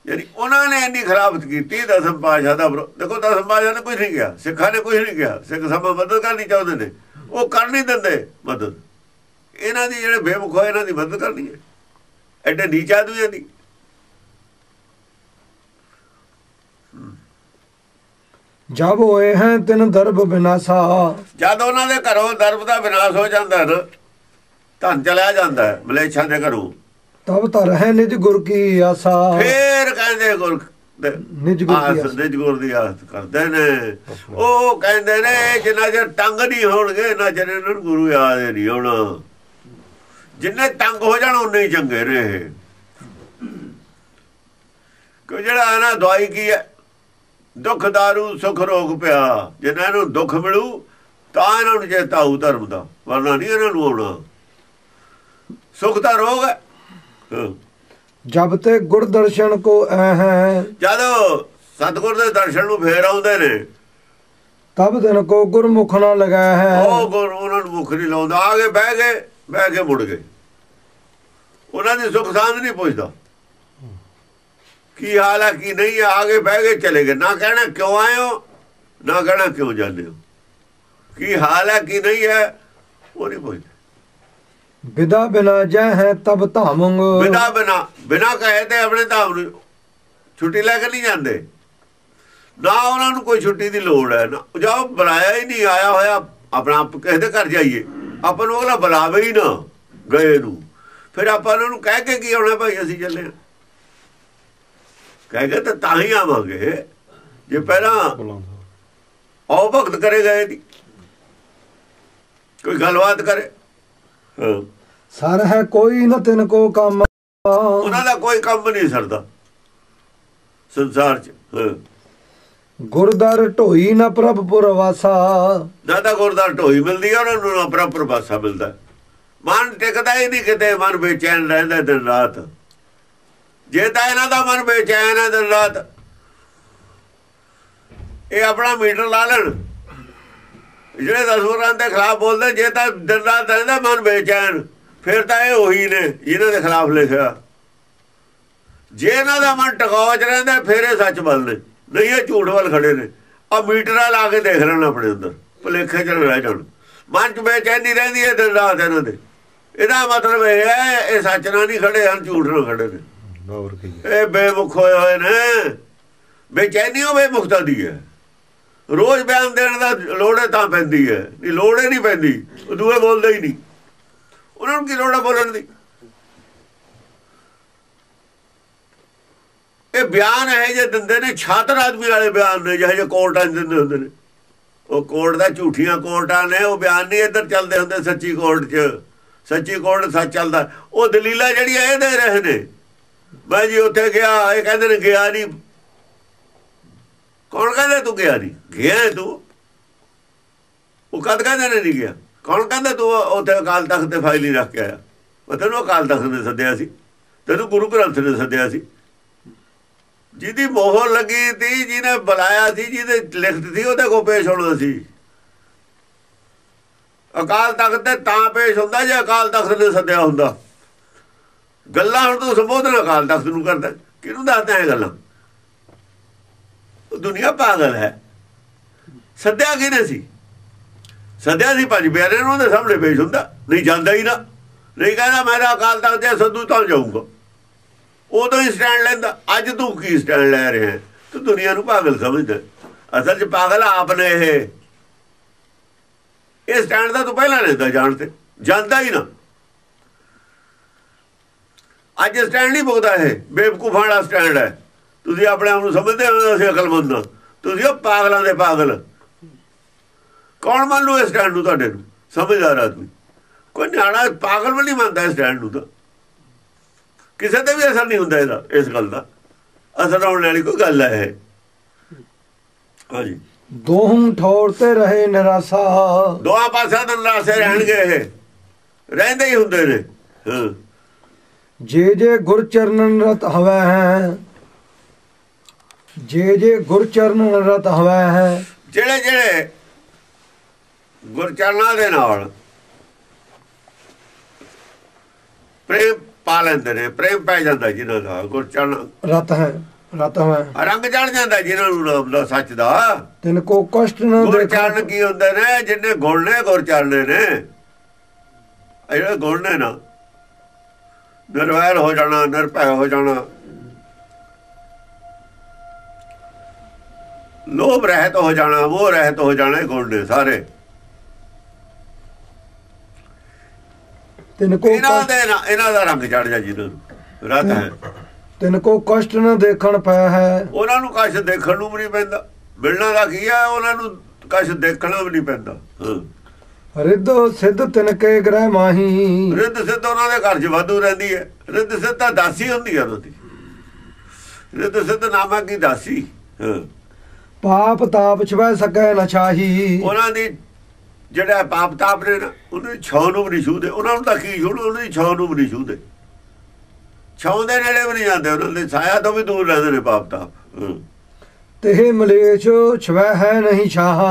ਯਾਨੀ ਉਹਨਾਂ ਨੇ ਇੰਨੀ ਖਰਾਬਤ ਕੀਤੀ ਦਸਮ ਪਾਤਸ਼ਾਹ ਦਾ। ਦੇਖੋ ਦਸਮ ਪਾਤਸ਼ਾਹ ਨੇ ਕੁਝ ਨਹੀਂ ਕਿਹਾ, ਸਿੱਖਾਂ ਨੇ ਕੁਝ ਨਹੀਂ ਕਿਹਾ। ਸਿੱਖ ਸਭਾ ਮਦਦ ਕਰਨੀ ਚਾਹੁੰਦੇ ਨੇ, ਉਹ ਕਰ ਨਹੀਂ ਦਿੰਦੇ ਮਦਦ। ਇਹਨਾਂ ਦੀ ਜਿਹੜੇ ਬੇਵਕੂਫ ਹੋਏ ਇਹਨਾਂ ਦੀ ਮਦਦ ਕਰਨੀ ਹੈ, ਐਡੇ ਨੀਚ ਆਦਮੀਆਂ ਦੀ। ਜਦ ਹੋਏ ਹੈ ਤਿੰਨ ਦਰਬ ਵਿਨਾਸ਼ਾ, ਜਦ ਉਹਨਾਂ ਦੇ ਘਰੋਂ ਦਰਬ ਦਾ ਵਿਨਾਸ਼ ਹੋ ਜਾਂਦਾ ਨਾ, ਧਨ ਚਲਿਆ ਜਾਂਦਾ ਹੈ ਮਲੇਛਾਂ ਦੇ ਘਰੋਂ, ਤਬ ਤਾਂ ਰਹੇ ਨਿਜ ਗੁਰ ਕੀ ਆਸਾ। ਫੇਰ ਕਹਿੰਦੇ ਗੁਰ ਨਿਜ ਗੁਰ ਦੀ ਆਸ ਕਰਦੇ ਨੇ। ਉਹ ਕਹਿੰਦੇ ਨੇ ਜਿੰਨਾ ਚਿਰ ਤੰਗ ਨਹੀਂ ਹੋਣਗੇ ਨਾ ਚਿਰ ਇਹਨਾਂ ਨੂੰ ਗੁਰੂ ਯਾਦ ਨਹੀਂ ਹੋਣਾ। ਜਿੰਨੇ ਤੰਗ ਹੋ ਜਾਣ ਉਨੇ ਹੀ ਚੰਗੇ ਨੇ। ਕਿਉਂ ਜਿਹੜਾ ਨਾ ਦਵਾਈ ਕੀ ਹੈ, ਦੁੱਖ ਦਾਰੂ ਸੁੱਖ ਰੋਗ ਪਿਆ। ਜਿੰਨਾਂ ਨੂੰ ਦੁੱਖ ਮਿਲੂ ਤਾਂ ਇਹਨਾਂ ਨੂੰ ਚੇਤਾ ਆਊ ਧਰਮ ਦਾ, ਵਰਨਾ ਨਹੀਂ ਇਹਨਾਂ ਨੂੰ ਆਉਣਾ। ਸੁੱਖ ਦਾ ਰੋਗ ਹੈ। ਜਬ ਤੇ ਗੁਰ ਦਰਸ਼ਨ ਕੋ ਐ ਹੈ, ਜਦੋਂ ਸਤਿਗੁਰ ਦੇ ਦਰਸ਼ਨ ਨੂੰ ਫੇਰ ਆਉਂਦੇ ਨੇ, ਤਬ ਦਿਨ ਕੋ ਗੁਰਮੁਖ ਨਾ ਲਗਾਇਆ ਹੈ। ਉਹ ਗੁਰ ਉਹਨਾਂ ਨੂੰ ਮੁੱਖ ਨਹੀਂ ਲਾਉਂਦਾ। ਆ ਕੇ ਬਹਿ ਗਏ, ਬਹਿ ਕੇ ਮੁੜ ਗਏ, ਉਹਨਾਂ ਦੀ ਸੁੱਖ ਸਾਂਝ ਨਹੀਂ ਪੁੱਛਦਾ ਕੀ ਹਾਲ ਹੈ ਕੀ ਨਹੀਂ। ਆ ਕੇ ਬਹਿ ਗਏ ਚਲੇ ਗਏ, ਨਾ ਕਹਿਣਾ ਕਿਉਂ ਆਏ ਹੋ, ਨਾ ਕਹਿਣਾ ਕਿਉਂ ਜਾਂਦੇ ਹੋ, ਕੀ ਹਾਲ ਹੈ ਕੀ ਨਹੀਂ ਹੈ ਉਹ ਨਹੀਂ ਪੁੱਛਦਾ। ਬਿਦਾ ਬਿਨਾ ਜੈ ਹੈ ਤਬ ਧਾਮੁੰਗ, ਬਿਦਾ ਬਿਨਾ ਬਿਨਾ ਕਹੇ ਤੇ ਆਪਣੇ ਧਾਮ ਨੂੰ ਛੁੱਟੀ ਲੈ ਕੇ ਨਹੀਂ ਜਾਂਦੇ। ਨਾ ਉਹਨਾਂ ਨੂੰ ਕੋਈ ਛੁੱਟੀ ਦੀ ਲੋੜ ਹੈ, ਨਾ ਜਾਓ ਬੁਲਾਇਆ ਹੀ ਨਹੀਂ, ਆਇਆ ਹੋਇਆ ਆਪਣਾ ਆਪ ਕਿਸੇ ਦੇ ਘਰ ਜਾਈਏ, ਆਪਾਂ ਨੂੰ ਅਗਲਾ ਬੁਲਾਵੇ ਹੀ ਨਾ ਗਏ ਨੂੰ। ਫਿਰ ਆਪਾਂ ਉਹਨਾਂ ਨੂੰ ਕਹਿ ਕੇ ਕੀ ਆਉਣਾ, ਭਾਈ ਅਸੀਂ ਚੱਲੇ ਹਾਂ ਕਹਿ ਕੇ ਤਾਂ ਤਾਂ ਹੀ ਆਵਾਂਗੇ ਜੇ ਪਹਿਲਾਂ ਉਹ ਭਗਤ ਕਰੇ ਗਏ ਦੀ ਕੋਈ ਗੱਲਬਾਤ ਕਰੇ। ਸਰ ਹੈ ਕੋਈ ਨਾ ਤਿੰਨ ਕੋ ਕੰਮ, ਉਹਨਾਂ ਦਾ ਕੋਈ ਕੰਮ ਨਹੀਂ ਸਰਦਾ ਸੰਸਾਰ ਚ। ਗੁਰਦਰ ਢੋਈ ਨਾ ਪ੍ਰਭ ਪੁਰਵਾਸਾ, ਨਾ ਤਾਂ ਗੁਰਦਰ ਢੋਈ ਮਿਲਦੀ ਆ ਉਹਨਾਂ ਨੂੰ, ਨਾ ਪ੍ਰਭ ਪੁਰਵਾਸਾ ਮਿਲਦਾ। ਮਨ ਟਿਕਦਾ ਹੀ ਨਹੀਂ ਕਿਤੇ, ਮਨ ਬੇਚੈਨ ਰਹਿੰਦਾ ਦਿਨ ਰਾਤ। ਜੇ ਤਾਂ ਇਹਨਾਂ ਦਾ ਮਨ ਬੇਚੈਨ ਹੈ ਦਿਨ ਰਾਤ, ਇਹ ਆਪਣਾ ਮੀਟਰ ਲਾ ਲੈਣ। ਜਿਹੜੇ ਦਸਵਰਾਂ ਦੇ ਖਿਲਾਫ ਬੋਲਦੇ, ਜੇ ਤਾਂ ਦਿਨ ਰਾਤ ਰਹਿੰਦਾ ਮਨ ਬੇਚੈਨ, ਫਿਰ ਤਾਂ ਇਹ ਉਹੀ ਨੇ ਜਿਹਨਾਂ ਦੇ ਖਿਲਾਫ ਲਿਖਿਆ। ਜੇ ਇਹਨਾਂ ਦਾ ਮਨ ਟਿਕਾਉ ਚ ਰਹਿੰਦਾ ਫਿਰ ਇਹ ਸੱਚ ਵੱਲ ਨੇ, ਨਹੀਂ ਇਹ ਝੂਠ ਵੱਲ ਖੜੇ ਨੇ। ਆਹ ਮੀਟਰਾਂ ਲਾ ਕੇ ਦੇਖ ਲੈਣ ਆਪਣੇ ਅੰਦਰ, ਭੁਲੇਖੇ ਚ ਰਹਿ ਜਾਣ। ਮਨ ਚ ਬੇਚੈਨੀ ਰਹਿੰਦੀ ਹੈ ਦਿਨ ਰਾਤ ਇਹਨਾਂ ਦੇ। ਇਹਦਾ ਮਤਲਬ ਇਹ ਹੈ ਇਹ ਸੱਚ ਨਾਲ ਨਹੀਂ ਖੜੇ ਹਨ, ਝੂਠ ਨਾਲ ਖੜੇ ਨੇ। ਇਹ ਬੇਮੁਖ ਹੋਏ ਹੋਏ ਨੇ। ਬੇਚੈਨੀ ਉਹ ਬੇਮੁਖਤਾ ਦੀ ਹੈ। ਰੋਜ਼ ਬਿਆਨ ਦੇਣ ਦਾ ਲੋੜ ਤਾਂ ਪੈਂਦੀ ਹੈ, ਨਹੀਂ ਲੋੜ ਹੀ ਨਹੀਂ ਪੈਂਦੀ। ਉਹ ਦੂਏ ਬੋਲਦੇ ਹੀ ਨਹੀਂ, ਉਹਨਾਂ ਨੂੰ ਕੀ ਲੋੜ ਹੈ ਬੋਲਣ ਦੀ। ਇਹ ਬਿਆਨ ਇਹ ਜਿਹੇ ਦਿੰਦੇ ਨੇ ਛਾਤਰ ਆਦਮੀ ਵਾਲੇ ਬਿਆਨ ਨੇ, ਜਿਹੋ ਜਿਹੇ ਕੋਰਟਾਂ 'ਚ ਦਿੰਦੇ ਹੁੰਦੇ ਨੇ। ਉਹ ਕੋਰਟ ਦਾ ਝੂਠੀਆਂ ਕੋਰਟਾਂ ਨੇ, ਉਹ ਬਿਆਨ ਨਹੀਂ ਇੱਧਰ ਚੱਲਦੇ ਹੁੰਦੇ ਸੱਚੀ ਕੋਰਟ 'ਚ। ਸੱਚੀ ਕੋਰਟ ਸੱਚ ਚੱਲਦਾ। ਉਹ ਦਲੀਲਾਂ ਜਿਹੜੀਆਂ ਇਹ ਦੇ ਰਹੇ ਨੇ, ਮੈਂ ਜੀ ਉੱਥੇ ਗਿਆ, ਇਹ ਕਹਿੰਦੇ ਨੇ ਗਿਆ ਨਹੀਂ। ਕੌਣ ਕਹਿੰਦਾ ਤੂੰ ਗਿਆ ਨਹੀਂ? ਗਿਆ ਤੂੰ। ਉਹ ਕਦ ਕਹਿੰਦੇ ਨੇ ਨਹੀਂ ਗਿਆ? ਕੌਣ ਕਹਿੰਦਾ ਤੂੰ ਉੱਥੇ ਅਕਾਲ ਤਖਤ ਤੇ ਫਾਈਲ ਹੀ ਰੱਖ ਕੇ ਆਇਆ? ਮੈਂ ਤੈਨੂੰ ਅਕਾਲ ਤਖਤ ਨੇ ਸੱਦਿਆ ਸੀ, ਤੈਨੂੰ ਗੁਰੂ ਗ੍ਰੰਥ ਨੇ ਸੱਦਿਆ ਸੀ। ਜਿਹਦੀ ਮੋਹਰ ਲੱਗੀ ਸੀ, ਜਿਹਨੇ ਬੁਲਾਇਆ ਸੀ, ਜਿਹਦੇ ਲਿਖਤ ਸੀ, ਉਹਦੇ ਕੋਲ ਪੇਸ਼ ਹੋਣਾ ਸੀ। ਅਕਾਲ ਤਖਤ ਤੇ ਤਾਂ ਪੇਸ਼ ਹੁੰਦਾ ਜੇ ਅਕਾਲ ਤਖਤ ਨੇ ਸੱਦਿਆ ਹੁੰਦਾ। ਗੱਲਾਂ ਹੁਣ ਤੂੰ ਸੰਬੋਧਨ ਅਕਾਲ ਤਖਤ ਨੂੰ ਕਰਦਾ, ਕਿਹਨੂੰ ਦੱਸਦਾ ਇਹ ਗੱਲਾਂ? ਦੁਨੀਆ ਪਾਗਲ ਹੈ। ਸੱਦਿਆ ਕਿਹਨੇ ਸੀ? ਸੱਦਿਆ ਸੀ ਪੰਜ ਪਿਆਰੇ ਨੂੰ, ਉਹਦੇ ਸਾਹਮਣੇ ਪੇਸ਼ ਹੁੰਦਾ। ਨਹੀਂ ਜਾਂਦਾ ਹੀ ਨਾ, ਨਹੀਂ ਕਹਿੰਦਾ ਮੈਂ ਤਾਂ ਅਕਾਲ ਤਖਤ ਤੇ ਸੱਦੂ ਤਾਂ ਜਾਊਂਗਾ। ਉਦੋਂ ਹੀ ਸਟੈਂਡ ਲੈਂਦਾ। ਅੱਜ ਤੂੰ ਕੀ ਸਟੈਂਡ ਲੈ ਰਿਹਾ? ਤੂੰ ਦੁਨੀਆ ਨੂੰ ਪਾਗਲ ਸਮਝਦਾ। ਅਸਲ 'ਚ ਪਾਗਲ ਆਪ ਨੇ ਇਹ। ਇਹ ਸਟੈਂਡ ਦਾ ਤੂੰ ਪਹਿਲਾਂ ਲੈਂਦਾ ਜਾਣ ਤੇ, ਜਾਂਦਾ ਹੀ ਨਾ। ਅੱਜ ਸਟੈਂਡ ਨਹੀਂ ਪੁੱਗਦਾ, ਇਹ ਬੇਵਕੂਫਾਂ ਵਾਲਾ ਸਟੈਂਡ ਹੈ। ਤੁਸੀਂ ਆਪਣੇ ਆਪ ਨੂੰ ਸਮਝਦੇ ਹੋ ਅਸੀਂ ਅਕਲਮੰਦ, ਤੁਸੀਂ ਉਹ ਪਾਗਲਾਂ ਦੇ ਪਾਗਲ। ਕੌਣ ਮੰਨ ਲੂ ਇਸ ਸਟੈਂਡ ਨੂੰ? ਤੁਹਾਡੇ ਨੂੰ ਸਮਝਦਾਰ ਆਦਮੀ ਕੋਈ ਨਿਆਣਾ ਪਾਗਲ ਵੀ ਨਹੀਂ ਮੰਨਦਾ ਇਸ ਸਟੈਂਡ ਨੂੰ। ਤਾਂ ਕਿਸੇ 'ਤੇ ਵੀ ਅਸਰ ਨਹੀਂ ਹੁੰਦਾ ਇਹਦਾ, ਇਸ ਗੱਲ ਦਾ ਅਸਰ ਆਉਣ ਵਾਲੀ ਕੋਈ ਗੱਲ ਹੈ ਇਹ। ਹਾਂਜੀ, ਦੋਹਾਂ ਠੌਰ ਤੇ ਰਹੇ ਨਿਰਾਸ਼ਾ, ਦੋਹਾਂ ਪਾਸਿਆਂ ਦੇ ਨਿਰਾਸ਼ੇ ਰਹਿਣਗੇ ਇਹ, ਰਹਿੰਦੇ ਹੀ ਹੁੰਦੇ ਨੇ। ਹਾਂ, ਜੇ ਜੇ ਗੁਰ ਚਰਨਨ ਰਤ ਹਵਾ ਹੈ, ਜੇ ਜੇ ਗੁਰ ਚਰਨਨ ਰਤ ਹਵਾ ਹੈ, ਜਿਹੜੇ ਜਿਹੜੇ ਗੁਰ ਚਰਨਾਂ ਦੇ ਨਾਲ ਪ੍ਰੇਮ ਪਾ ਲੈਂਦੇ ਨੇ, ਪ੍ਰੇਮ ਪੈ ਜਾਂਦਾ ਜਿਹਨਾਂ ਦਾ ਗੁਰ ਚਰਨ ਰਤ ਹੈ, ਰਤ ਹਵਾ ਰੰਗ ਚੜ ਜਾਂਦਾ ਜਿਹਨਾਂ ਨੂੰ ਨਾਮ ਦਾ ਸੱਚ ਦਾ। ਤਿੰਨ ਕੋ ਕਸ਼ਟ ਨਾ ਦੇਖਣ। ਗੁਰ ਚਰਨ ਕੀ ਹੁੰਦੇ ਨੇ? ਜਿੰਨੇ ਗੁਣ ਨੇ ਗੁਰ ਚਰਨੇ ਨੇ। ਜਿਹੜੇ ਗੁਣ ਨੇ ਨਾ, ਨਿਰਵੈਰ ਹੋ ਜਾਣਾ, ਨਿਰਭੈ ਹੋ ਜਾਣਾ, ਲੋਭ ਰਹਿਤ ਹੋ ਜਾਣਾ, ਉਹ ਰਹਿਤ ਹੋ ਜਾਣਾ, ਗੁਣ ਨੇ ਸਾਰੇ। ਇਹਨਾਂ ਦੇ ਇਹਨਾਂ ਦਾ ਰੰਗ ਚੜ ਜਾ ਜਿਹਨਾਂ ਨੂੰ ਰਤ ਹੈ। ਤਿੰਨਕੋ ਕਸ਼ਟ ਨਾ ਦੇਖਣ ਪਿਆ ਹੈ, ਉਹਨਾਂ ਨੂੰ ਕਸ਼ਟ ਦੇਖਣ ਨੂੰ ਵੀ ਨਹੀਂ ਪੈਂਦਾ। ਮਿਲਣਾ ਦਾ ਕੀ ਹੈ, ਉਹਨਾਂ ਨੂੰ ਕਸ਼ਟ ਦੇਖਣਾ ਵੀ ਨਹੀਂ ਪੈਂਦਾ। ਰਿੱਧ ਸਿੱਧ ਤਿੰਨਕੇ ਗ੍ਰਹਿ ਮਾਹੀ, ਰਿੱਧ ਸਿੱਧ ਉਹਨਾਂ ਦੇ ਘਰ 'ਚ ਵਾਧੂ ਰਹਿੰਦੀ ਹੈ। ਰਿੱਧ ਸਿੱਧ ਤਾਂ ਦਾਸੀ ਹੁੰਦੀ ਹੈ ਉਹਨਾਂ ਦੀ, ਰਿੱਧ ਸਿੱਧ ਨਾਮਾ ਕੀ ਦਾਸੀ। ਪਾਪ ਤਾਪ ਛੁਪੈ ਸਕੇ ਨਾ ਛਾਹੀ, ਉਹਨਾਂ ਦੀ ਜਿਹੜਾ ਪਾਪ ਤਾਪ ਨੇ ਨਾ ਉਹਨੂੰ ਛਾਂ ਨੂੰ ਵੀ ਨਹੀਂ ਛੂਹਦੇ। ਉਹਨਾਂ ਨੂੰ ਤਾਂ ਕੀ ਛੂਹਣਾ, ਉਹਨਾਂ ਦੀ ਛਾਂ ਨੂੰ ਵੀ ਨਹੀਂ ਛੂਹਦੇ, ਛਾਂ ਦੇ ਨੇੜੇ ਵੀ ਨਹੀਂ ਜਾਂਦੇ, ਉਹਨਾਂ ਦੀ ਸਾਇਆ ਤੋਂ ਵੀ ਦੂਰ ਰਹਿੰਦੇ ਨੇ ਪਾਪ ਤਾਪ। ਤੇ ਮਲੇਸ਼ ਛੁਪੈ ਹੈ ਨਹੀਂ ਛਾਹ,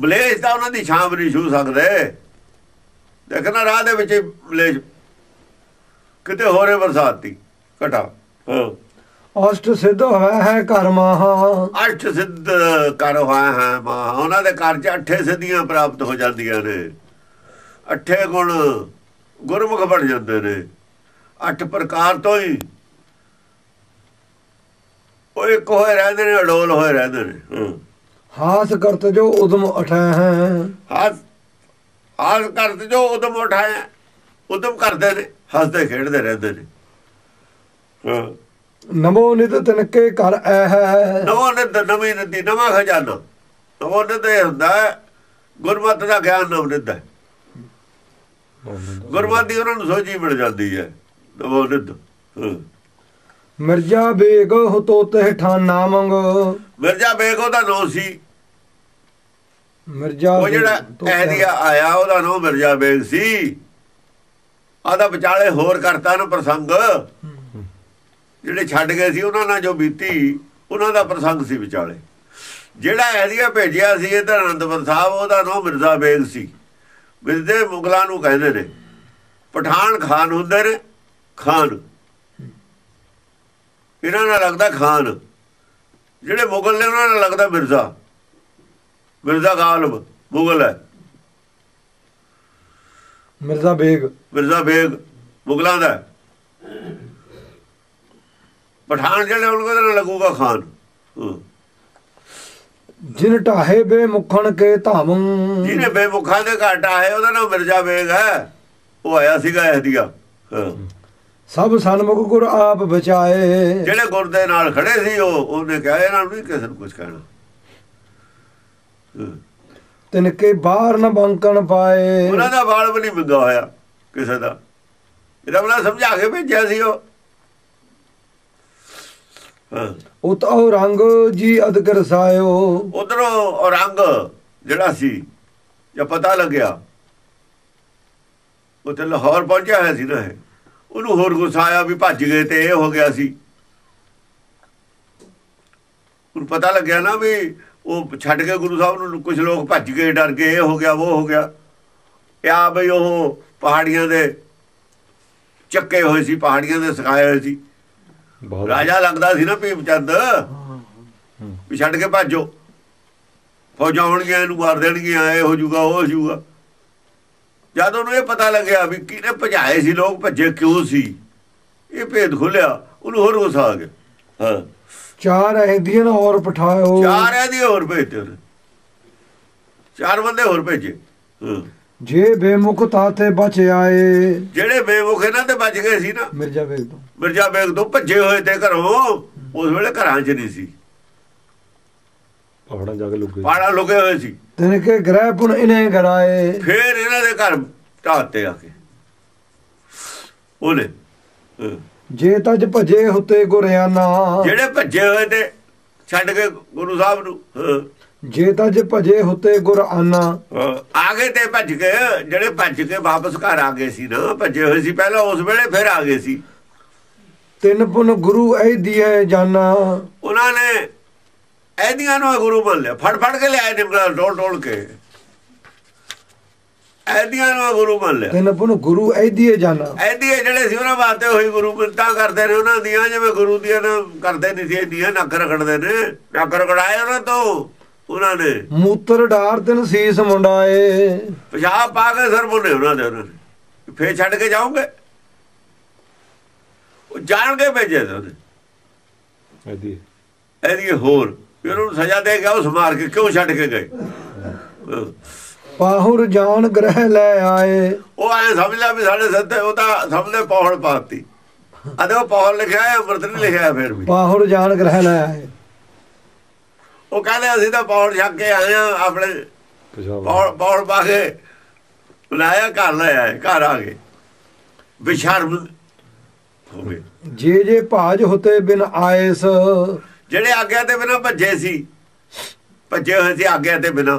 ਮਲੇਸ਼ ਦਾ ਉਹਨਾਂ ਦੀ ਛਾਂ ਵੀ ਨਹੀਂ ਛੂਹ ਸਕਦੇ। ਦੇਖਣਾ ਰਾਹ ਦੇ ਵਿੱਚ ਮਲੇਸ਼ ਕਿਤੇ ਹੋ ਰਹੇ ਬਰਸਾਤੀ ਘਟਾ। ਅਸ਼ਟ ਸਿੱਧ ਹੋਇਆ ਹੈ ਘਰ ਮਾਹਾ, ਅਸ਼ਟ ਸਿੱਧ ਕਰ ਹੋਇਆ ਹੈ ਮਾਹਾ, ਉਹਨਾਂ ਦੇ ਘਰ 'ਚ ਅੱਠੇ ਸਿੱਧੀਆਂ ਪ੍ਰਾਪਤ ਹੋ ਜਾਂਦੀਆਂ ਨੇ। ਅੱਠੇ ਗੁਣ ਗੁਰਮੁਖ ਬਣ ਜਾਂਦੇ ਨੇ। ਅੱਠ ਪ੍ਰਕਾਰ ਤੋਂ ਹੀ ਉਹ ਇੱਕ ਹੋਏ ਰਹਿੰਦੇ ਨੇ, ਅਡੋਲ ਹੋਏ ਰਹਿੰਦੇ ਨੇ। ਹਾਸ ਕਰਤ ਜੋ ਉਦਮ ਉਠਾਇਆ ਹੈ, ਹਾਸ ਹਾਸ ਕਰਤ ਜੋ ਉਦਮ ਉਠਾਇਆ, ਉਦਮ ਕਰਦੇ ਨੇ, ਹੱਸਦੇ ਖੇਡਦੇ ਰਹਿੰਦੇ ਨੇ। ਹਾਂ, ਨਵੋ ਨਿਤ ਤਿਨਕੇ ਘਰ ਐ ਹੈ, ਨਵੋ ਨਿਤ ਨਵੀਂ ਨਿੱਤੀ, ਨਵਾਂ ਖਜ਼ਾਨਾ। ਨਵੋ ਨਿਤ ਇਹ ਹੁੰਦਾ ਗੁਰਮਤ ਦਾ ਗਿਆਨ, ਨਵ ਨਿੱਤ ਹੈ ਗੁਰਮਤ ਦੀ ਉਹਨਾਂ ਨੂੰ ਸੋਝੀ ਮਿਲ ਜਾਂਦੀ ਹੈ, ਨਵੋ ਨਿੱਤ। ਮਿਰਜ਼ਾ ਬੇਗ ਤੋਤੇ ਠਾਨਾ ਮੰਗ, ਮਿਰਜ਼ਾ ਬੇਗ ਉਹਦਾ ਨਾਂ ਸੀ। ਮਿਰਜ਼ਾ ਉਹ ਜਿਹੜਾ ਅਹਿਦੀਆ ਆਇਆ ਉਹਦਾ ਨਾਂ ਮਿਰਜ਼ਾ ਬੇਗ ਸੀ। ਆਦਾ ਵਿਚਾਲੇ ਹੋਰ ਕਰਤਾ ਨੂੰ ਪ੍ਰਸੰਗ, ਜਿਹੜੇ ਛੱਡ ਗਏ ਸੀ ਉਹਨਾਂ ਨਾਲ ਜੋ ਬੀਤੀ ਉਹਨਾਂ ਦਾ ਪ੍ਰਸੰਗ ਸੀ ਵਿਚਾਲੇ। ਜਿਹੜਾ ਅਹਿਦੀਆ ਭੇਜਿਆ ਸੀ ਇਹ ਤਾਂ ਅਨੰਦਪੁਰ ਸਾਹਿਬ, ਉਹਦਾ ਨਾਂ ਮਿਰਜ਼ਾ ਬੇਗ ਸੀ। ਮਿਰਜ਼ੇ ਮੁਗਲਾਂ ਨੂੰ ਕਹਿੰਦੇ ਨੇ, ਪਠਾਨ ਖਾਨ ਹੁੰਦੇ ਨੇ, ਖਾਨ ਇਹਨਾਂ ਨਾਲ ਲੱਗਦਾ ਖਾਨ, ਜਿਹੜੇ ਮੁਗਲ ਨੇ ਉਹਨਾਂ ਨਾਲ ਲੱਗਦਾ ਮਿਰਜ਼ਾ। ਮਿਰਜ਼ਾ ਗਾਲਬ ਮੁਗਲ ਹੈ, ਮਿਰਜ਼ਾ ਬੇਗ ਮਿਰਜ਼ਾ ਬੇਗ ਮੁਗਲਾਂ ਦਾ। ਪਠਾਨ ਜਿਹੜੇ ਉਹਨਾਂ ਨਾਲ ਲੱਗੂਗਾ ਖਾਨ। ਜਿਨ ਢਾਹੇ ਬੇਮੁਖਣ ਕੇ ਧਾਮ, ਜਿਹਨੇ ਬੇਮੁਖਾਂ ਦੇ ਘਰ ਢਾਹੇ ਉਹਦਾ ਨਾਮ ਮਿਰਜ਼ਾ ਬੇਗ ਹੈ। ਉਹ ਆਇਆ ਸੀਗਾ ਇਹਦੀਆ। ਸਭ ਸਨਮੁਖ ਗੁਰ ਆਪ ਬਚਾਏ, ਜਿਹੜੇ ਗੁਰ ਦੇ ਨਾਲ ਖੜੇ ਸੀ ਉਹ ਉਹਨੇ ਕਿਹਾ ਇਹਨਾਂ ਨੂੰ ਕਿਸੇ ਨੂੰ ਕੁਝ ਕਹਿਣਾ। ਤਿਨਕੇ ਬਾਹਰ ਨਾ ਬੰਕਣ ਪਾਏ, ਉਹਨਾਂ ਦਾ ਵਾਲ ਵੀ ਨਹੀਂ ਬੰਗਾ ਹੋਇਆ ਕਿਸੇ ਦਾ। ਇਹਦਾ ਉਹਨਾਂ ਸਮਝਾ ਕੇ ਭੇਜਿਆ ਸੀ ਉਹ। ਉਤ ਔਰੰਗ ਜੀ ਅਦਗਰ ਸਾਇਓ, ਉਧਰੋਂ ਔਰੰਗ ਜਿਹੜਾ ਸੀ ਜਾਂ ਪਤਾ ਲੱਗਿਆ ਉਹ ਤੇ ਲਾਹੌਰ ਪਹੁੰਚਿਆ ਹੋਇਆ ਸੀ ਨਾ, ਉਹਨੂੰ ਹੋਰ ਗੁੱਸਾ ਆਇਆ ਵੀ ਭੱਜ ਗਏ ਤੇ ਇਹ ਹੋ ਗਿਆ ਸੀ। ਉਹਨੂੰ ਪਤਾ ਲੱਗਿਆ ਨਾ ਵੀ ਉਹ ਛੱਡ ਕੇ ਗੁਰੂ ਸਾਹਿਬ ਨੂੰ ਕੁਝ ਲੋਕ ਭੱਜ ਗਏ, ਡਰ ਗਏ, ਇਹ ਹੋ ਗਿਆ ਉਹ ਹੋ ਗਿਆ। ਆ ਬਈ ਉਹ ਪਹਾੜੀਆਂ ਦੇ ਚੱਕੇ ਹੋਏ ਸੀ, ਪਹਾੜੀਆਂ ਦੇ ਸਿਖਾਏ ਹੋਏ ਸੀ। ਰਾਜਾ ਲੱਗਦਾ ਸੀ ਨਾ ਭੀਮ ਚੰਦ, ਵੀ ਛੱਡ ਕੇ ਭੱਜੋ, ਫੌਜਾਂ ਆਉਣਗੀਆਂ ਇਹਨੂੰ ਮਾਰ ਦੇਣਗੀਆਂ, ਇਹ ਹੋ ਜੂਗਾ ਉਹ ਹੋ ਜੂਗਾ। ਜਦ ਉਹਨੂੰ ਇਹ ਪਤਾ ਲੱਗਿਆ ਵੀ ਕਿਹਨੇ ਭਜਾਏ ਸੀ ਲੋਕ, ਭੱਜੇ ਕਿਉਂ ਸੀ, ਇਹ ਭੇਦ ਖੁੱਲਿਆ, ਉਹਨੂੰ ਹੋਰ ਗੁੱਸਾ ਆ ਗਿਆ। ਹਾਂ, ਚਾਰ ਅਹਿਦੀਆਂ ਹੋਰ ਪਠਾਇਓ, ਚਾਰ ਅਹਿਦੀਆਂ ਹੋਰ ਭੇਜਦੇ ਉਹਨੇ, ਚਾਰ ਬੰਦੇ ਹੋਰ ਭੇਜੇ। ਜੇ ਬੇਮੁਖ ਤਾਤੇ ਬਚ ਆਏ, ਜਿਹੜੇ ਬੇਮੁਖ ਇਹਨਾਂ ਤੇ ਬਚ ਗਏ ਸੀ ਨਾ ਮਿਰਜ਼ਾ ਬੇਗ ਤੋਂ, ਮਿਰਜ਼ਾ ਬੇਗ ਤੋਂ ਭੱਜੇ ਹੋਏ ਤੇ ਘਰੋਂ। ਉਸ ਵੇਲੇ ਘਰਾਂ 'ਚ ਨਹੀਂ ਸੀ, ਪਹਾੜਾਂ ਜਾ ਕੇ ਲੁਕੇ, ਪਹਾੜਾਂ ਲੁਕੇ ਹੋਏ ਸੀ। ਤਿਨਕੇ ਗ੍ਰਹਿ ਪੁਣ ਇਹਨੇ ਗਰਾਏ, ਫੇਰ ਇਹਨਾਂ ਦੇ ਘਰ ਢਾਤੇ ਆ ਕੇ ਉਹਨੇ। ਜੇ ਤਜ ਭਜੇ ਹੁਤੇ ਗੁਰਿਆਨਾ, ਜਿਹੜੇ ਭੱਜੇ ਹੋਏ ਤੇ ਛੱਡ ਕੇ ਗੁਰੂ ਸਾਹਿਬ ਨੂੰ। ਜੇ ਤਜ ਭਜੇ ਹੁਤੇ ਗੁਰਆਨਾ, ਆ ਗਏ ਤੇ ਭੱਜ ਕੇ, ਜਿਹੜੇ ਭੱਜ ਕੇ ਵਾਪਸ ਘਰ ਆ ਗਏ ਸੀ ਨਾ, ਭੱਜੇ ਹੋਏ ਸੀ ਪਹਿਲਾਂ ਉਸ ਵੇਲੇ, ਫੇਰ ਆ ਗਏ ਸੀ। ਤਿੰਨ ਪੁਨ ਗੁਰੂ ਅਹਿਦੀਆ ਜਾਨਾ, ਉਹਨਾਂ ਨੇ ਐਦੀਆਂ ਨੂੰ ਗੁਰੂ ਮੰਨ ਲਿਆ, ਫੜ ਫੜ ਕੇ ਲਿਆਏ ਨੇ ਟੋਲ ਟੋਲ ਕੇ, ਐਦੀਆਂ ਨੂੰ ਗੁਰੂ ਮੰਨ ਲਿਆ। ਤਿੰਨ ਪੁਨ ਗੁਰੂ ਅਹਿਦੀਆ ਜਾਨਾ, ਅਹਿਦੀਆ ਜਿਹੜੇ ਸੀ ਉਹਨਾਂ ਵਾਸਤੇ ਉਹੀ ਗੁਰੂ ਮਿੰਤਾਂ ਕਰਦੇ ਨੇ ਉਹਨਾਂ ਦੀਆਂ, ਜਿਵੇਂ ਗੁਰੂ ਦੀਆਂ ਕਰਦੇ ਨਹੀਂ ਸੀ ਐਦੀਆਂ। ਨੱਕ ਰਗੜਦੇ ਨੇ, ਨੱਕ ਰਗੜਾਏ ਉਹਨਾਂ ਤੋਂ। ਉਹਨਾਂ ਨੇ ਮੂਤਰ ਡਾਰ ਤਿੰਨ ਸੀਸ ਮੁੰਡਾਏ, ਪਿਸ਼ਾਬ ਪਾ ਕੇ ਸਿਰ ਮੁੰਨੇ ਉਹਨਾਂ ਦੇ, ਉਹਨਾਂ ਨੇ फिर छड़ के जाओगे जान के भेजे थे होर फिर सजा दे गया उस मार के क्यों छड़ के गए पाहुर जान ग्रह ले आए वो आए समझ लिया भी साढ़े सत्ते सबने पौहड़ पाती अरे वो पौहड़ लिखा है अमृत नहीं लिखा है फिर भी पाहुर जान ग्रह ले आए वो कहने असी तो पौड़ छक के आए अपने पौड़ पा के लाया घर ले आए घर आ गए बेशर्म हो गए जे जे भाज होते बिन आएस जेडे आग्या ते बिना भजे सी भजे होए सी आग्या ते बिना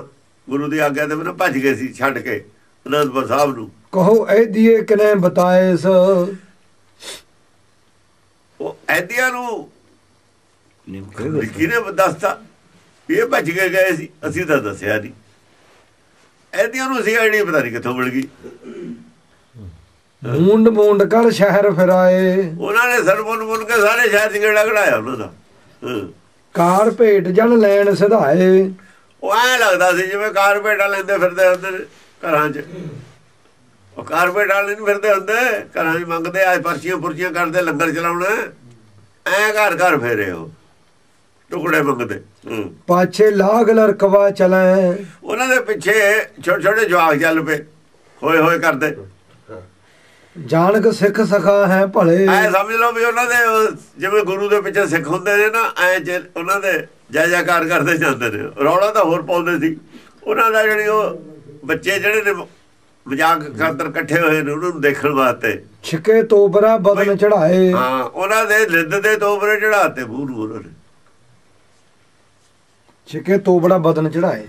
गुरु दी आग्या ते बिना भज गए सी छड्ड के अनंदपुर साहब नू कहो ऐ दिए कने बताएस ओ ऐदिया नू किने दसता ये भज के गए असी तो दसिया नहीं ऐदियां नूं सी आईडी पता नहीं कित्थों मिल गई मूंड मूंड कर शहर फिराए उन्होंने सरमुन मुन के सारे शहर गेड़ा घड़ाया उन्होंने कार भेट जल लैन सधाए वो ऐ लगता सी जिवें कार भेटा लैंदे फिरदे हुंदे घरां च वो कार भेटा लैंदे फिरदे हुंदे घरां च मंगदे आ पर्चियां पुरचियां करदे लंगर चलाउणे ऐ घर घर फेरे हो ਟੁਕੜੇ ਮੰਗਦੇ ਪਾਛੇ ਲਾਗ ਲਰਕਵਾ ਚਲੇ ਉਹਨਾਂ ਦੇ ਪਿੱਛੇ ਛੋਟੇ ਛੋਟੇ ਜਵਾਗ ਚੱਲ ਪਏ ਹੋਏ ਹੋਏ ਕਰਦੇ ਜਾਣਕ ਸਿੱਖ ਸਖਾ ਹੈ ਭਲੇ ਐ ਸਮਝ ਲਓ ਵੀ ਉਹਨਾਂ ਦੇ ਜਿਵੇਂ ਗੁਰੂ ਦੇ ਪਿੱਛੇ ਸਿੱਖ ਹੁੰਦੇ ਨੇ ਨਾ ਐ ਉਹਨਾਂ ਦੇ ਜੈ ਜੈਕਾਰ ਕਰਦੇ ਜਾਂਦੇ ਨੇ ਰੌਲਾ ਤਾਂ ਹੋਰ ਪਾਉਂਦੇ ਸੀ ਉਹਨਾਂ ਦਾ ਜਿਹੜੀ ਉਹ ਬੱਚੇ ਜਿਹੜੇ ਨੇ ਮਜ਼ਾਕ ਖਾਤਰ ਇਕੱਠੇ ਹੋਏ ਨੇ ਉਹਨਾਂ ਨੂੰ ਦੇਖਣ ਵਾਸਤੇ ਛਿੱਕੇ ਤੋਬਰਾ ਬਦਨ ਚੜਾਏ ਹਾਂ ਉਹਨਾਂ ਦੇ ਲਿੱਦ ਦੇ ਤੋਬਰੇ ਚੜਾਤੇ ਬੂਰੂ ਉਹਨਾਂ ਨੇ ਛਿੱਕੇ ਤੋਬੜਾ ਬਦਨ ਚੜਾਏ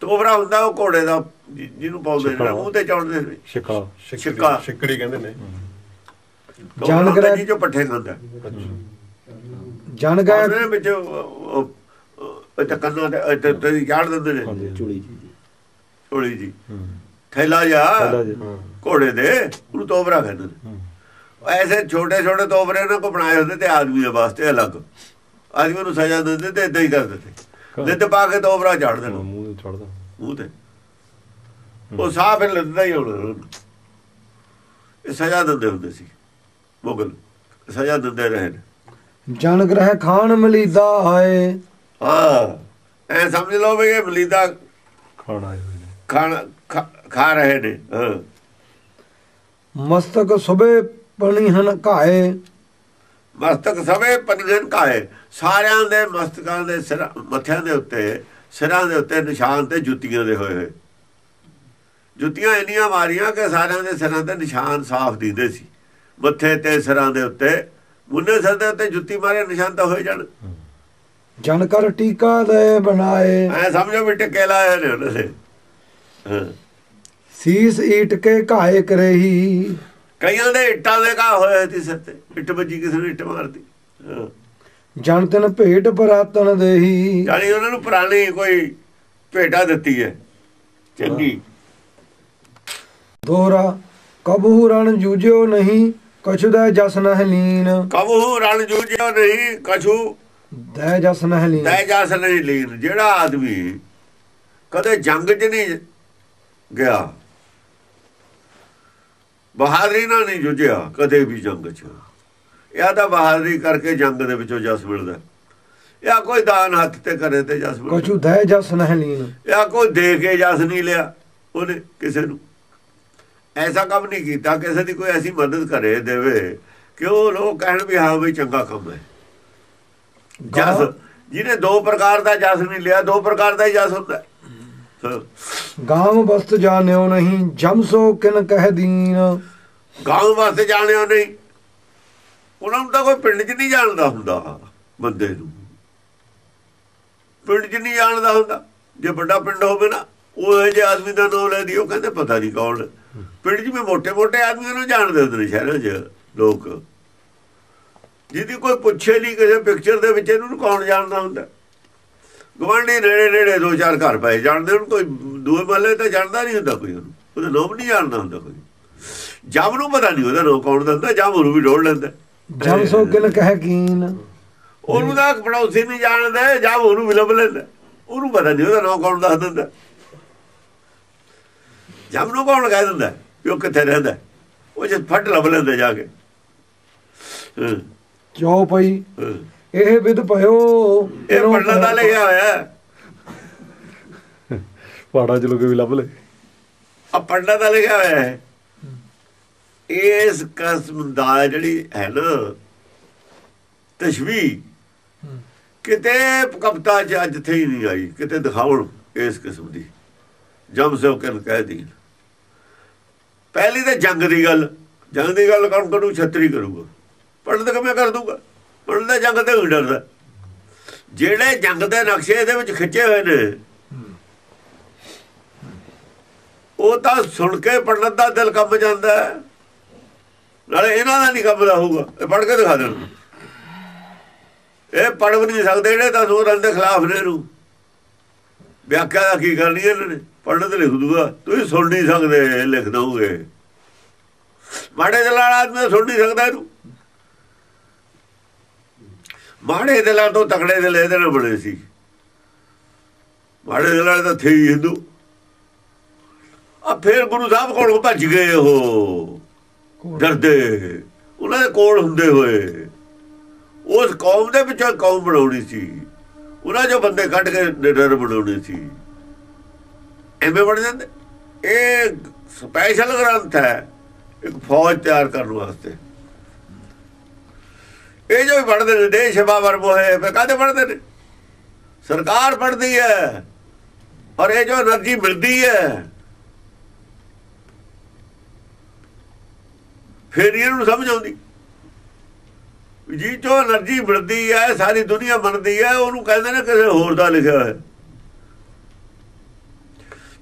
ਤੋਬੜਾ ਹੁੰਦਾ ਉਹ ਘੋੜੇ ਦਾ ਜਿਹਨੂੰ ਪਾਉਂਦੇ ਨੇ ਮੂੰਹ ਤੇ ਚੜਦੇ ਨੇ ਛਿੱਕਾ ਛਿੱਕਾ ਛਿੱਕੜੀ ਕਹਿੰਦੇ ਨੇ ਜਾਣ ਗਏ ਜੀ ਜੋ ਪੱਠੇ ਖਾਂਦਾ ਜਾਣ ਗਏ ਉਹਦੇ ਵਿੱਚ ਉਹ ਕੰਨਾਂ ਤੇ ਤੇ ਝਾੜ ਦਿੰਦੇ ਨੇ ਚੋਲੀ ਚੋਲੀ ਜੀ ਥੈਲਾ ਜਾ ਘੋੜੇ ਦੇ ਉਹ ਤੋਬੜਾ ਕਹਿੰਦੇ ਨੇ ਐਸੇ ਛੋਟੇ ਛੋਟੇ ਤੋਬਰੇ ਉਹਨਾਂ ਕੋ ਬਣਾਏ ਹੁੰਦੇ ਤੇ ਆਦਮੀ ਦੇ ਵਾਸਤੇ ਅਲੱਗ ਆਦਮੀ ਨੂੰ ਸਜ਼ਾ ਦਿੰਦੇ ਤੇ ਇਦਾਂ ਹੀ ਕਰ ਦਿੰਦੇ ਲਿੱਦ ਪਾ ਕੇ ਤੋਬਰਾ ਝਾੜ ਦੇਣਾ ਮੂੰਹ ਤੇ ਛੱਡਦਾ ਮੂੰਹ ਤੇ ਉਹ ਸਾਹ ਫਿਰ ਲਿੱਦਦਾ ਹੀ ਹੁਣ ਇਹ ਸਜ਼ਾ ਦਿੰਦੇ ਹੁੰਦੇ ਸੀ ਮੁਗਲ ਸਜ਼ਾ ਦਿੰਦੇ ਰਹੇ ਜਨ ਗ੍ਰਹਿ ਖਾਣ ਮਲੀਦਾ ਆਏ ਹਾਂ ਐ ਸਮਝ ਲਓ ਵੀ ਇਹ ਮਲੀਦਾ ਖਾਣ ਆਏ ਹੋਏ ਨੇ ਖਾਣ ਖਾ ਰਹੇ ਨੇ ਹਾਂ ਮਸਤਕ ਸੁਬੇ ਪਣੀ ਹਨ ਘਾਏ ਮਸਤਕ ਸਭੇ ਪਨਗਨ ਕਾਏ ਸਾਰਿਆਂ ਦੇ ਮਸਤਕਾਂ ਦੇ ਸਿਰ ਮੱਥਿਆਂ ਦੇ ਉੱਤੇ ਸਿਰਾਂ ਦੇ ਉੱਤੇ ਨਿਸ਼ਾਨ ਤੇ ਜੁੱਤੀਆਂ ਦੇ ਹੋਏ ਹੋਏ ਜੁੱਤੀਆਂ ਇੰਨੀਆਂ ਮਾਰੀਆਂ ਕਿ ਸਾਰਿਆਂ ਦੇ ਸਿਰਾਂ ਤੇ ਨਿਸ਼ਾਨ ਸਾਫ਼ ਦਿਖਦੇ ਸੀ ਮੱਥੇ ਤੇ ਸਿਰਾਂ ਦੇ ਉੱਤੇ ਮੁੰਨੇ ਸਿਰ ਦੇ ਉੱਤੇ ਜੁੱਤੀ ਮਾਰੇ ਨਿਸ਼ਾਨ ਤਾਂ ਹੋਏ ਜਾਣ ਜਨ ਕਰ ਟੀਕਾ ਦੇ ਬਣਾਏ ਐ ਸਮਝੋ ਵੀ ਟਿੱਕੇ ਲਾਏ ਨੇ ਉਹਨਾਂ ਦੇ ਸੀਸ ਈਟ ਕੇ ਘਾਏ ਕਰੇਹੀ ਕਈਆਂ ਦੇ ਇੱਟਾਂ ਦੇ ਘਾਹ ਹੋਏ ਸੀ ਸਿਰ ਤੇ ਇੱਟ ਵੱਜੀ ਕਿਸੇ ਨੇ ਇੱਟ ਮਾਰਦੀ ਜਨ ਤਨ ਭੇਟ ਪਰਾਤਨ ਦੇਹੀ ਯਾਨੀ ਉਹਨਾਂ ਨੂੰ ਪੁਰਾਣੀ ਕੋਈ ਭੇਟਾ ਦਿੱਤੀ ਹੈ ਚੰਗੀ ਦੋਹਰਾ ਕਬੂ ਰਣ ਜੂਝਿਓ ਨਹੀਂ ਕਛੂ ਦਾ ਜਸ ਨਹਿ ਲੀਨ ਕਬੂ ਰਣ ਜੂਝਿਓ ਨਹੀਂ ਕਛੂ ਦਾ ਜਸ ਨਹਿ ਲੀਨ ਦਾ ਜਸ ਨਹੀਂ ਲੀਨ ਜਿਹੜਾ ਆਦਮੀ ਕਦੇ ਜੰਗ 'ਚ ਨਹੀਂ ਗਿਆ ਬਹਾਦਰੀ ਨਾਲ ਨਹੀਂ ਜੁਝਿਆ ਕਦੇ ਵੀ ਜੰਗ 'ਚ ਇਹ ਤਾਂ ਬਹਾਦਰੀ ਕਰਕੇ ਜੰਗ ਦੇ ਵਿੱਚੋਂ ਜਸ ਮਿਲਦਾ ਜਾਂ ਕੋਈ ਦਾਨ ਹੱਥ ਤੇ ਕਰੇ ਤੇ ਜਸ ਮਿਲਦਾ ਕੁਛ ਦੇ ਜਸ ਨਹੀਂ ਲੀਨ ਜਾਂ ਕੋਈ ਦੇ ਕੇ ਜਸ ਨਹੀਂ ਲਿਆ ਉਹਨੇ ਕਿਸੇ ਨੂੰ ਐਸਾ ਕੰਮ ਨਹੀਂ ਕੀਤਾ ਕਿਸੇ ਦੀ ਕੋਈ ਐਸੀ ਮਦਦ ਕਰੇ ਦੇਵੇ ਕਿ ਉਹ ਲੋਕ ਕਹਿਣ ਵੀ ਹਾਂ ਵੀ ਚੰਗਾ ਕੰਮ ਹੈ ਜਸ ਜਿਹਨੇ ਦੋ ਪ੍ਰਕਾਰ ਦਾ ਜਸ ਨਹੀਂ ਲਿਆ ਦੋ ਪ੍ਰਕਾਰ ਦਾ ਹੀ ਜਸ ਹੁੰਦਾ ਗਾਂਵ ਵਸਤ ਜਾਣਿਓ ਨਹੀਂ ਜਮ ਸੋ ਕਿਨ ਕਹਿ ਦੀਨ ਗਾਂਵ ਵਸਤ ਜਾਣਿਓ ਨਹੀਂ ਉਹਨਾਂ ਨੂੰ ਤਾਂ ਕੋਈ ਪਿੰਡ 'ਚ ਨਹੀਂ ਜਾਣਦਾ ਹੁੰਦਾ ਬੰਦੇ ਨੂੰ ਪਿੰਡ 'ਚ ਨਹੀਂ ਜਾਣਦਾ ਹੁੰਦਾ ਜੇ ਵੱਡਾ ਪਿੰਡ ਹੋਵੇ ਨਾ ਉਹ ਜਿਹੇ ਆਦਮੀ ਦਾ ਨਾਂ ਲੈ ਦਿਓ ਕਹਿੰਦੇ ਪਤਾ ਨਹੀਂ ਕੌਣ ਪਿੰਡ 'ਚ ਵੀ ਮੋਟੇ ਮੋਟੇ ਆਦਮੀਆਂ ਨੂੰ ਜਾਣਦੇ ਹੁੰਦੇ ਨੇ ਸ਼ਹਿਰਾਂ 'ਚ ਲੋਕ ਜਿਹਦੀ ਕੋਈ ਪੁੱਛੇ ਨਹੀਂ ਕਿਸੇ ਪਿਕਚਰ ਦੇ ਵਿੱਚ ਇਹਨੂੰ ਕੌਣ ਜਾਣਦਾ ਹੁੰਦਾ ਗੁਆਂਢੀ ਨੇੜੇ ਨੇੜੇ ਦੋ ਚਾਰ ਘਰ ਪਏ ਜਾਣਦੇ ਉਹਨੂੰ ਕੋਈ ਦੂਏ ਮਹੱਲੇ ਤਾਂ ਜਾਣਦਾ ਨਹੀਂ ਹੁੰਦਾ ਕੋਈ ਉਹਨੂੰ ਉਹਦਾ ਨਾਮ ਨਹੀਂ ਜਾਣਦਾ ਹੁੰਦਾ ਕੋਈ ਜਮ ਨੂੰ ਪਤਾ ਨਹੀਂ ਉਹਦਾ ਨਾਮ ਕੌਣ ਦਿੰਦਾ ਜਮ ਉਹਨੂੰ ਵੀ ਡੋੜ ਲੈਂਦਾ ਜਮ ਸੋ ਕਿਨ ਕਹਿ ਕੀਨ ਉਹਨੂੰ ਤਾਂ ਪੜੋਸੀ ਨਹੀਂ ਜਾਣਦਾ ਜਮ ਉਹਨੂੰ ਵੀ ਲੱਭ ਲੈਂਦਾ ਉਹਨੂੰ ਪਤਾ ਨਹੀਂ ਉਹਦਾ ਨਾਮ ਕੌਣ ਦੱਸ ਦਿੰਦਾ ਜਮ ਨੂੰ ਕੌਣ ਕਹਿ ਦਿੰਦਾ ਵੀ ਉਹ ਕਿੱਥੇ ਰਹਿੰਦਾ, ਉਹ ਜੇ ਫੱਟ ਲੱਭ ਲੈਂਦੇ ਜਾ ਕੇ। ਕਿਉਂ ਭਾਈ ਇਹ ਵਿਦ ਭਇਓ, ਇਹ ਪੜਨ ਦਾ ਲਿਆ ਹੋਇਆ, ਪਹਾੜਾ ਚ ਲੋਕ ਵੀ ਲੱਭ ਲੈ, ਆ ਪੜਨ ਦਾ ਲਿਆ ਹੋਇਆ ਹੈ। ਇਸ ਕਸਮ ਦਾ ਜਿਹੜੀ ਹੈ ਨਾ ਤਸ਼ਬੀਹ ਕਿਤੇ ਕਵਿਤਾ ਚ ਜਿੱਥੇ ਹੀ ਨਹੀਂ ਆਈ, ਕਿਤੇ ਦਿਖਾਉਣ ਇਸ ਕਿਸਮ ਦੀ ਜਮ ਸੋਕਨ ਕਹਿ ਦੀ। ਪਹਿਲੀ ਤਾਂ ਜੰਗ ਦੀ ਗੱਲ, ਜੰਗ ਦੀ ਗੱਲ ਕੌਣ ਕਰੂ? ਛੱਤਰੀ ਕਰੂਗਾ। ਪੜ੍ਹਨ ਕਿਵੇਂ ਕਰ ਦੂਗਾ? ਪੜ੍ਹਨ ਦਾ ਜੰਗ ਤੇ ਡਰਦਾ। ਜਿਹੜੇ ਜੰਗ ਦੇ ਨਕਸ਼ੇ ਇਹਦੇ ਵਿੱਚ ਖਿੱਚੇ ਹੋਏ ਨੇ ਉਹ ਤਾਂ ਸੁਣ ਕੇ ਪੜ੍ਹਨ ਦਾ ਦਿਲ ਕੰਬ ਜਾਂਦਾ, ਨਾਲੇ ਇਹਨਾਂ ਦਾ ਨਹੀਂ ਕੰਬਦਾ ਹੋਊਗਾ। ਇਹ ਪੜ੍ਹ ਕੇ ਦਿਖਾ ਦੇਣ, ਇਹ ਪੜ੍ਹ ਵੀ ਨਹੀਂ ਸਕਦੇ ਜਿਹੜੇ ਤਾਂ ਸੋ ਰੰਨ ਦੇ ਖਿਲਾਫ ਨੇ। ਇਹਨੂੰ ਵਿਆਖਿਆ ਦਾ ਕੀ ਕਰਨੀ ਇਹਨਾਂ ਨੇ? ਪੜ੍ਹਨ ਤੇ ਲਿਖ ਦੂਗਾ, ਤੁਸੀਂ ਸੁਣ ਨਹੀਂ ਸਕਦੇ ਲਿਖ ਦਊਗੇ। ਮਾੜੇ ਦਿਲ ਵਾਲਾ ਆਦਮੀ ਸੁਣ ਨਹੀਂ ਸਕਦਾ ਇਹਨੂੰ। ਮਾੜੇ ਦਿਲਾਂ ਤੋਂ ਤਕੜੇ ਦਿਲ ਇਹਦੇ ਨਾਲ ਬਣੇ ਸੀ। ਮਾੜੇ ਦਿਲ ਵਾਲੇ ਤਾਂ ਥੇ ਹਿੰਦੂ। ਆ ਫਿਰ ਗੁਰੂ ਸਾਹਿਬ ਕੋਲੋਂ ਭੱਜ ਗਏ ਉਹ ਡਰਦੇ, ਉਹਨਾਂ ਦੇ ਕੋਲ ਹੁੰਦੇ ਹੋਏ। ਉਸ ਕੌਮ ਦੇ ਵਿੱਚੋਂ ਕੌਮ ਬਣਾਉਣੀ ਸੀ, ਉਹਨਾਂ ਜੋ ਬੰਦੇ ਕੱਢ ਕੇ ਨਿਡਰ ਬਣਾਉਣੇ ਸੀ। ਐਵੇਂ ਬਣ ਜਾਂਦੇ। ਇਹ ਸਪੈਸ਼ਲ ਗ੍ਰੰਥ ਹੈ ਇੱਕ ਫੌਜ ਤਿਆਰ ਕਰਨ ਵਾਸਤੇ। ਇਹ ਜੋ ਵੀ ਪੜ੍ਹਦੇ ਨੇ ਦੇਸ਼ ਬਾਬਰ ਮੋਹੇ ਫਿਰ ਕਾਹਦੇ ਪੜ੍ਹਦੇ ਨੇ? ਸਰਕਾਰ ਪੜ੍ਹਦੀ ਹੈ, ਔਰ ਇਹ ਜੋ ਐਨਰਜੀ ਮਿਲਦੀ ਹੈ ਫਿਰ ਇਹਨੂੰ ਸਮਝ ਆਉਂਦੀ। ਜੀ ਜੋ ਐਨਰਜੀ ਮਿਲਦੀ ਹੈ ਸਾਰੀ ਦੁਨੀਆ ਬਣਦੀ ਹੈ, ਉਹਨੂੰ ਕਹਿੰਦੇ ਨੇ ਕਿਸੇ ਹੋਰ ਦਾ ਲਿਖਿਆ ਹੋਇਆ।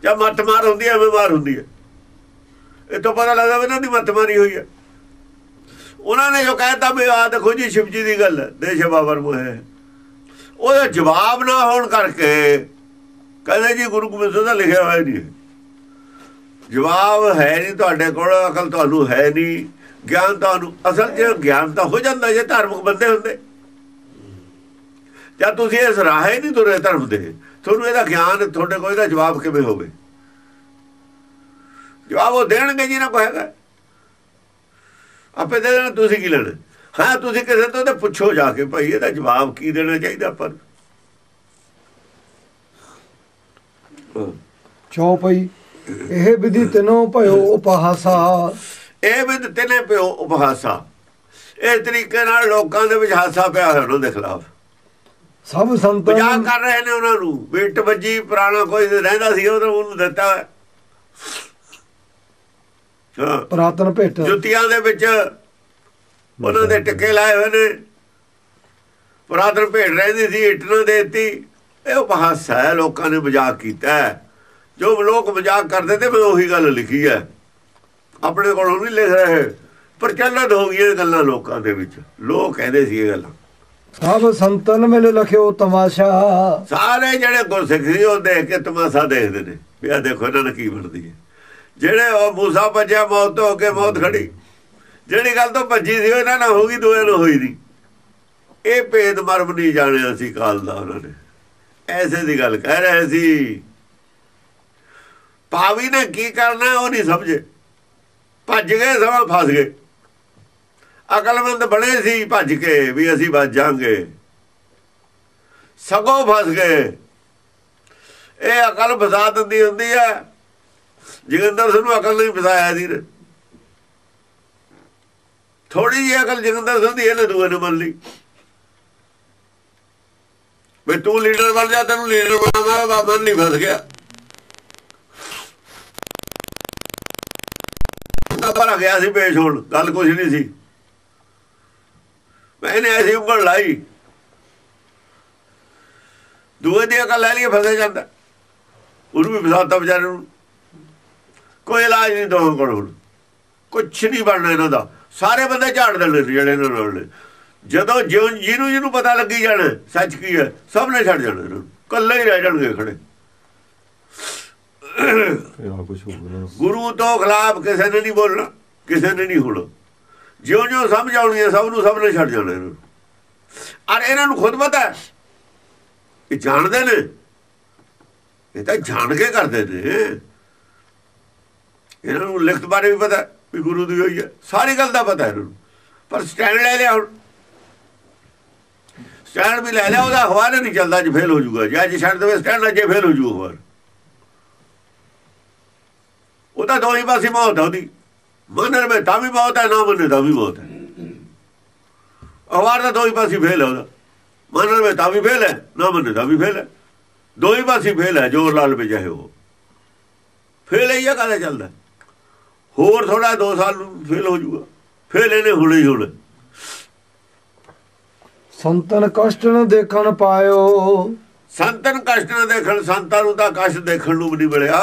ਜਾਂ ਮੱਤ ਮਾਰ ਹੁੰਦੀ ਹੈ, ਐਵੇਂ ਮਾਰ ਹੁੰਦੀ ਹੈ। ਇਹ ਤੋਂ ਪਤਾ ਲੱਗਦਾ ਇਹਨਾਂ ਦੀ ਮੱਤ ਮਾਰੀ ਹੋਈ ਹੈ। ਉਹਨਾਂ ਨੇ ਜੋ ਕਹਿਤਾ ਵੀ ਆਹ ਦੇਖੋ ਜੀ ਸ਼ਿਵ ਜੀ ਦੀ ਗੱਲ ਦੇਸ਼ ਬਾਬਰ ਮੋਹੇ, ਉਹਦਾ ਜਵਾਬ ਨਾ ਹੋਣ ਕਰਕੇ ਕਹਿੰਦੇ ਜੀ ਗੁਰੂ ਗੋਬਿੰਦ ਸਿੰਘ ਦਾ ਲਿਖਿਆ ਹੋਇਆ ਜੀ। ਜਵਾਬ ਹੈ ਨਹੀਂ ਤੁਹਾਡੇ ਕੋਲ, ਅਕਲ ਤੁਹਾਨੂੰ ਹੈ ਨਹੀਂ, ਗਿਆਨ ਤੁਹਾਨੂੰ ਅਸਲ 'ਚ ਗਿਆਨ ਤਾਂ ਹੋ ਜਾਂਦਾ ਜੇ ਧਾਰਮਿਕ ਬੰਦੇ ਹੁੰਦੇ। ਜਾਂ ਤੁਸੀਂ ਇਸ ਰਾਹ ਹੀ ਨਹੀਂ ਤੁਰੇ ਧਰਮ ਦੇ, ਤੁਹਾਨੂੰ ਇਹਦਾ ਗਿਆਨ, ਤੁਹਾਡੇ ਕੋਲ ਇਹਦਾ ਜਵਾਬ ਕਿਵੇਂ ਹੋਵੇ? ਜਵਾਬ ਉਹ ਦੇਣਗੇ ਜੀ ਨਾ ਕਹੇਗਾ, ਆਪੇ ਦੇ ਦੇਣਾ। ਤੁਸੀਂ ਕੀ ਲੈਣਾ? ਹਾਂ, ਤੁਸੀਂ ਕਿਸੇ ਤੋਂ ਤਾਂ ਪੁੱਛੋ ਜਾ ਕੇ ਭਾਈ ਇਹਦਾ ਜਵਾਬ ਕੀ ਦੇਣਾ ਚਾਹੀਦਾ। ਪਰ ਚੋ ਭਾਈ ਇਹ ਵਿਧੀ ਤਿੰਨੋਂ ਭਇਓ ਉਪਹਾਸਾ, ਇਹ ਵਿਧ ਤਿੰਨੇ ਭਇਓ ਉਪਹਾਸਾ। ਇਸ ਤਰੀਕੇ ਨਾਲ ਲੋਕਾਂ ਦੇ ਵਿੱਚ ਹਾਸਾ ਪਿਆ ਹੋਇਆ ਉਹਨਾਂ ਦੇ ਖਿਲਾਫ। ਸਭ ਸੰਤਾਂ ਮਜ਼ਾਕ ਕਰ ਰਹੇ ਨੇ ਉਹਨਾਂ ਨੂੰ। ਬਿੱਟ ਵੱਜੀ, ਪੁਰਾਣਾ ਕੋਈ ਰਹਿੰਦਾ ਸੀ ਉਹਨੂੰ ਦਿੱਤਾ ਪੁਰਾਤਨ ਭੇਟ। ਜੁੱਤੀਆਂ ਦੇ ਵਿੱਚ ਉਹਨਾਂ ਦੇ ਟਿੱਕੇ ਲਾਏ ਹੋਏ ਨੇ, ਪੁਰਾਤਨ ਭੇਟ ਰਹਿੰਦੀ ਸੀ, ਇੱਟ ਨੂੰ ਦੇਤੀ। ਇਹ ਉਪਹਾਸਾ ਹੈ, ਲੋਕਾਂ ਨੇ ਮਜ਼ਾਕ ਕੀਤਾ। ਜੋ ਲੋਕ ਮਜ਼ਾਕ ਕਰਦੇ ਤੇ ਮੈਂ ਉਹੀ ਗੱਲ ਲਿਖੀ ਹੈ, ਆਪਣੇ ਕੋਲੋਂ ਨਹੀਂ ਲਿਖ ਰਹੇ। ਪ੍ਰਚਲਿਤ ਹੋ ਗਈਆਂ ਗੱਲਾਂ ਲੋਕਾਂ ਦੇ ਵਿੱਚ, ਲੋਕ ਕਹਿੰਦੇ ਸੀ ਇਹ ਗੱਲਾਂ। ਸਭ ਸੰਤਨ ਮਿਲ ਲਖਿਓ ਤਮਾਸ਼ਾ, ਸਾਰੇ ਜਿਹੜੇ ਗੁਰਸਿੱਖ ਸੀ ਉਹ ਦੇਖ ਕੇ ਤਮਾਸ਼ਾ ਦੇਖਦੇ ਨੇ ਵੀ ਆਹ ਦੇਖੋ ਇਹਨਾਂ ਨੇ ਕੀ ਬਣਦੀ ਹੈ। ਜਿਹੜੇ ਉਹ ਮੂਸਾ ਭੱਜਿਆ ਮੌਤ ਹੋ ਕੇ, ਮੌਤ ਖੜੀ, ਜਿਹੜੀ ਗੱਲ ਤੋਂ ਭੱਜੀ ਸੀ ਇਹਨਾਂ ਨਾਲ ਹੋ ਗਈ, ਦੋਏ ਨੂੰ ਹੋਈ ਨਹੀਂ। ਇਹ ਭੇਦ ਮਰਮ ਨਹੀਂ ਜਾਣਿਆ ਸੀ ਕਾਲ ਦਾ, ਉਹਨਾਂ ਨੇ ਐਸੇ ਦੀ ਗੱਲ ਕਹਿ ਰਹੇ ਸੀ। ਪਾਵੀ ਨੇ ਕੀ ਕਰਨਾ ਉਹ ਨਹੀਂ ਸਮਝੇ, ਭੱਜ ਗਏ, ਸਮਾਂ ਫਸ ਗਏ। ਅਕਲਮੰਦ ਬਣੇ ਸੀ ਭੱਜ ਕੇ ਵੀ ਅਸੀਂ ਬਚ ਜਾਾਂਗੇ, ਸਗੋਂ ਫਸ ਗਏ। ਇਹ ਅਕਲ ਫਸਾ ਦਿੰਦੀ ਹੁੰਦੀ ਹੈ। ਜੋਗਿੰਦਰ ਸਿੰਘ ਨੂੰ ਅਕਲ ਨਹੀਂ ਫਸਾਇਆ ਸੀ ਨੇ, ਥੋੜੀ ਜਿਹੀ ਅਕਲ ਜੋਗਿੰਦਰ ਸਿੰਘ ਦੀ ਇਹਨੇ ਦੂਏ ਨੂੰ ਮੰਨ ਲਈ ਵੀ ਤੂੰ ਲੀਡਰ ਬਣ ਜਾ, ਤੈਨੂੰ ਲੀਡਰ ਬਣਾਵਾ। ਬਾਬਾ ਨਹੀਂ ਫਸ ਗਿਆ, ਭਰਾ ਗਿਆ ਸੀ ਪੇਸ਼ ਹੋਣ, ਗੱਲ ਕੁਛ ਨਹੀਂ ਸੀ। ਮੈਂ ਇਹਨੇ ਐਸੀ ਉਂਗਲ ਲਾਈ, ਦੂਏ ਦੀ ਅਕਲ ਲੈ ਲਈਏ ਫਸੇ ਜਾਂਦਾ, ਉਹਨੂੰ ਵੀ ਫਸਾਤਾ ਵਿਚਾਰੇ ਨੂੰ। ਕੋਈ ਇਲਾਜ ਨਹੀਂ ਦੋਹਾਂ ਕੋਲ, ਹੁਣ ਕੁਛ ਨਹੀਂ ਬਣਨਾ ਇਹਨਾਂ ਦਾ। ਸਾਰੇ ਬੰਦੇ ਝਾੜ ਦੇਣੇ ਜਿਹੜੇ ਇਹਨਾਂ ਨਾਲ ਨੇ। ਜਦੋਂ ਜਿਉਂ ਜਿਹਨੂੰ ਜਿਹਨੂੰ ਪਤਾ ਲੱਗੀ ਜਾਣਾ ਸੱਚ ਕੀ ਹੈ, ਸਭ ਨੇ ਛੱਡ ਜਾਣਾ, ਇਹਨਾਂ ਇਕੱਲੇ ਹੀ ਰਹਿ ਜਾਣਗੇ ਖੜੇ। ਗੁਰੂ ਤੋਂ ਖਿਲਾਫ ਕਿਸੇ ਨੇ ਨਹੀਂ ਬੋਲਣਾ, ਕਿਸੇ ਨੇ ਨਹੀਂ ਹੋਣਾ। ਜਿਉਂ ਜਿਉਂ ਸਮਝ ਆਉਣੀ ਹੈ ਸਭ ਨੂੰ, ਸਭ ਨੇ ਛੱਡ ਜਾਣਾ ਇਹਨਾਂ ਨੂੰ। ਔਰ ਇਹਨਾਂ ਨੂੰ ਖੁਦ ਪਤਾ, ਇਹ ਜਾਣਦੇ ਨੇ, ਇਹ ਤਾਂ ਜਾਣ ਕੇ ਕਰਦੇ ਨੇ। इन्होंने लिखत बारे भी पता भी गुरु दी होई है, सारी गल का पता इन्होंने, पर स्टैंड ले लिया, स्टैंड भी ले लिया वह हवाले नहीं चलता, जो फेल हो जूगा जे अच्छे छड़ दे स्टैंड अजे फेल हो जूगा हवाल, वो तो दो ही पास ही मौत है वही, मन में ता भी मौत है ना मने ता भी मौत है, हवाल तो दो ही पास ही फेल है, मन में ता भी फेल है ना मने ता भी फेल है, दो ही पास ही फेल है, जोर लाल पे चाहे वो फेल ही है, कहता चलता होर थोड़ा दो साल फेल हो जूगा, फेल इन्हें होने ही होने। संतन कष्ट न देखन पायो, संतन कष्ट न देखन, संतां नूं तां कष्ट देखण नूं नहीं मिलिया,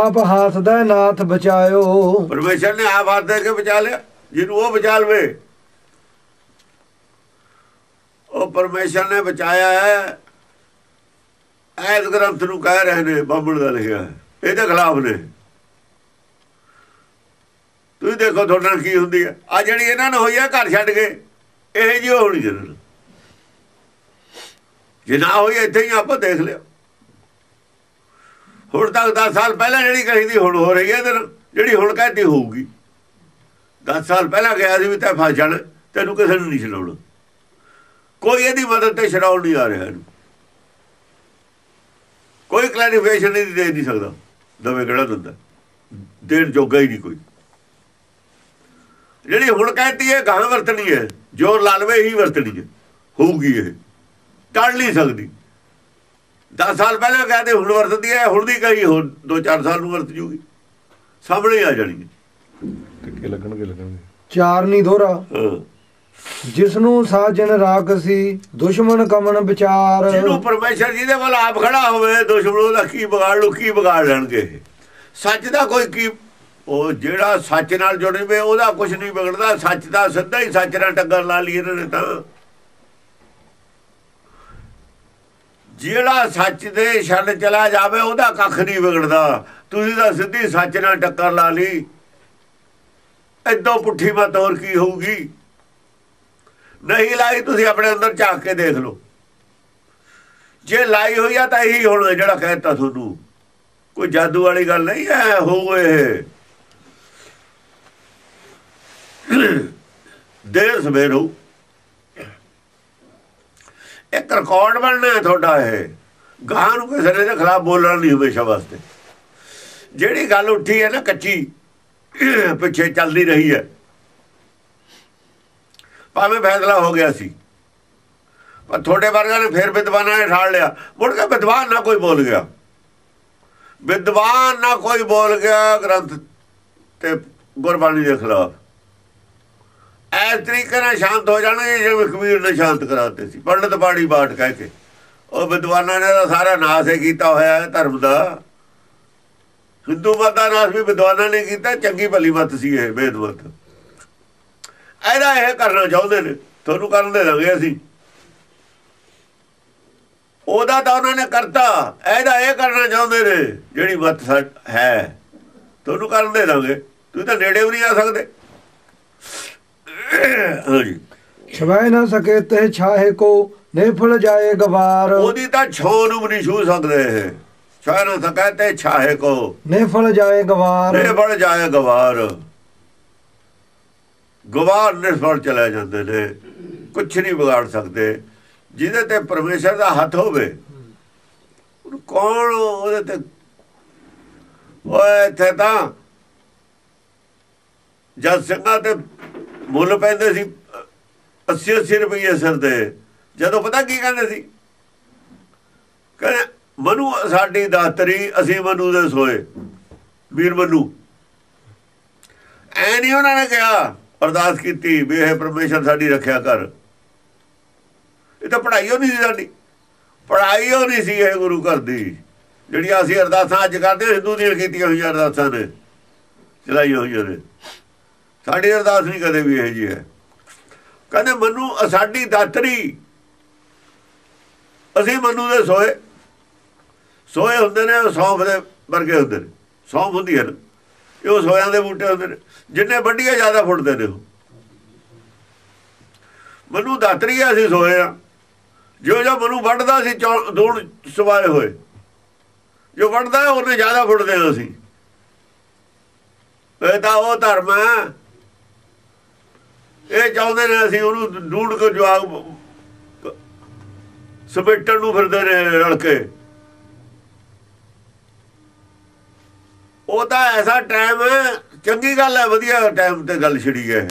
आप हाथ दा नाथ बचायो, परमेश्वर ने आप हाथ दे के बचा लिया, जिन्हूं वो बचा लवे वो परमेश्वर ने बचाया है। ऐस ग्रंथ नूं कह रहे ने बामण दा लिखिया है, इहदे खिलाफ ने, तुसीं देखो तुहाडे नाल की हुंदी है, आ जिहड़ी इन्हां ने होई है घर छड्ड के इह जी होणी जरूर, जे ना होई इत्थे ही आपां देख लिया, हुण तक दस साल पहला जिहड़ी कही दी हुण हो रही है, इधर जिहड़ी हुण कहती होऊगी, दस साल पहला कहा सी भी तैं फस जाण, तैनूं किसे नूं नहीं छुड़ाउणा, कोई इहदी मदद ते छुड़ाउण नहीं आ रिहा, इहनूं कोई क्लैरिफिकेशन नहीं दे नहीं सकता, दवे कड़ा दिता देन जोगा ही नहीं कोई, जी हूँ कहती है गां वरतनी है, जोर लालवे ही वरतनी है, होगी ये टल नहीं सकती, दस साल पहले कहते हूँ वरतती है, हूँ की कही हो दो चार साल वरत जूगी, सामने ही आ जानी है, लगन लगन चार नहीं दोहरा। हाँ, जिसनूं साजन राखसी दुश्मन कमन विचार, जिन्हों परमेश्वर जी दे वाल आप खड़ा होवे दुश्मनों दा की बिगाड़ लू, की बिगाड़ लैणगे, सच दा कोई की ओ जेड़ा सच नाल जुड़े वे ओदा कुछ नहीं बिगड़दा, सच दा सिद्धा ही सच नाल टक्कर ला लई इन्हां ने, तां जेड़ा सच दे छड़ चला जावे ओदा कख नहीं बिगड़दा, तुसीं तां सिद्धी सच नाल टक्कर ला लई, इदों पुठी मत होर की होऊगी, नहीं लाई तुसी अपने अंदर झांक के देख लो, जे लाई हुई है तो यही होना जिहड़ा कहता तुहानू, कोई जादू वाली गल नहीं है, होवे देर सवेर हो, एक रिकॉर्ड बनना है थोड़ा, है गां नूं किसी दे खिलाफ बोलना नहीं, हमेशा वास्ते जिहड़ी गल उठी है ना कच्ची पिछे चलदी रही है, भावें फैसला हो गया सी पर थोड़े वर्गा ने फिर विद्वाना ने ठाड़ लिया, मुड़ के विद्वान ना कोई बोल गया, विद्वान ना कोई बोल गया ग्रंथ ते गुरबाणी के खिलाफ, इस तरीके नाल शांत हो जाने जिवें कबीर ने शांत कराते सी, पंडित बाड़ी बाट कह के, और विद्वाना ने तो सारा नाश ही किया होया है धर्म का, हिंदू मत का नाश भी विद्वाना ने किया, चंगी भली मत सी ये वेद मत, ਇਹਦਾ ਇਹ करना चाहते ने ਤੁਹਾਨੂੰ ਕਰਨ ਦੇ ਦਾਂਗੇ ਅਸੀਂ, ਉਹਦਾ ਤਾਂ ਉਹਨਾਂ ਨੇ ਕਰਤਾ, ਇਹਦਾ ਇਹ करना ਚਾਹੁੰਦੇ ਨੇ ਜਿਹੜੀ ਮੱਤ ਹੈ ਤੁਹਾਨੂੰ ਕਰਨ ਦੇ ਦਾਂਗੇ, ਤੁਸੀਂ ਤਾਂ ਨੇੜੇ ਵੀ ਨਹੀਂ ਆ ਸਕਦੇ। ਹਾਂਜੀ, ਛਵਾਏ ਨਾ ਸਕੇ ਤੇ ਛਾਹੇ ਕੋ ਨਿਫਲ ਜਾਏ ਗਵਾਰ, ਉਹਦੀ ਤਾਂ ਛੋ ਨੂੰ ਵੀ ਨਹੀਂ ਛੂ ਸਕਦੇ ਇਹ, ਛਾਏ ਨਾ ਸਕੇ ਤੇ ਛਾਹੇ ਕੋ ਨਿਫਲ ਜਾਏ ਗਵਾਰ, ਨਿਫਲ ਜਾਏ ਗਵਾਰ, गवार निष्फल चले जाते ने, कुछ नहीं बिगाड़ सकते, जिदे ते परमेश्वर का हथ होवे कौन ओदे ते, ओए इत्थे तां जद सिंघां ते मुल पैंदे सी अस्सी अस्सी रुपये सिर दे, जदों पता की कहंदे सी, कहंदे मनु साडी दातरी असीं मनु दे सोए, वीर मनु ऐ नहीं उन्हां ने कहा अरदास की भी यह परमेश्वर साड़ी रख्या कर, ये तो पढ़ाईओ नहीं सी साड़ी, पढ़ाईओ नहीं सी यह गुरु घर की, जिहड़ियां असीं अरदासां अज करदे हिंदू दीआं कीतीआं होईआं अरदासां ने चलाईआं होईआं ने, साड़ी अरदास नहीं कदे भी इहो जी है, कहंदे मनु साडी दातरी असीं मनु दे सोए, सोए हुंदे ने सौंफ दे वर्गे हुंदे ने, सौंफ हुंदी है ना ਇਹ ਸੋਇਆਂ ਦੇ ਬੂਟੇ ਹੁੰਦੇ ਨੇ, ਜਿੰਨੇ ਵੱਡੀਆਂ ਜ਼ਿਆਦਾ ਫੁੱਟਦੇ ਨੇ, ਉਹ ਮਨੂ ਦਾਤਰੀ ਆ ਸੀ ਸੋਏ ਆ, ਜਿਉਂ ਜਿਉਂ ਮਨੂ ਵੱਢਦਾ ਸੀ ਦੂਣ ਸਵਾਏ ਹੋਏ जो पढ़ता है उन्हें ज्यादा फुट दे दो सी। ਇਹ ਤਾਂ ਉਹ ਧਰਮ ਹੈ। ਇਹ ਚਾਹੁੰਦੇ ਨੇ ਅਸੀਂ ਉਹਨੂੰ ਢੂੰਡ ਕੇ ਜਵਾਬ ਸਪੇਟਣ ਨੂੰ ਫਿਰਦੇ ਨੇ ਰੜਕੇ। ਉਹ ਤਾਂ ਐਸਾ ਟਾਈਮ ਹੈ, ਚੰਗੀ ਗੱਲ ਹੈ, ਵਧੀਆ ਟਾਈਮ ਤੇ ਗੱਲ ਛਿੜੀ ਹੈ।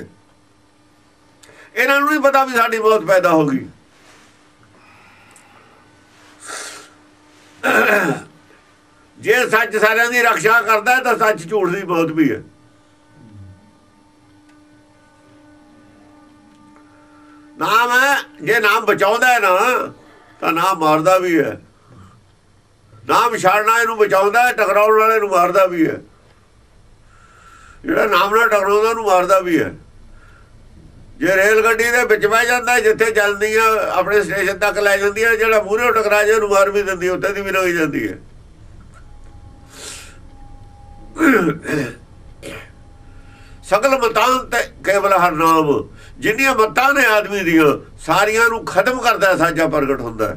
ਇਹਨਾਂ ਨੂੰ ਨਹੀਂ ਪਤਾ ਵੀ ਸਾਡੀ ਬਹੁਤ ਪੈਦਾ ਹੋ ਗਈ। ਜੇ ਸੱਚ ਸਾਰਿਆਂ ਦੀ ਰੱਖਿਆ ਕਰਦਾ ਤਾਂ ਸੱਚ ਝੂਠ ਦੀ ਬਹੁਤ ਵੀ ਹੈ। ਨਾਮ ਹੈ, ਜੇ ਨਾਮ ਬਚਾਉਂਦਾ ਨਾ ਤਾਂ ਨਾਮ ਮਾਰਦਾ ਵੀ ਹੈ। ਨਾਮ ਛਾੜਨਾ ਇਹਨੂੰ ਬਚਾਉਂਦਾ ਹੈ, ਟਕਰਾਉਣ ਵਾਲੇ ਨੂੰ ਮਾਰਦਾ ਵੀ ਹੈ। ਜਿਹੜਾ ਨਾਮ ਨਾਲ ਟਕਰਾਉਂਦਾ ਉਹਨੂੰ ਮਾਰਦਾ ਵੀ ਹੈ। ਜੇ ਰੇਲ ਗੱਡੀ ਦੇ ਵਿੱਚ ਬਹਿ ਜਾਂਦਾ, ਜਿੱਥੇ ਚੱਲਦੀ ਆ ਆਪਣੇ ਸਟੇਸ਼ਨ ਤੱਕ ਲੈ ਜਾਂਦੀ ਆ, ਜਿਹੜਾ ਮੂਹਰੇ ਟਕਰਾ ਜੇ ਉਹਨੂੰ ਮਾਰ ਵੀ ਦਿੰਦੀ, ਉੱਥੇ ਦੀ ਵੀ ਰੋਈ ਜਾਂਦੀ ਹੈ। ਸਗਲ ਮਤਾਂ ਤੇ ਕੇਵਲ ਹਰ ਨਾਮ, ਜਿੰਨੀਆਂ ਮਤਾਂ ਨੇ ਆਦਮੀ ਦੀਆਂ ਸਾਰੀਆਂ ਨੂੰ ਖਤਮ ਕਰਦਾ ਸਾਜਾ ਪ੍ਰਗਟ ਹੁੰਦਾ।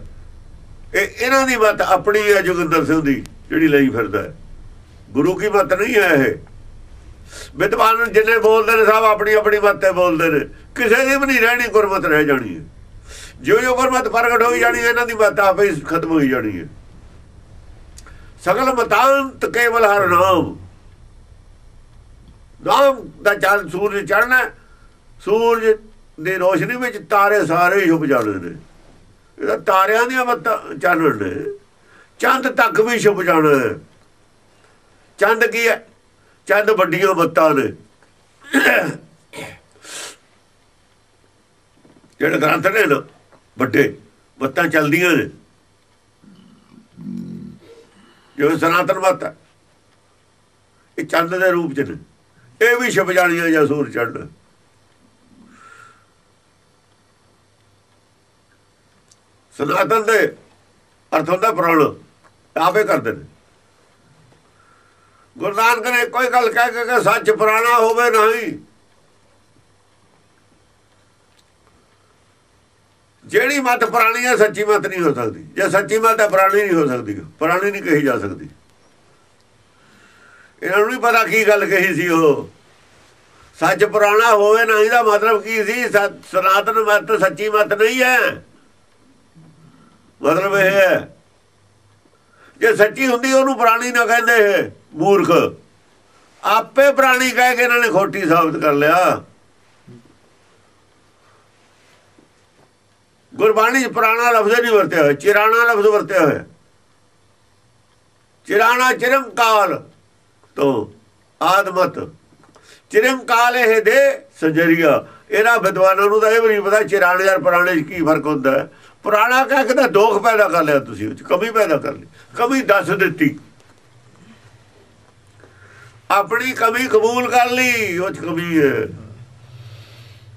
ਇਹ ਇਹਨਾਂ ਦੀ ਮਤ ਆਪਣੀ ਹੈ ਜੋਗਿੰਦਰ ਸਿੰਘ ਦੀ, ਜਿਹੜੀ ਲਈ ਫਿਰਦਾ ਹੈ। ਗੁਰੂ ਕੀ ਮਤ ਨਹੀਂ ਹੈ ਇਹ। ਵਿਦਵਾਨ ਜਿੰਨੇ ਬੋਲਦੇ ਨੇ ਸਭ ਆਪਣੀ ਆਪਣੀ ਮੱਤ ਤੇ ਬੋਲਦੇ ਨੇ, ਕਿਸੇ ਦੀ ਵੀ ਨਹੀਂ ਰਹਿਣੀ ਗੁਰਮਤ, ਰਹਿ ਜਾਣੀ ਹੈ। ਜਿਉਂ ਜਿਉਂ ਗੁਰਮਤ ਪ੍ਰਗਟ ਹੋਈ ਜਾਣੀ ਇਹਨਾਂ ਦੀ ਮਤ ਆਪੇ ਹੀ ਖਤਮ ਹੋਈ ਜਾਣੀ ਹੈ। ਸਗਲ ਮਤਾਂਤ ਕੇਵਲ ਹਰ ਨਾਮ। ਨਾਮ ਦਾ ਜਲ ਸੂਰਜ ਚੜ੍ਹਨਾ, ਸੂਰਜ ਦੀ ਰੋਸ਼ਨੀ ਵਿੱਚ ਤਾਰੇ ਸਾਰੇ ਹੀ ਛੁਪ ਜਾਣੇ ਨੇ। ਇਹਦਾ ਤਾਰਿਆਂ ਦੀਆਂ ਮੱਤਾਂ ਚੱਲਣ ਨੇ। ਚੰਦ ਤੱਕ ਵੀ ਛੁਪ ਜਾਣਾ। ਚੰਦ ਕੀ ਹੈ? ਚੰਦ ਵੱਡੀਆਂ ਮੱਤਾਂ ਨੇ। ਜਿਹੜੇ ਗ੍ਰੰਥ ਨੇ ਨਾ ਵੱਡੇ, ਮੱਤਾਂ ਚੱਲਦੀਆਂ ਨੇ। ਜਿਵੇਂ ਸਨਾਤਨ ਮੱਤ ਹੈ, ਇਹ ਚੰਦ ਦੇ ਰੂਪ 'ਚ ਨੇ। ਇਹ ਵੀ ਛਿਪ ਜਾਣੀਆਂ ਜਾਂ ਸੂਰ ਚੜ੍ਹਨ। ਸਨਾਤਨ ਦੇ ਅਰਥ ਹੁੰਦਾ ਪ੍ਰਣ, ਆਪੇ ਕਰਦੇ ਨੇ। ਗੁਰੂ ਨਾਨਕ ਨੇ ਕੋਈ ਗੱਲ ਕਹਿ ਕੇ ਸੱਚ ਪੁਰਾਣਾ ਹੋਵੇ ਨਹੀਂ। ਜਿਹੜੀ ਮੱਤ ਪੁਰਾਣੀ ਹੈ ਸੱਚੀ ਮੱਤ ਨਹੀਂ ਹੋ ਸਕਦੀ। ਜੇ ਸੱਚੀ ਮੱਤ ਹੈ ਪੁਰਾਣੀ ਨਹੀਂ ਹੋ ਸਕਦੀ, ਪੁਰਾਣੀ ਨਹੀਂ ਕਹੀ ਜਾ ਸਕਦੀ। ਇਹਨਾਂ ਨੂੰ ਨਹੀਂ ਪਤਾ ਕੀ ਗੱਲ ਕਹੀ ਸੀ ਉਹ। ਸੱਚ ਪੁਰਾਣਾ ਹੋਵੇ ਨਹੀਂ ਦਾ ਮਤਲਬ ਕੀ ਸੀ? ਸਨਾਤਨ ਮੱਤ ਸੱਚੀ ਮੱਤ ਨਹੀਂ ਹੈ। ਮਤਲਬ ਇਹ ਹੈ ਜੇ ਸੱਚੀ ਹੁੰਦੀ ਉਹਨੂੰ ਪੁਰਾਣੀ ਨਾ ਕਹਿੰਦੇ। ਮੂਰਖ ਆਪੇ ਪੁਰਾਣੀ ਕਹਿ ਕੇ ਇਹਨਾਂ ਨੇ ਖੋਟੀ ਸਾਬਤ ਕਰ ਲਿਆ। ਗੁਰਬਾਣੀ 'ਚ ਪੁਰਾਣਾ ਲਫ਼ਜ਼ ਨਹੀਂ ਵਰਤਿਆ ਹੋਇਆ, ਚਿਰਾਣਾ ਲਫ਼ਜ਼ ਵਰਤਿਆ ਹੋਇਆ। ਚਿਰਾਣਾ ਚਿਰਮਕਾਲ ਤੋਂ ਆਦਮਤ, ਚਿਰਮਕਾਲ ਇਹ ਦੇ ਸੰਜਰੀਆ। ਇਹਨਾਂ ਵਿਦਵਾਨਾਂ ਨੂੰ ਤਾਂ ਇਹ ਵੀ ਨਹੀਂ ਪਤਾ ਚਿਰਾਣੇ ਯਾਰ ਪੁਰਾਣੇ 'ਚ ਕੀ ਫਰਕ ਹੁੰਦਾ। ਪੁਰਾਣਾ ਕਹਿ ਕੇ ਤਾਂ ਦੋਖ ਪੈਦਾ ਕਰ ਲਿਆ ਤੁਸੀਂ, ਉਹ 'ਚ ਕਮੀ ਪੈਦਾ ਕਰ ਲਈ, ਕਮੀ ਦੱਸ ਦਿੱਤੀ, ਆਪਣੀ ਕਮੀ ਕਬੂਲ ਕਰ ਲਈ। ਉਹ 'ਚ ਕਮੀ ਹੈ,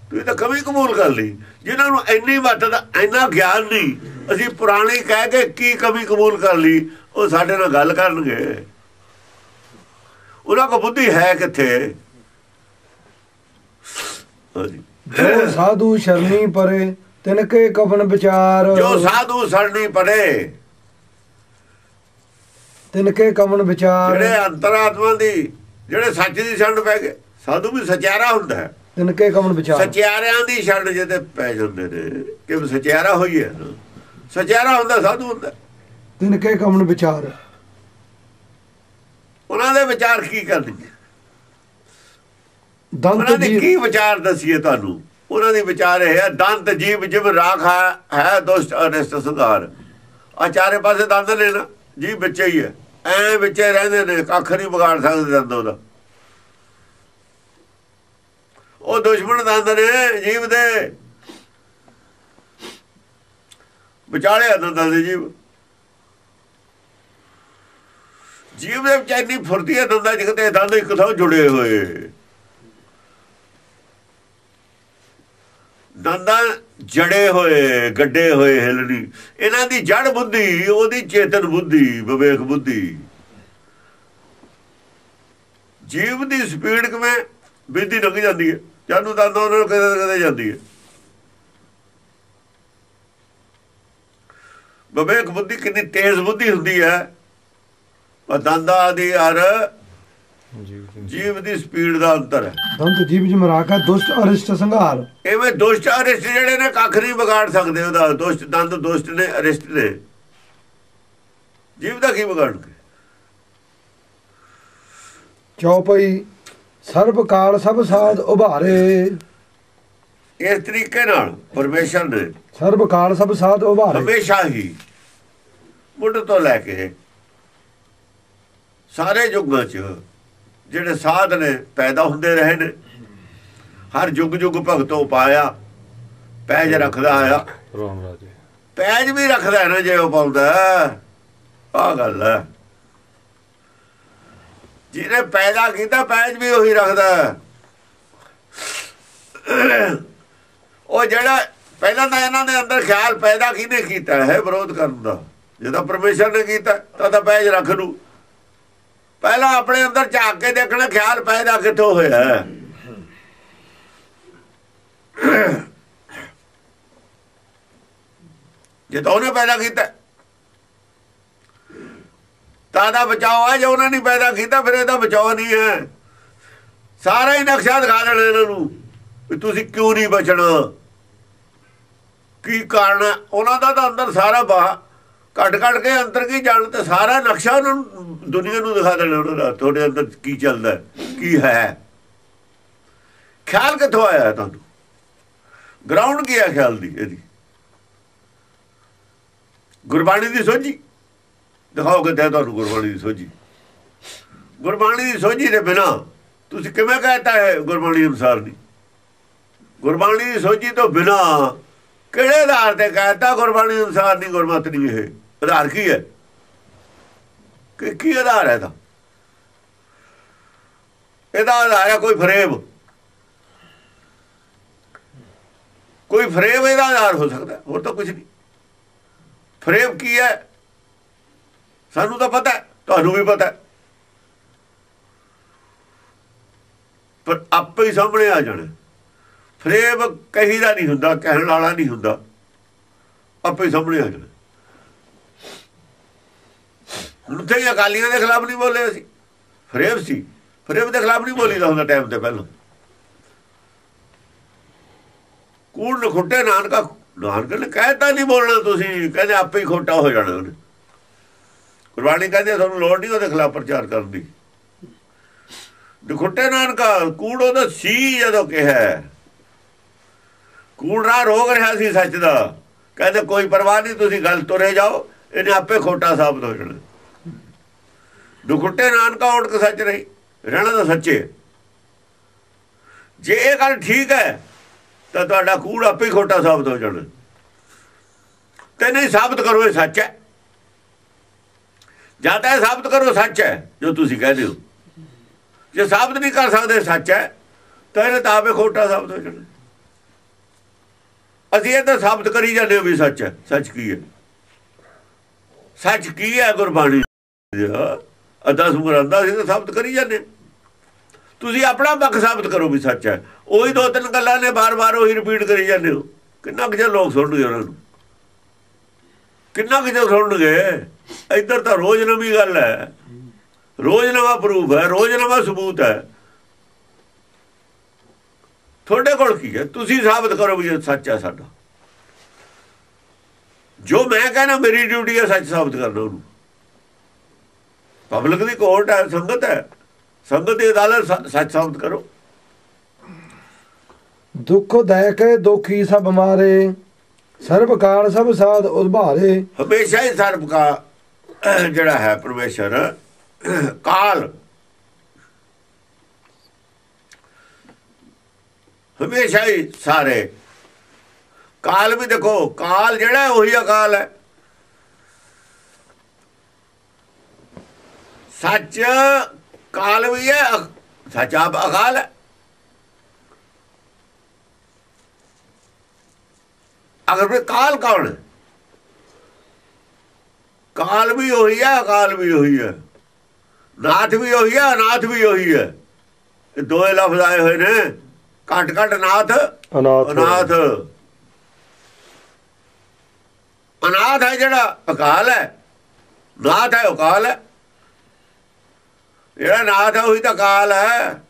ਤੁਸੀਂ ਤਾਂ ਕਮੀ ਕਬੂਲ ਕਰ ਲਈ। ਜਿਹਨਾਂ ਨੂੰ ਇੰਨੀ ਮੱਤ ਦਾ ਇੰਨਾ ਗਿਆਨ ਨਹੀਂ, ਅਸੀਂ ਪੁਰਾਣੀ ਕਹਿ ਕੇ ਕੀ ਕਮੀ ਕਬੂਲ ਕਰ ਲਈ, ਉਹ ਸਾਡੇ ਨਾਲ ਗੱਲ ਕਰਨਗੇ। ਉਹਨਾਂ ਕੋਲ ਬੁੱਧੀ ਹੈ ਕਿੱਥੇ? ਜੋ ਸਾਧੂ ਸ਼ਰਨੀ ਪਰੇ ਤਿਨਕੇ ਕਫਨ ਵਿਚਾਰ। ਜੋ ਸਾਧੂ ਸ਼ਰਨੀ ਪਰੇ ਤਿਨਕੇ ਕਫਨ ਵਿਚਾਰ। ਜਿਹੜੇ ਅੰਤਰਾਤਮਾ ਦੀ, ਜਿਹੜੇ ਸੱਚ ਦੀ ਸ਼ਰਨ ਪੈ ਗਏ। ਸਾਧੂ ਵੀ ਸਚਿਆਰਾ ਹੁੰਦਾ ਹੈ। ਤਿਨਕੇ ਕਮਨ ਵਿਚਾਰ ਸਚਿਆਰਿਆਂ ਦੀ ਛੱਡ ਜਿਹਦੇ ਪੈ ਜਾਂਦੇ ਨੇ ਕਿ ਸਚਿਆਰਾ ਹੋਈ ਹੈ। ਸਚਿਆਰਾ ਹੁੰਦਾ ਸਾਧੂ ਹੁੰਦਾ। ਤਿਨਕੇ ਕਮਨ ਵਿਚਾਰ, ਉਹਨਾਂ ਦੇ ਵਿਚਾਰ ਕੀ ਕਰਨਗੇ? ਉਹਨਾਂ ਦੇ ਕੀ ਵਿਚਾਰ ਦੱਸੀਏ ਤੁਹਾਨੂੰ? ਉਹਨਾਂ ਦੇ ਵਿਚਾਰ ਇਹ ਹੈ, ਦੰਤ ਜੀਵ ਜਿਵ ਰਾਖ ਹੈ ਦੁਸ਼ਟ ਅਨਿਸ਼ਟ ਸੁਧਾਰ। ਆ ਚਾਰੇ ਪਾਸੇ ਦੰਦ ਨੇ ਨਾ, ਜੀਵ ਵਿੱਚ ਹੀ ਹੈ, ਐ ਵਿੱਚ ਰਹਿੰਦੇ ਨੇ, ਕੱਖ ਨਹੀਂ ਵਿਗਾੜ ਸਕਦੇ ਦੰਦ ਉਹਦਾ। ਉਹ ਦੁਸ਼ਮਣ ਦੰਦ ਨੇ ਜੀਵ ਦੇ, ਵਿਚਾਲੇ ਦੰਦਾਂ ਦੇ ਜੀਵ। ਜੀਵ ਦੇ ਵਿੱਚ ਇੰਨੀ ਫੁਰਤੀ ਹੈ ਦੰਦਾਂ 'ਚ, ਕਿਤੇ ਦੰਦ ਇੱਕ ਥਾਂ ਜੁੜੇ ਹੋਏ। ਦੰਦਾਂ ਜੜੇ ਹੋਏ, ਗੱਡੇ ਹੋਏ, ਹਿਲਣੀ। ਇਹਨਾਂ ਦੀ ਜੜ ਬੁੱਧੀ, ਉਹਦੀ ਚੇਤਨ ਬੁੱਧੀ, ਵਿਵੇਕ ਬੁੱਧੀ। ਜੀਵ ਦੀ ਸਪੀਡ ਕਿਵੇਂ ਬਿੱਧੀ ਲੰਘ ਜਾਂਦੀ ਹੈ, ਜਾਨੂੰ ਦੰਦ ਉਹਨਾਂ ਨੂੰ ਕਦੇ ਕਦੇ ਜਾਂਦੀ ਹੈ। ਵਿਵੇਕ ਬੁੱਧੀ ਕਿੰਨੀ ਤੇਜ਼ ਬੁੱਧੀ ਹੁੰਦੀ ਹੈ, और दंदा दी अर जीव दी स्पीड दा अंतर है। दंत जीव जी मराका दुष्ट अरिष्ट संघार। एवे दुष्ट अरिष्ट जेड़े ने कख नहीं बिगाड़ सकदे। ओदा दुष्ट दंत दुष्ट ने अरिष्ट ने जीव दा की बिगाड़णगे। चौपाई सर्व काल सब साध उभारे। इस तरीके नाल परमेश्वर ने सर्व काल सब साध उभारे हमेशा ही मुੱਢ तो लैके सारे युगां च ਜਿਹੜੇ ਸਾਧ ਨੇ ਪੈਦਾ ਹੁੰਦੇ ਰਹੇ ਨੇ ਹਰ ਯੁੱਗ ਯੁੱਗ ਭਗਤੋਂ ਪਾਇਆ ਪੈਜ ਰੱਖਦਾ ਆ ਰਾਮ ਰਾਜੇ ਪੈਜ ਵੀ ਰੱਖਦਾ ਨਾ ਜੇ ਉਹ ਪਾਉਂਦਾ ਆ ਗੱਲ ਹੈ ਜਿਹਨੇ ਪੈਦਾ ਕੀਤਾ ਪੈਜ ਵੀ ਉਹੀ ਰੱਖਦਾ ਉਹ ਜਿਹੜਾ ਪਹਿਲਾਂ ਤਾਂ ਇਹਨਾਂ ਦੇ ਅੰਦਰ ਖਿਆਲ ਪੈਦਾ ਕਿਹਨੇ ਕੀਤਾ ਹੈ ਵਿਰੋਧ ਕਰਨ ਦਾ ਜੇ ਤਾਂ ਪਰਮੇਸ਼ਰ ਨੇ ਕੀਤਾ ਤਾਂ ਤਾਂ ਪੈਜ ਰੱਖ ਲੂ ਪਹਿਲਾਂ ਆਪਣੇ ਅੰਦਰ ਝਾਕ ਕੇ ਦੇਖਣਾ ਖਿਆਲ ਪੈਦਾ ਕਿੱਥੋਂ ਹੋਇਆ ਜੇ ਤਾਂ ਉਹਨੇ ਪੈਦਾ ਕੀਤਾ ਤਾਂ ਦਾ ਬਚਾਓ ਹੈ। ਜੇ ਉਹਨਾਂ ਨੇ ਪੈਦਾ ਕੀਤਾ ਫਿਰ ਇਹਦਾ ਬਚਾਓ ਨਹੀਂ ਹੈ। ਸਾਰਾ ਹੀ ਨਕਸ਼ਾ ਦਿਖਾ ਦੇਣਾ ਇਹਨਾਂ ਨੂੰ ਵੀ ਤੁਸੀਂ ਕਿਉਂ ਨਹੀਂ ਬਚਣਾ ਕੀ ਕਾਰਨ। ਉਹਨਾਂ ਦਾ ਤਾਂ ਅੰਦਰ ਸਾਰਾ ਬਾਹ ਕੱਢ ਕੱਢ ਕੇ ਅੰਦਰ ਕੀ ਜਾਣ ਤੇ ਸਾਰਾ ਨਕਸ਼ਾ ਉਹਨਾਂ ਨੂੰ ਦੁਨੀਆ ਨੂੰ ਦਿਖਾ ਦੇਣਾ ਉਹਨਾਂ ਦਾ ਤੁਹਾਡੇ ਅੰਦਰ ਕੀ ਚੱਲਦਾ ਕੀ ਹੈ ਖਿਆਲ ਕਿੱਥੋਂ ਆਇਆ ਤੁਹਾਨੂੰ ਗਰਾਊਂਡ ਕੀ ਹੈ ਖਿਆਲ ਦੀ ਇਹਦੀ ਗੁਰਬਾਣੀ ਦੀ ਸੋਝੀ ਦਿਖਾਓ ਕਿੱਥੇ ਤੁਹਾਨੂੰ ਗੁਰਬਾਣੀ ਦੀ ਸੋਝੀ ਗੁਰਬਾਣੀ ਦੀ ਸੋਝੀ ਦੇ ਬਿਨਾਂ ਤੁਸੀਂ ਕਿਵੇਂ ਕਹਿਤਾ ਹੈ ਗੁਰਬਾਣੀ ਅਨੁਸਾਰ ਨਹੀਂ ਗੁਰਬਾਣੀ ਦੀ ਸੋਝੀ ਤੋਂ ਬਿਨਾਂ ਕਿਹੜੇ ਆਧਾਰ ਤੇ ਕਹਿਤਾ ਗੁਰਬਾਣੀ ਅਨੁਸਾਰ ਨਹੀਂ ਗੁਰਮਤ ਨਹੀਂ ਇਹ ਆਧਾਰ ਕੀ ਹੈ कि की आधार है इहदा आधार है कोई फरेब कोई फरेब इहदा आधार हो सकता है और तो कुछ नहीं। फरेब की है सानू तो पता है तुहानू भी पता है पर आपे ही सामने आ जाने। फरेब कही दा नहीं हुंदा कहण वाला नहीं हुंदा आपे ही सामने आ जाने। ਉੱਥੇ ਹੀ ਅਕਾਲੀਆਂ ਦੇ ਖਿਲਾਫ ਨਹੀਂ ਬੋਲੇ ਅਸੀਂ ਫਰੇਬ ਸੀ ਫਰੇਬ ਦੇ ਖਿਲਾਫ ਨਹੀਂ ਬੋਲੀ ਦਾ ਹੁੰਦਾ ਟਾਈਮ ਤੇ ਪਹਿਲਾਂ ਕੂੜ ਨਖੁੱਟੇ ਨਾਨਕਾ ਨਾਨਕ ਨੇ ਕਹਿਤਾ ਨਹੀਂ ਬੋਲਣਾ ਤੁਸੀਂ ਕਹਿੰਦੇ ਆਪੇ ਹੀ ਖੋਟਾ ਹੋ ਜਾਣਾ ਉਹਨੇ। ਗੁਰਬਾਣੀ ਕਹਿੰਦੇ ਤੁਹਾਨੂੰ ਲੋੜ ਨਹੀਂ ਉਹਦੇ ਖਿਲਾਫ ਪ੍ਰਚਾਰ ਕਰਨ ਦੀ। ਨਖੁੱਟੇ ਨਾਨਕਾ ਕੂੜ ਉਹਦਾ ਸੀ ਜਦੋਂ ਕਿਹਾ ਕੂੜਾ ਰੋਗ ਰਿਹਾ ਸੀ ਸੱਚ ਦਾ ਕਹਿੰਦੇ ਕੋਈ ਪਰਵਾਹ ਨਹੀਂ ਤੁਸੀਂ ਗੱਲ ਤੁਰੇ ਜਾਓ ਇਹਨੇ ਆਪੇ ਖੋਟਾ ਸਾਬਤ ਹੋ ਜਾਣਾ। दुखुटे नानका उड़क सच नहीं रहना तो सच्चे जे ये गल ठीक है तो तुहाडा कूड़ आपे ही खोटा साबित हो जाना। ते नहीं साबित करो ये सच है जां तां साबित करो सच है जो तुसीं कहदे हो। जे साबित नहीं कर सकते सच है तो इहने तां आपे खोटा साबित हो जाना। असीं ये तां साबित करी जांदे भी सच है सच की है सच की है गुरबाणी दसम ग्रंथ असीं तो साबित करी जाने तुसीं अपना पक्ष साबित करो भी सच है। उही दो तीन गल्लां ने बार बार उही रिपीट करी जाने हो किन्ना कुछ लोग सुणनगे उहनां नूं किन्ना कुछ सुणनगे। इधर तो रोज़ नवीं गल है रोज़ नवा प्रूफ है रोज़ नवा सबूत है तुहाडे कोल की है तुसीं साबित करो भी सच है साडा जो मैं कहना मेरी ड्यूटी है सच साबित करना। उहनूं पब्लिक की कोर्ट है संगत है संगत की अदालत सच साबित करो। दुख दे के दुखी सब मारे सर्वकाल सब साध उभारे हमेशा ही सर्व का जड़ा है परमेश्वर काल हमेशा ही सारे काल भी देखो काल जड़ा है वही अकाल है। सच काल भी है सच आप अकाल है। अगर फिर काल कौन है काल भी वही है अकाल भी वही है नाथ भी वही है अनाथ भी वही है। दो लफ्ज आए हुए ने घट घट नाथ अनाथ अनाथ है जड़ा अकाल है नाथ है अकाल है। ਜਿਹੜਾ ਨਾਥ ਹੈ ਉਹੀ ਤਾਂ ਅਕਾਲ ਹੈ।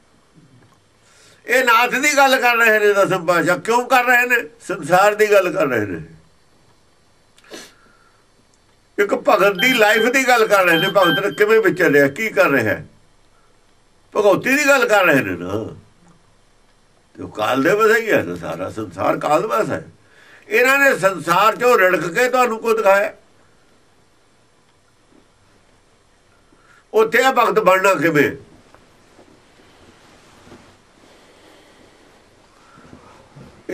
ਇਹ ਨਾਥ ਦੀ ਗੱਲ ਕਰ ਰਹੇ ਨੇ ਦਸਮ ਪਾਤਸ਼ਾਹ, ਕਿਉਂ ਕਰ ਰਹੇ ਨੇ? ਸੰਸਾਰ ਦੀ ਗੱਲ ਕਰ ਰਹੇ ਨੇ, ਇੱਕ ਭਗਤ ਦੀ ਲਾਈਫ ਦੀ ਗੱਲ ਕਰ ਰਹੇ ਨੇ। ਭਗਤ ਕਿਵੇਂ ਵਿਚਰਿਆ, ਕੀ ਕਰ ਰਿਹਾ ਹੈ, ਭਗਉਤੀ ਦੀ ਗੱਲ ਕਰ ਰਹੇ ਨੇ ਨਾ। ਉਹ ਕਾਲ ਦੇ ਵਸ ਹੀ ਹੈ, ਸਾਰਾ ਸੰਸਾਰ ਕਾਲ ਵਸ ਹੈ। ਇਹਨਾਂ ਨੇ ਸੰਸਾਰ ਚੋਂ ਰੜਕ ਕੇ ਤੁਹਾਨੂੰ ਕੋ ਦਿਖਾਇਆ? ਉੱਥੇ ਆ ਭਗਤ ਬਣਨਾ ਕਿਵੇਂ?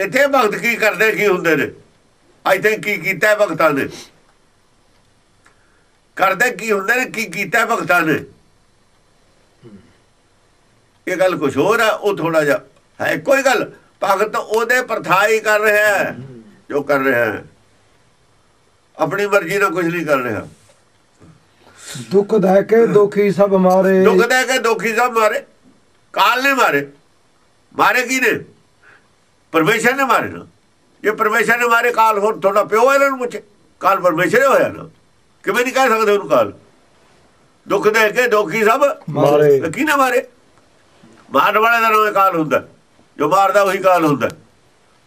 ਇੱਥੇ ਭਗਤ ਕੀ ਕਰਦੇ, ਕੀ ਹੁੰਦੇ ਨੇ? ਇੱਥੇ ਕੀ ਕੀਤਾ ਭਗਤਾਂ ਨੇ? ਕਰਦੇ ਕੀ ਹੁੰਦੇ ਨੇ, ਕੀ ਕੀਤਾ ਭਗਤਾਂ ਨੇ? ਇਹ ਗੱਲ ਕੁਝ ਹੋਰ ਆ, ਉਹ ਥੋੜਾ ਜਿਹਾ ਹੈ ਕੋਈ ਗੱਲ। ਭਗਤ ਉਹਦੇ ਪਰਥਾਈ ਕਰ ਰਿਹਾ ਜੋ ਕਰ ਰਿਹਾ ਹੈ, ਆਪਣੀ ਮਰਜ਼ੀ ਨਾਲ ਕੁਝ ਨਹੀਂ ਕਰ ਰਿਹਾ। ਦੁੱਖ ਦੇ ਕੇ ਦੁਖੀ ਸਭ ਮਾਰੇ, ਦੁੱਖ ਦੇ ਕੇ ਦੁਖੀ ਸਭ ਮਾਰੇ। ਕਾਲ ਨੇ ਮਾਰੇ, ਮਾਰੇ ਕੀ ਨੇ? ਪਰਮੇਸ਼ਰ ਨੇ ਮਾਰੇ ਨਾ। ਇਹ ਪਰਮੇਸ਼ਰ ਨੇ ਮਾਰੇ ਕਾਲ, ਹੋਰ ਤੁਹਾਡਾ ਪਿਓ ਇਹਨਾਂ ਨੂੰ ਪੁੱਛੇ ਕਾਲ ਪਰਮੇਸ਼ਰ ਹੋਇਆ ਨਾ, ਕਿਵੇਂ ਨਹੀਂ ਕਹਿ ਸਕਦੇ ਉਹਨੂੰ ਕਾਲ? ਦੁੱਖ ਦੇ ਕੇ ਦੁਖੀ ਸਭ ਮਾਰੇ, ਕੀ ਨਾ ਮਾਰੇ? ਮਾਰਨ ਵਾਲੇ ਦਾ ਨਾਮ ਕਾਲ ਹੁੰਦਾ, ਜੋ ਮਾਰਦਾ ਉਹੀ ਕਾਲ ਹੁੰਦਾ।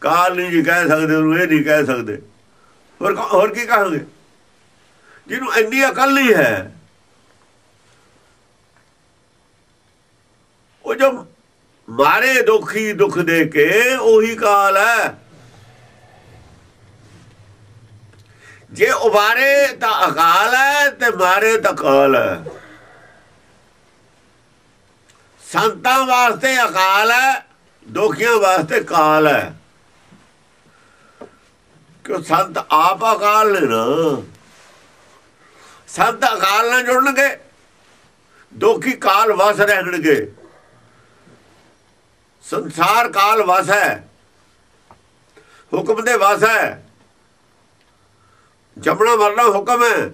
ਕਾਲ ਨਹੀਂ ਜੀ ਕਹਿ ਸਕਦੇ ਉਹਨੂੰ, ਇਹ ਨਹੀਂ ਕਹਿ ਸਕਦੇ। ਹੋਰ ਹੋਰ ਕੀ ਕਹਾਂਗੇ? ਜਿਹਨੂੰ ਇੰਨੀ ਅਕਲ ਨਹੀਂ ਹੈ, ਉਹ ਜੋ ਮਾਰੇ ਦੁਖੀ ਦੁੱਖ ਦੇ ਕੇ, ਉਹੀ ਕਾਲ ਹੈ। ਜੇ ਉਬਾਰੇ ਤਾਂ ਅਕਾਲ ਹੈ, ਤੇ ਮਾਰੇ ਤਾਂ ਕਾਲ ਹੈ। ਸੰਤਾਂ ਵਾਸਤੇ ਅਕਾਲ ਹੈ, ਦੁਖੀਆਂ ਵਾਸਤੇ ਕਾਲ ਹੈ। ਕਿਉਂ? ਸੰਤ ਆਪ ਅਕਾਲ ਨੇ ਨਾ। ਸੰਤ ਅਕਾਲ ਨਾਲ ਜੁੜਨਗੇ, ਦੁਖੀ ਕਾਲ ਵਸ ਰਹਿਣਗੇ। ਸੰਸਾਰ ਕਾਲ ਵਸ ਹੈ, ਹੁਕਮ ਦੇ ਵਸ ਹੈ। ਜੰਮਣਾ ਮਰਨਾ ਹੁਕਮ ਹੈ,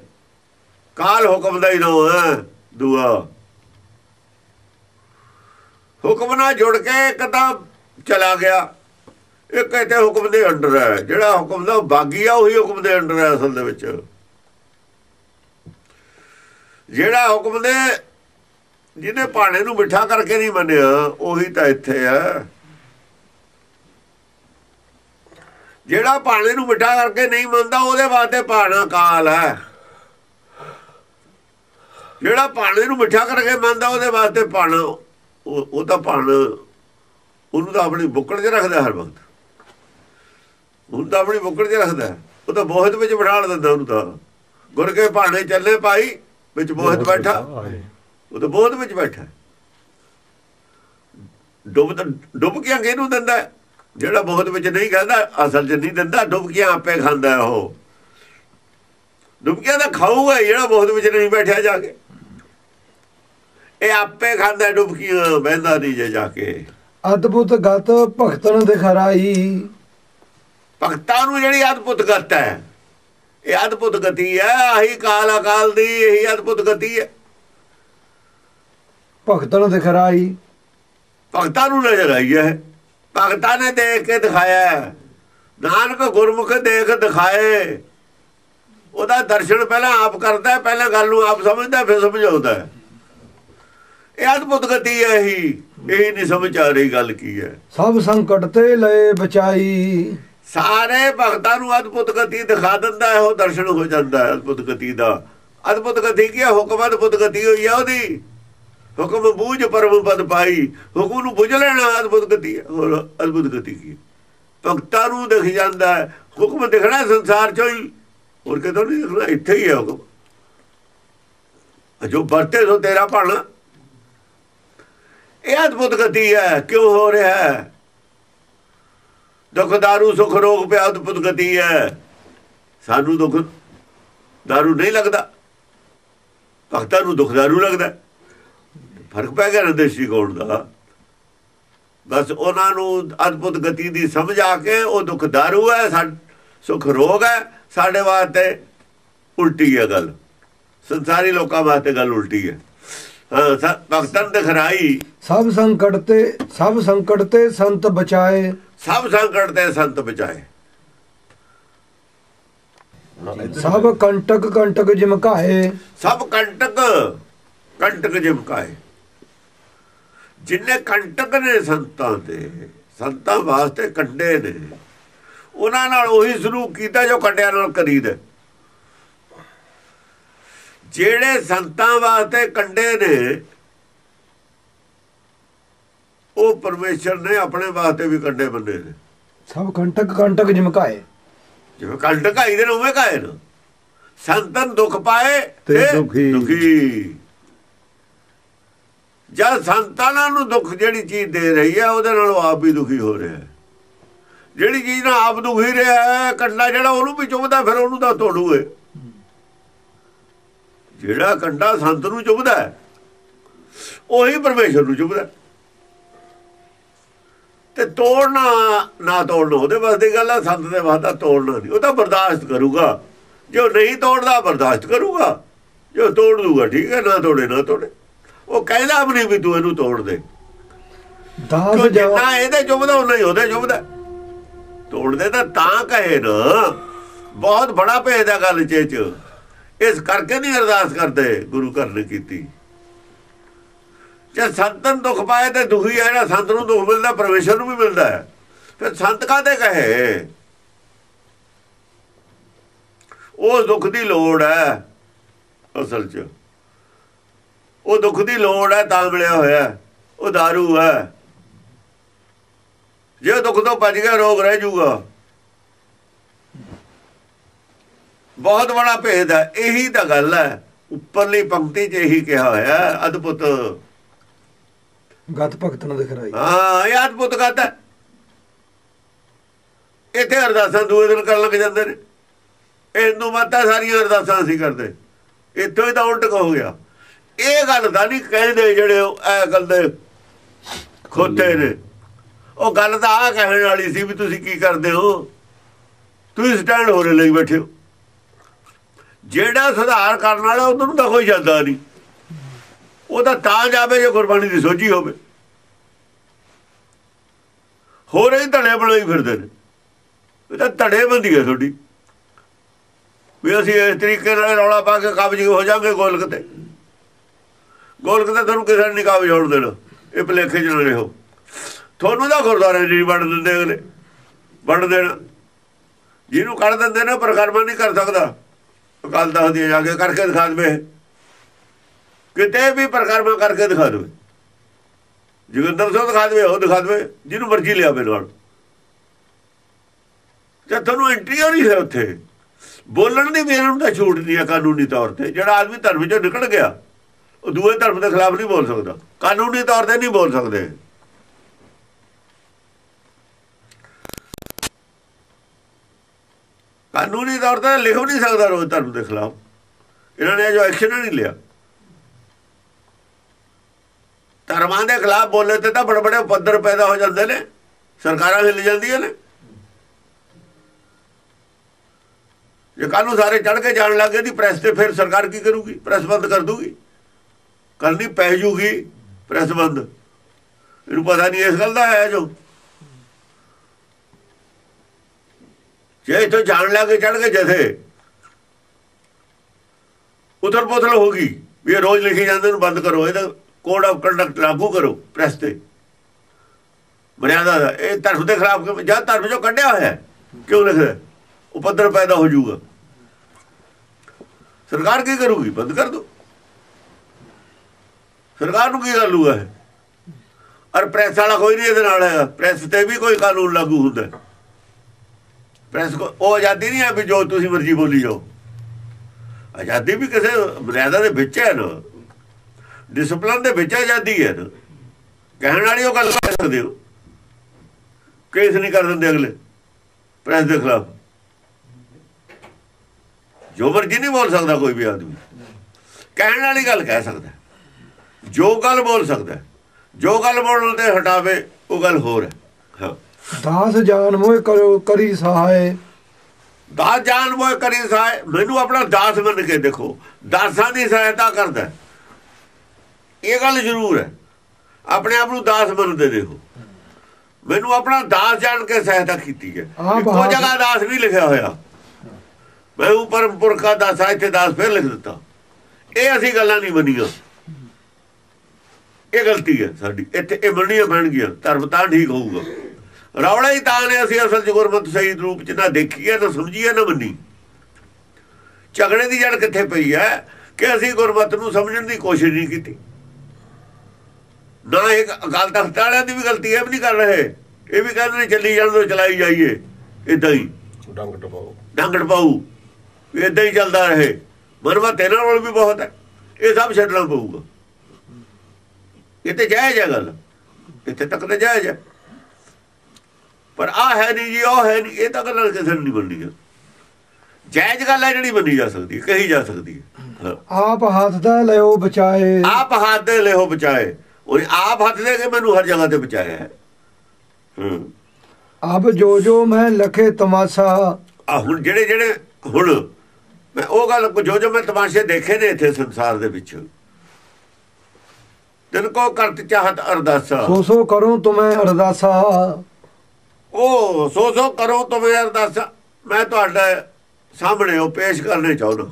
ਕਾਲ ਹੁਕਮ ਦਾ ਹੀ ਨਾਮ ਹੈ। ਦੂਆ ਹੁਕਮ ਨਾਲ ਜੁੜ ਕੇ ਇੱਕ ਤਾਂ ਚਲਾ ਗਿਆ, ਇੱਕ ਇੱਥੇ ਹੁਕਮ ਦੇ ਅੰਡਰ ਹੈ। ਜਿਹੜਾ ਹੁਕਮ ਦਾ ਬਾਗੀ ਆ, ਉਹੀ ਹੁਕਮ ਦੇ ਅੰਡਰ ਹੈ ਅਸਲ ਦੇ ਵਿੱਚ। ਜਿਹੜਾ ਹੁਕਮ ਦੇ, ਜਿਹਨੇ ਭਾਣੇ ਨੂੰ ਮਿੱਠਾ ਕਰਕੇ ਨਹੀਂ ਮੰਨਿਆ, ਉਹੀ ਤਾਂ ਇੱਥੇ ਹੈ। ਜਿਹੜਾ ਭਾਣੇ ਨੂੰ ਮਿੱਠਾ ਕਰਕੇ ਨਹੀਂ ਮੰਨਦਾ, ਉਹਦੇ ਵਾਸਤੇ ਭਾਣਾ ਕਾਲ ਹੈ। ਜਿਹੜਾ ਭਾਣੇ ਨੂੰ ਮਿੱਠਾ ਕਰਕੇ ਮੰਨਦਾ, ਉਹਦੇ ਵਾਸਤੇ ਭਾਣਾ, ਉਹ ਤਾਂ ਭਾਣ ਉਹਨੂੰ ਤਾਂ ਆਪਣੀ ਬੁੱਕੜ 'ਚ ਰੱਖਦਾ ਹਰ ਵਕਤ। ਉਹਨੂੰ ਤਾਂ ਆਪਣੀ ਬੁੱਕੜ 'ਚ ਰੱਖਦਾ, ਉਹ ਤਾਂ ਬੋਹਤ ਵਿੱਚ ਬਿਠਾਲ ਦਿੰਦਾ ਉਹਨੂੰ ਤਾਂ। ਗੁਰ ਕੇ ਭਾਣੇ ਚੱਲੇ ਭਾਈ, ਵਿੱਚ ਬੋਹਤ ਬੈਠਾ। ਉਹ ਤਾਂ ਬੋਹਤ ਵਿੱਚ ਬੈਠਾ, ਡੁੱਬ ਡੁੱਬਕੀਆਂ ਕਿਹਨੂੰ ਦਿੰਦਾ? ਜਿਹੜਾ ਬੋਹਤ ਵਿੱਚ ਨਹੀਂ ਕਹਿੰਦਾ, ਅਸਲ 'ਚ ਨਹੀਂ ਦਿੰਦਾ, ਡੁੱਬਕੀਆਂ ਆਪੇ ਖਾਂਦਾ। ਉਹ ਡੁੱਬਕੀਆਂ ਤਾਂ ਖਾਊਗਾ ਜਿਹੜਾ ਬੋਹਤ ਵਿੱਚ ਨਹੀਂ ਬੈਠਿਆ ਜਾ ਕੇ। ਇਹ ਆਪੇ ਖਾਂਦਾ ਡੁਬਕੀਆਂ, ਬਹਿੰਦਾ ਨਹੀਂ ਜੇ ਜਾ ਕੇ। ਅਦਭੁਤ ਗਤ ਭਗਤਾਂ ਨੂੰ ਦਿਖਾਈ, ਭਗਤਾਂ ਨੂੰ ਜਿਹੜੀ ਅਦਭੁਤ ਗਤ ਹੈ, ਇਹ ਅਦਭੁਤ ਗਤੀ ਹੈ। ਆਹੀ ਕਾਲ ਅਕਾਲ ਦੀ ਇਹੀ ਅਦਭੁਤ ਗਤੀ ਹੈ। ਭਗਤਾਂ ਨੂੰ ਦਿਖਾਈ, ਭਗਤਾਂ ਨੂੰ ਨਜ਼ਰ ਆਈ ਹੈ। ਭਗਤਾਂ ਨੇ ਦੇਖ ਕੇ ਦਿਖਾਇਆ। ਨਾਨਕ ਗੁਰਮੁਖ ਦੇਖ ਦਿਖਾਏ। ਉਹਦਾ ਦਰਸ਼ਨ ਪਹਿਲਾਂ ਆਪ ਕਰਦਾ, ਪਹਿਲਾਂ ਗੱਲ ਨੂੰ ਆਪ ਸਮਝਦਾ, ਫਿਰ ਸਮਝਾਉਂਦਾ। ਇਹ ਅਦਭੁਤ ਗਤੀ ਹੈ। ਇਹੀ ਇਹ ਨਹੀਂ ਸਮਝ ਆ ਰਹੀ ਗੱਲ ਕੀ ਹੈ। ਸਭ ਸੰਕਟ ਤੇ ਲਏ ਬਚਾਈ, ਸਾਰੇ ਭਗਤਾਂ ਨੂੰ ਅਦਭੁਤ ਗਤੀ ਦਿਖਾ ਦਿੰਦਾ ਹੈ। ਉਹ ਦਰਸ਼ਨ ਹੋ ਜਾਂਦਾ ਹੈ ਅਦਭੁਤ ਗਤੀ ਦਾ। ਅਦਭੁਤ ਗਤੀ ਕੀ ਹੈ? ਹੁਕਮ ਅਦਭੁਤ ਗਤੀ ਹੋਈ ਹੈ ਉਹਦੀ। ਹੁਕਮ ਬੂਝ ਪਰਮ ਪਦ ਪਾਈ, ਹੁਕਮ ਨੂੰ ਬੁਝ ਲੈਣਾ ਅਦਭੁਤ ਗਤੀ ਹੈ। ਹੋਰ ਅਦਭੁਤ ਗਤੀ ਕੀ? ਭਗਤਾਂ ਨੂੰ ਦਿਖ ਜਾਂਦਾ ਹੈ। ਹੁਕਮ ਦਿਖਣਾ ਸੰਸਾਰ ਚੋਂ ਹੀ, ਹੋਰ ਕਿਤੋਂ ਨਹੀਂ ਦਿਖਣਾ। ਇੱਥੇ ਹੀ ਹੈ ਹੁਕਮ, ਜੋ ਵਰਤੇ ਸੋ ਤੇਰਾ ਭਾਣਾ। ਇਹ ਅਦਭੁਤ ਗਤੀ ਹੈ। ਕਿਉਂ ਹੋ ਰਿਹਾ ਹੈ? ਦੁੱਖ ਦਾਰੂ ਸੁੱਖ ਰੋਗ ਪਿਆ ਅਦਭੁਤ ਗਤੀ ਹੈ। ਸਾਨੂੰ ਦੁੱਖ ਦਾਰੂ ਨਹੀਂ ਲੱਗਦਾ, ਭਗਤਾਂ ਨੂੰ ਦੁੱਖ ਦਾਰੂ ਲੱਗਦਾ। ਫਰਕ ਪੈ ਗਿਆ ਦੇਸ਼ੀ ਕੋਣ ਦਾ। ਬਸ ਉਹਨਾਂ ਨੂੰ ਅਦਭੁਤ ਗਤੀ ਦੀ ਸਮਝ ਆ ਕੇ, ਉਹ ਦੁੱਖ ਦਾਰੂ ਹੈ, ਸੁੱਖ ਰੋਗ ਹੈ, ਸਾਡੇ ਵਾਸਤੇ ਉਲਟੀ ਹੈ ਗੱਲ। ਸੰਸਾਰੀ ਲੋਕਾਂ ਵਾਸਤੇ ਗੱਲ ਉਲਟੀ ਹੈ। ਭਗਤਾਂ ਦਿਖਾਈ, ਸਭ ਸੰਕਟ ਤੇ ਸਭ ਸੰਕਟ ਤੇ ਸੰਤ ਬਚਾਏ, ਸਭ ਸੰਕਟ ਤੇ ਸੰਤ ਬਚਾਏ। ਸਭ ਕੰਟਕ ਕੰਟਕ ਜਿਮਕਾਏ, ਸਭ ਕੰਟਕ ਕੰਟਕ ਜਿਮਕਾਏ। जिन्ने कंटक ने संतां ते, संतां वास्ते कंडे ने, उन्हां नाल उही सलूक कीता जो कंडियां नाल करीदा। जेड़े संतां वास्ते कंडे ने ਉਹ ਪਰਮੇਸ਼ਰ ਨੇ ਆਪਣੇ ਵਾਸਤੇ ਵੀ ਕੰਡੇ ਬੰਨੇ ਨੇ। ਸਭ ਕੰਟਕ ਕੰਟਕ ਜਿਮਕਾਏ, ਜਿਵੇਂ ਕੰਟਕ ਆਈ ਦੇ ਉਵੇਂ ਕਾਏ ਨਾ। ਸੰਤਨ ਦੁੱਖ ਪਾਏ ਤੇ ਦੁਖੀ। ਜਦ ਸੰਤਾਨਾਂ ਨੂੰ ਦੁੱਖ ਜਿਹੜੀ ਚੀਜ਼ ਦੇ ਰਹੀ ਹੈ ਉਹਦੇ ਨਾਲ ਉਹ ਆਪ ਵੀ ਦੁਖੀ ਹੋ ਰਿਹਾ ਹੈ। ਜਿਹੜੀ ਚੀਜ਼ ਨਾਲ ਆਪ ਦੁਖੀ ਰਿਹਾ ਹੈ ਕੰਡਾ ਜਿਹੜਾ ਉਹਨੂੰ ਵੀ ਚੁਭਦਾ, ਫਿਰ ਉਹਨੂੰ ਤਾਂ ਤੋੜੂ ਏ। ਜਿਹੜਾ ਕੰਡਾ ਸੰਤ ਨੂੰ ਚੁਭਦਾ ਉਹੀ ਪਰਮੇਸ਼ਰ ਨੂੰ ਚੁਭਦਾ। ਤੇ ਤੋੜਨਾ ਨਾ ਤੋੜਨਾ ਉਹਦੇ ਬਸ ਦੀ ਗੱਲ ਆ, ਸੰਤ ਦੇ ਬਸ ਦਾ ਤੋੜਨਾ ਨਹੀਂ। ਉਹ ਤਾਂ ਬਰਦਾਸ਼ਤ ਕਰੂਗਾ, ਜੋ ਨਹੀਂ ਤੋੜਦਾ ਬਰਦਾਸ਼ਤ ਕਰੂਗਾ, ਜੋ ਤੋੜ ਦੂਗਾ ਠੀਕ ਹੈ, ਨਾ ਤੋੜੇ ਨਾ ਤੋੜੇ। ਉਹ ਕਹਿੰਦਾ ਵੀ ਨਹੀਂ ਵੀ ਤੂੰ ਇਹਨੂੰ ਤੋੜ ਦੇ। ਜਿੰਨਾ ਇਹਦੇ ਚੁਭਦਾ ਉਨਾ ਹੀ ਉਹਦੇ ਚੁਭਦਾ। ਤੋੜਦੇ ਤਾਂ ਤਾਂ ਕਹੇ ਨਾ, ਬਹੁਤ ਬੜਾ ਭੇਦ ਆ ਗੱਲ ਚ। ਇਸ ਕਰਕੇ ਨਹੀਂ ਅਰਦਾਸ ਕਰਦੇ ਗੁਰੂ ਘਰ ਨੇ ਕੀਤੀ। ਜੇ ਸੰਤਨ ਦੁੱਖ ਪਾਏ ਤੇ ਦੁਖੀ ਹੈ ਨਾ, ਸੰਤ ਨੂੰ ਦੁੱਖ ਮਿਲਦਾ ਪਰਮੇਸ਼ਰ ਨੂੰ ਵੀ ਮਿਲਦਾ ਹੈ। ਫਿਰ ਸੰਤ ਕਾਹਦੇ ਕਹੇ, ਉਹ ਦੁੱਖ ਦੀ ਲੋੜ ਹੈ ਅਸਲ 'ਚ। ਉਹ ਦੁੱਖ ਦੀ ਲੋੜ ਹੈ ਤਾਂ ਮਿਲਿਆ ਹੋਇਆ, ਉਹ ਦਾਰੂ ਹੈ। ਜੇ ਦੁੱਖ ਤੋਂ ਭੱਜ ਗਿਆ ਰੋਗ ਰਹਿ ਜਾਊਗਾ। ਬਹੁਤ ਬੜਾ ਭੇਦ ਹੈ। ਇਹੀ ਤਾਂ ਗੱਲ ਹੈ, ਉੱਪਰਲੀ ਪੰਕਤੀ 'ਚ ਇਹੀ ਕਿਹਾ ਹੋਇਆ ਅਦਭੁਤ ਗਤ ਭਗਤ ਨੂੰ ਦਿਖ ਰਹੀ। ਹਾਂ, ਇਹ ਅਦਭੁਤ ਗਤ ਹੈ। ਇੱਥੇ ਅਰਦਾਸਾਂ ਦੂਏ ਦਿਨ ਕਰਨ ਲੱਗ ਜਾਂਦੇ ਨੇ। ਇਹਨੂੰ ਮਾਤਾ ਸਾਰੀਆਂ ਅਰਦਾਸਾਂ ਅਸੀਂ ਕਰਦੇ, ਇੱਥੋਂ ਹੀ ਤਾਂ ਉਲਟ ਹੋ ਗਿਆ। ਇਹ ਗੱਲ ਦਾ ਨਹੀਂ ਕਹਿੰਦੇ ਜਿਹੜੇ ਇਹ ਗੱਲ ਦੇ ਖੋਤੇ ਨੇ। ਉਹ ਗੱਲ ਤਾਂ ਆਹ ਕਹਿਣ ਵਾਲੀ ਸੀ ਵੀ ਤੁਸੀਂ ਕੀ ਕਰਦੇ ਹੋ, ਤੁਸੀਂ ਸਟੈਂਡ ਹੋ ਰਹੇ ਲਈ ਬੈਠੇ ਹੋ। ਜਿਹੜਾ ਸੁਧਾਰ ਕਰਨ ਵਾਲਾ ਉਹਨੂੰ ਤਾਂ ਕੋਈ ਜਾਂਦਾ ਨਹੀਂ। ਉਹ ਤਾਂ ਤਾਂ ਜਾਵੇ ਜੇ ਗੁਰਬਾਣੀ ਦੀ ਸੋਝੀ ਹੋਵੇ। ਹੋਰ ਇਹ ਧੜੇ ਬਣਾਈ ਫਿਰਦੇ ਨੇ। ਇਹ ਤਾਂ ਧੜੇ ਬੰਦੀ ਹੈ ਤੁਹਾਡੀ, ਵੀ ਅਸੀਂ ਇਸ ਤਰੀਕੇ ਨਾਲ ਰੌਲਾ ਪਾ ਕੇ ਕਾਬਜ਼ ਹੋ ਜਾਵਾਂਗੇ ਗੋਲਕ 'ਤੇ। ਗੋਲਕ 'ਤੇ ਤੁਹਾਨੂੰ ਕਿਸੇ ਨੇ ਨਹੀਂ ਕਾਬਜ਼ ਹੋਣ ਦੇਣਾ। ਇਹ ਭੁਲੇਖੇ 'ਚ ਨਾ ਰਹੋ। ਤੁਹਾਨੂੰ ਤਾਂ ਗੁਰਦੁਆਰੇ ਨਹੀਂ ਵੰਡ ਦਿੰਦੇ ਅਗਲੇ, ਵੰਡ ਦੇਣਾ। ਜਿਹਨੂੰ ਕੱਢ ਦਿੰਦੇ ਨਾ ਪਰਿਕਰਮਾ ਨਹੀਂ ਕਰ ਸਕਦਾ। ਅਕਾਲ ਤਖ਼ਤ ਜਾ ਕੇ ਕਰਕੇ ਦਿਖਾ ਦੇਵੇ, ਕਿਤੇ ਵੀ ਪਰਿਕਰਮਾ ਕਰਕੇ ਦਿਖਾ ਦੇਵੇ। ਜੋਗਿੰਦਰ ਸਿੰਘ ਦਿਖਾ ਦੇਵੇ, ਉਹ ਦਿਖਾ ਦੇਵੇ, ਜਿਹਨੂੰ ਮਰਜ਼ੀ ਲਿਆਵੇ ਨਾਲ। ਜਦ ਤੁਹਾਨੂੰ ਐਂਟਰੀ ਨਹੀਂ ਹੈ ਉੱਥੇ, ਬੋਲਣ ਦੀ ਵੀ ਇਹਨਾਂ ਨੂੰ ਤਾਂ ਛੂਟ ਨਹੀਂ ਹੈ ਕਾਨੂੰਨੀ ਤੌਰ 'ਤੇ। ਜਿਹੜਾ ਆਦਮੀ ਧਰਮ 'ਚੋਂ ਨਿਕਲ ਗਿਆ ਉਹ ਦੂਏ ਧਰਮ ਦੇ ਖਿਲਾਫ ਨਹੀਂ ਬੋਲ ਸਕਦਾ, ਕਾਨੂੰਨੀ ਤੌਰ 'ਤੇ ਨਹੀਂ ਬੋਲ ਸਕਦੇ। ਕਾਨੂੰਨੀ ਤੌਰ 'ਤੇ ਲਿਖ ਵੀ ਨਹੀਂ ਸਕਦਾ ਰੋਜ਼ ਧਰਮ ਦੇ ਖਿਲਾਫ। ਇਹਨਾਂ ਨੇ ਜੋ ਐਕਸ਼ਨ ਨਹੀਂ ਲਿਆ ਧਰਮਾਂ ਦੇ ਖਿਲਾਫ ਬੋਲੇ ਤੇ ਤਾਂ ਬੜੇ ਬੜੇ ਪੱਧਰ ਪੈਦਾ ਹੋ ਜਾਂਦੇ ਨੇ, ਸਰਕਾਰਾਂ ਹਿੱਲ ਜਾਂਦੀਆਂ ਨੇ। ਜੇ ਕਾਨੂੰਨ ਸਾਰੇ ਚੜ ਕੇ ਜਾਣ ਲੱਗ ਗਏ ਦੀ ਪ੍ਰੈਸ ਤੇ, ਫਿਰ ਸਰਕਾਰ ਕੀ ਕਰੂਗੀ? ਪ੍ਰੈਸ ਬੰਦ ਕਰ ਦੂਗੀ, ਕਰਨੀ ਪੈ ਜੂਗੀ ਪ੍ਰੈਸ ਬੰਦ। ਇਹਨੂੰ ਪਤਾ ਨਹੀਂ ਇਸ ਗੱਲ ਦਾ ਹੈ। ਜੋ ਜੇ ਇੱਥੋਂ ਜਾਣ ਲੱਗ ਕੇ ਚੜ ਕੇ ਜਥੇ ਉਥਲ ਪੁਥਲ ਹੋ ਗਈ ਵੀ ਇਹ ਰੋਜ਼ ਲਿਖੀ ਜਾਂਦੇ ਨੂੰ ਬੰਦ ਕਰੋ, ਇਹਦਾ ਕੋਡ ਆਫ ਕੰਡਕਟ ਲਾਗੂ ਕਰੋ ਪ੍ਰੈਸ ਤੇ, ਮਰਿਆਦਾ ਦਾ। ਇਹ ਧਰਮ ਦੇ ਖਿਲਾਫ ਜਾਂ ਧਰਮ ਚੋਂ ਕੱਢਿਆ ਹੋਇਆ ਕਿਉਂ ਲਿਖਦਾ? ਉਪੱਧਰ ਪੈਦਾ ਹੋ ਜਾਊਗਾ। ਸਰਕਾਰ ਕੀ ਕਰੂਗੀ? ਬੰਦ ਕਰ ਦੋ। ਸਰਕਾਰ ਨੂੰ ਕੀ ਗੱਲ ਹੋਊਗਾ? ਔਰ ਪ੍ਰੈਸ ਵਾਲਾ ਕੋਈ ਨਹੀਂ ਇਹਦੇ ਨਾਲ ਹੈਗਾ। ਪ੍ਰੈਸ ਤੇ ਵੀ ਕੋਈ ਕਾਨੂੰਨ ਲਾਗੂ ਹੁੰਦਾ। ਪ੍ਰੈਸ ਕੋ ਉਹ ਆਜ਼ਾਦੀ ਨਹੀਂ ਹੈ ਵੀ ਜੋ ਤੁਸੀਂ ਮਰਜ਼ੀ ਬੋਲੀ ਜਾਓ। ਆਜ਼ਾਦੀ ਵੀ ਕਿਸੇ ਮਰਿਆਦਾ ਦੇ ਵਿੱਚ ਹੈ ਨਾ, ਡਿਸਪਲਨ ਦੇ ਵਿੱਚ ਆਜ਼ਾਦੀ ਹੈ ਨਾ। ਕਹਿਣ ਵਾਲੀ ਉਹ ਗੱਲ ਕਰ ਸਕਦੇ ਹੋ, ਕੇਸ ਨਹੀਂ ਕਰ ਦਿੰਦੇ ਅਗਲੇ ਪ੍ਰੈਸ ਦੇ ਖਿਲਾਫ। ਜੋ ਮਰਜ਼ੀ ਨਹੀਂ ਬੋਲ ਸਕਦਾ ਕੋਈ ਵੀ ਆਦਮੀ, ਕਹਿਣ ਵਾਲੀ ਗੱਲ ਕਹਿ ਸਕਦਾ। ਜੋ ਗੱਲ ਬੋਲ ਸਕਦਾ, ਜੋ ਗੱਲ ਬੋਲਣ ਤੇ ਹਟਾਵੇ ਉਹ ਗੱਲ ਹੋਰ ਹੈ। ਹਾਂ, ਦਾਸ ਜਾਨ ਮੋਏ ਕਰੋ ਕਰੀ ਸਹਾਏ। ਦਾਸ ਜਾਨ ਮੋਏ ਕਰੀ ਸਹਾਏ, ਮੈਨੂੰ ਆਪਣਾ ਦਾਸ ਮੰਨ ਕੇ ਦੇਖੋ। ਦਾਸਾਂ ਦੀ ਸਹਾਇਤਾ ਕਰਦਾ, ਇਹ ਗੱਲ ਜ਼ਰੂਰ ਹੈ। ਆਪਣੇ ਆਪ ਨੂੰ ਦਾਸ ਮੰਨਦੇ ਦੇਖੋ। ਮੈਨੂੰ ਆਪਣਾ ਦਾਸ ਜਾਣ ਕੇ ਸਹਾਇਤਾ ਕੀਤੀ ਹੈ। ਇੱਕੋ ਜਗ੍ਹਾ ਦਾਸ ਨਹੀਂ ਲਿਖਿਆ ਹੋਇਆ। ਮੈਂ ਉਹ ਪਰਮ ਪੁਰਖ ਦਾ ਦਾਸ, ਇੱਥੇ ਦਾਸ ਫਿਰ ਲਿਖ ਦਿੱਤਾ। ਇਹ ਅਸੀਂ ਗੱਲਾਂ ਨਹੀਂ ਮੰਨੀਆਂ। ਇਹ ਗਲਤੀ ਹੈ ਸਾਡੀ, ਇੱਥੇ ਇਹ ਮੰਨੀਆਂ ਪੈਣਗੀਆਂ, ਧਰਮ ਤਾਂ ਠੀਕ ਹੋਊਗਾ। ਰੌਲਾ ਹੀ ਤਾਂ ਨੇ ਅਸੀਂ ਅਸਲ 'ਚ ਗੁਰਮਤਿ ਸਹੀ ਰੂਪ 'ਚ ਨਾ ਦੇਖੀਏ, ਨਾ ਸਮਝੀਏ, ਨਾ ਮੰਨੀ। ਝਗੜੇ ਦੀ ਜੜ ਕਿੱਥੇ ਪਈ ਹੈ ਕਿ ਅਸੀਂ ਗੁਰਮਤਿ ਨੂੰ ਸਮਝਣ ਦੀ ਕੋਸ਼ਿਸ਼ ਨਹੀਂ ਕੀਤੀ। ਨਾ ਇਹ ਅਕਾਲ ਤਖ਼ਤ ਵਾਲਿਆਂ ਦੀ ਵੀ ਗਲਤੀ ਹੈ, ਵੀ ਨਹੀਂ ਕਰ ਰਹੇ, ਇਹ ਵੀ ਕਹਿੰਦੇ ਨੇ ਚੱਲੀ ਜਾਣ ਤੋਂ ਚਲਾਈ ਜਾਈਏ, ਇੱਦਾਂ ਹੀ ਡੰਗ ਟਪਾਓ ਡੰਗ ਟਪਾਊ ਇੱਦਾਂ ਹੀ ਚੱਲਦਾ ਰਹੇ। ਮਨਮਤ ਇਹਨਾਂ ਨਾਲ ਵੀ ਬਹੁਤ ਹੈ, ਇਹ ਸਭ ਛੱਡਣਾ ਪਊਗਾ। ਇਹ ਤਾਂ ਜਾਇਜ਼ ਹੈ ਗੱਲ, ਇੱਥੇ ਤੱਕ ਤਾਂ ਜਾਇਜ਼ ਹੈ, ਪਰ ਆਹ ਹੈ ਨਹੀਂ ਜੀ, ਉਹ ਹੈ ਨਹੀਂ, ਇਹ ਤਾਂ ਗੱਲ ਕਿਸੇ ਨੂੰ ਨਹੀਂ ਬਣਨੀ। ਜਾਇਜ਼ ਗੱਲ ਹੈ ਜਿਹੜੀ ਮੰਨੀ ਜਾ ਸਕਦੀ, ਕਹੀ ਜਾ ਸਕਦੀ ਹੈ। ਆਪ ਹੱਥ ਦੇ ਲਿਓ ਬਚਾਏ, ਆਪ ਹੱਥ ਦੇ ਲਿਓ ਬਚਾਏ, ਉਹ ਆਪ ਹੱਥ ਦੇ ਕੇ ਮੈਨੂੰ ਹਰ ਜਗ੍ਹਾ ਤੇ ਬਚਾਇਆ ਹੈ। ਅਬ ਜੋ ਜੋ ਮੈਂ ਲਖੇ ਤਮਾਸ਼ਾ, ਹੁਣ ਜਿਹੜੇ ਜਿਹੜੇ ਹੁਣ ਮੈਂ ਉਹ ਗੱਲ ਜੋ ਜੋ ਮੈਂ ਤਮਾਸ਼ੇ ਦੇਖੇ ਨੇ ਇੱਥੇ ਸੰਸਾਰ ਦੇ ਵਿੱਚ, ਤਿਨ ਕੋ ਕਰਤ ਚਾਹਤ ਅਰਦਾਸਾ, ਸੋ ਸੋ ਕਰੋ ਤੁਮੈ ਅਰਦਾਸਾ। ਉਹ ਸੋ ਸੋ ਕਰੋ ਤੁਮੈ ਅਰਦਾਸਾ, ਮੈਂ ਤੁਹਾਡਾ ਸਾਹਮਣੇ ਉਹ ਪੇਸ਼ ਕਰਨੇ ਚਾਹੁੰਦਾ।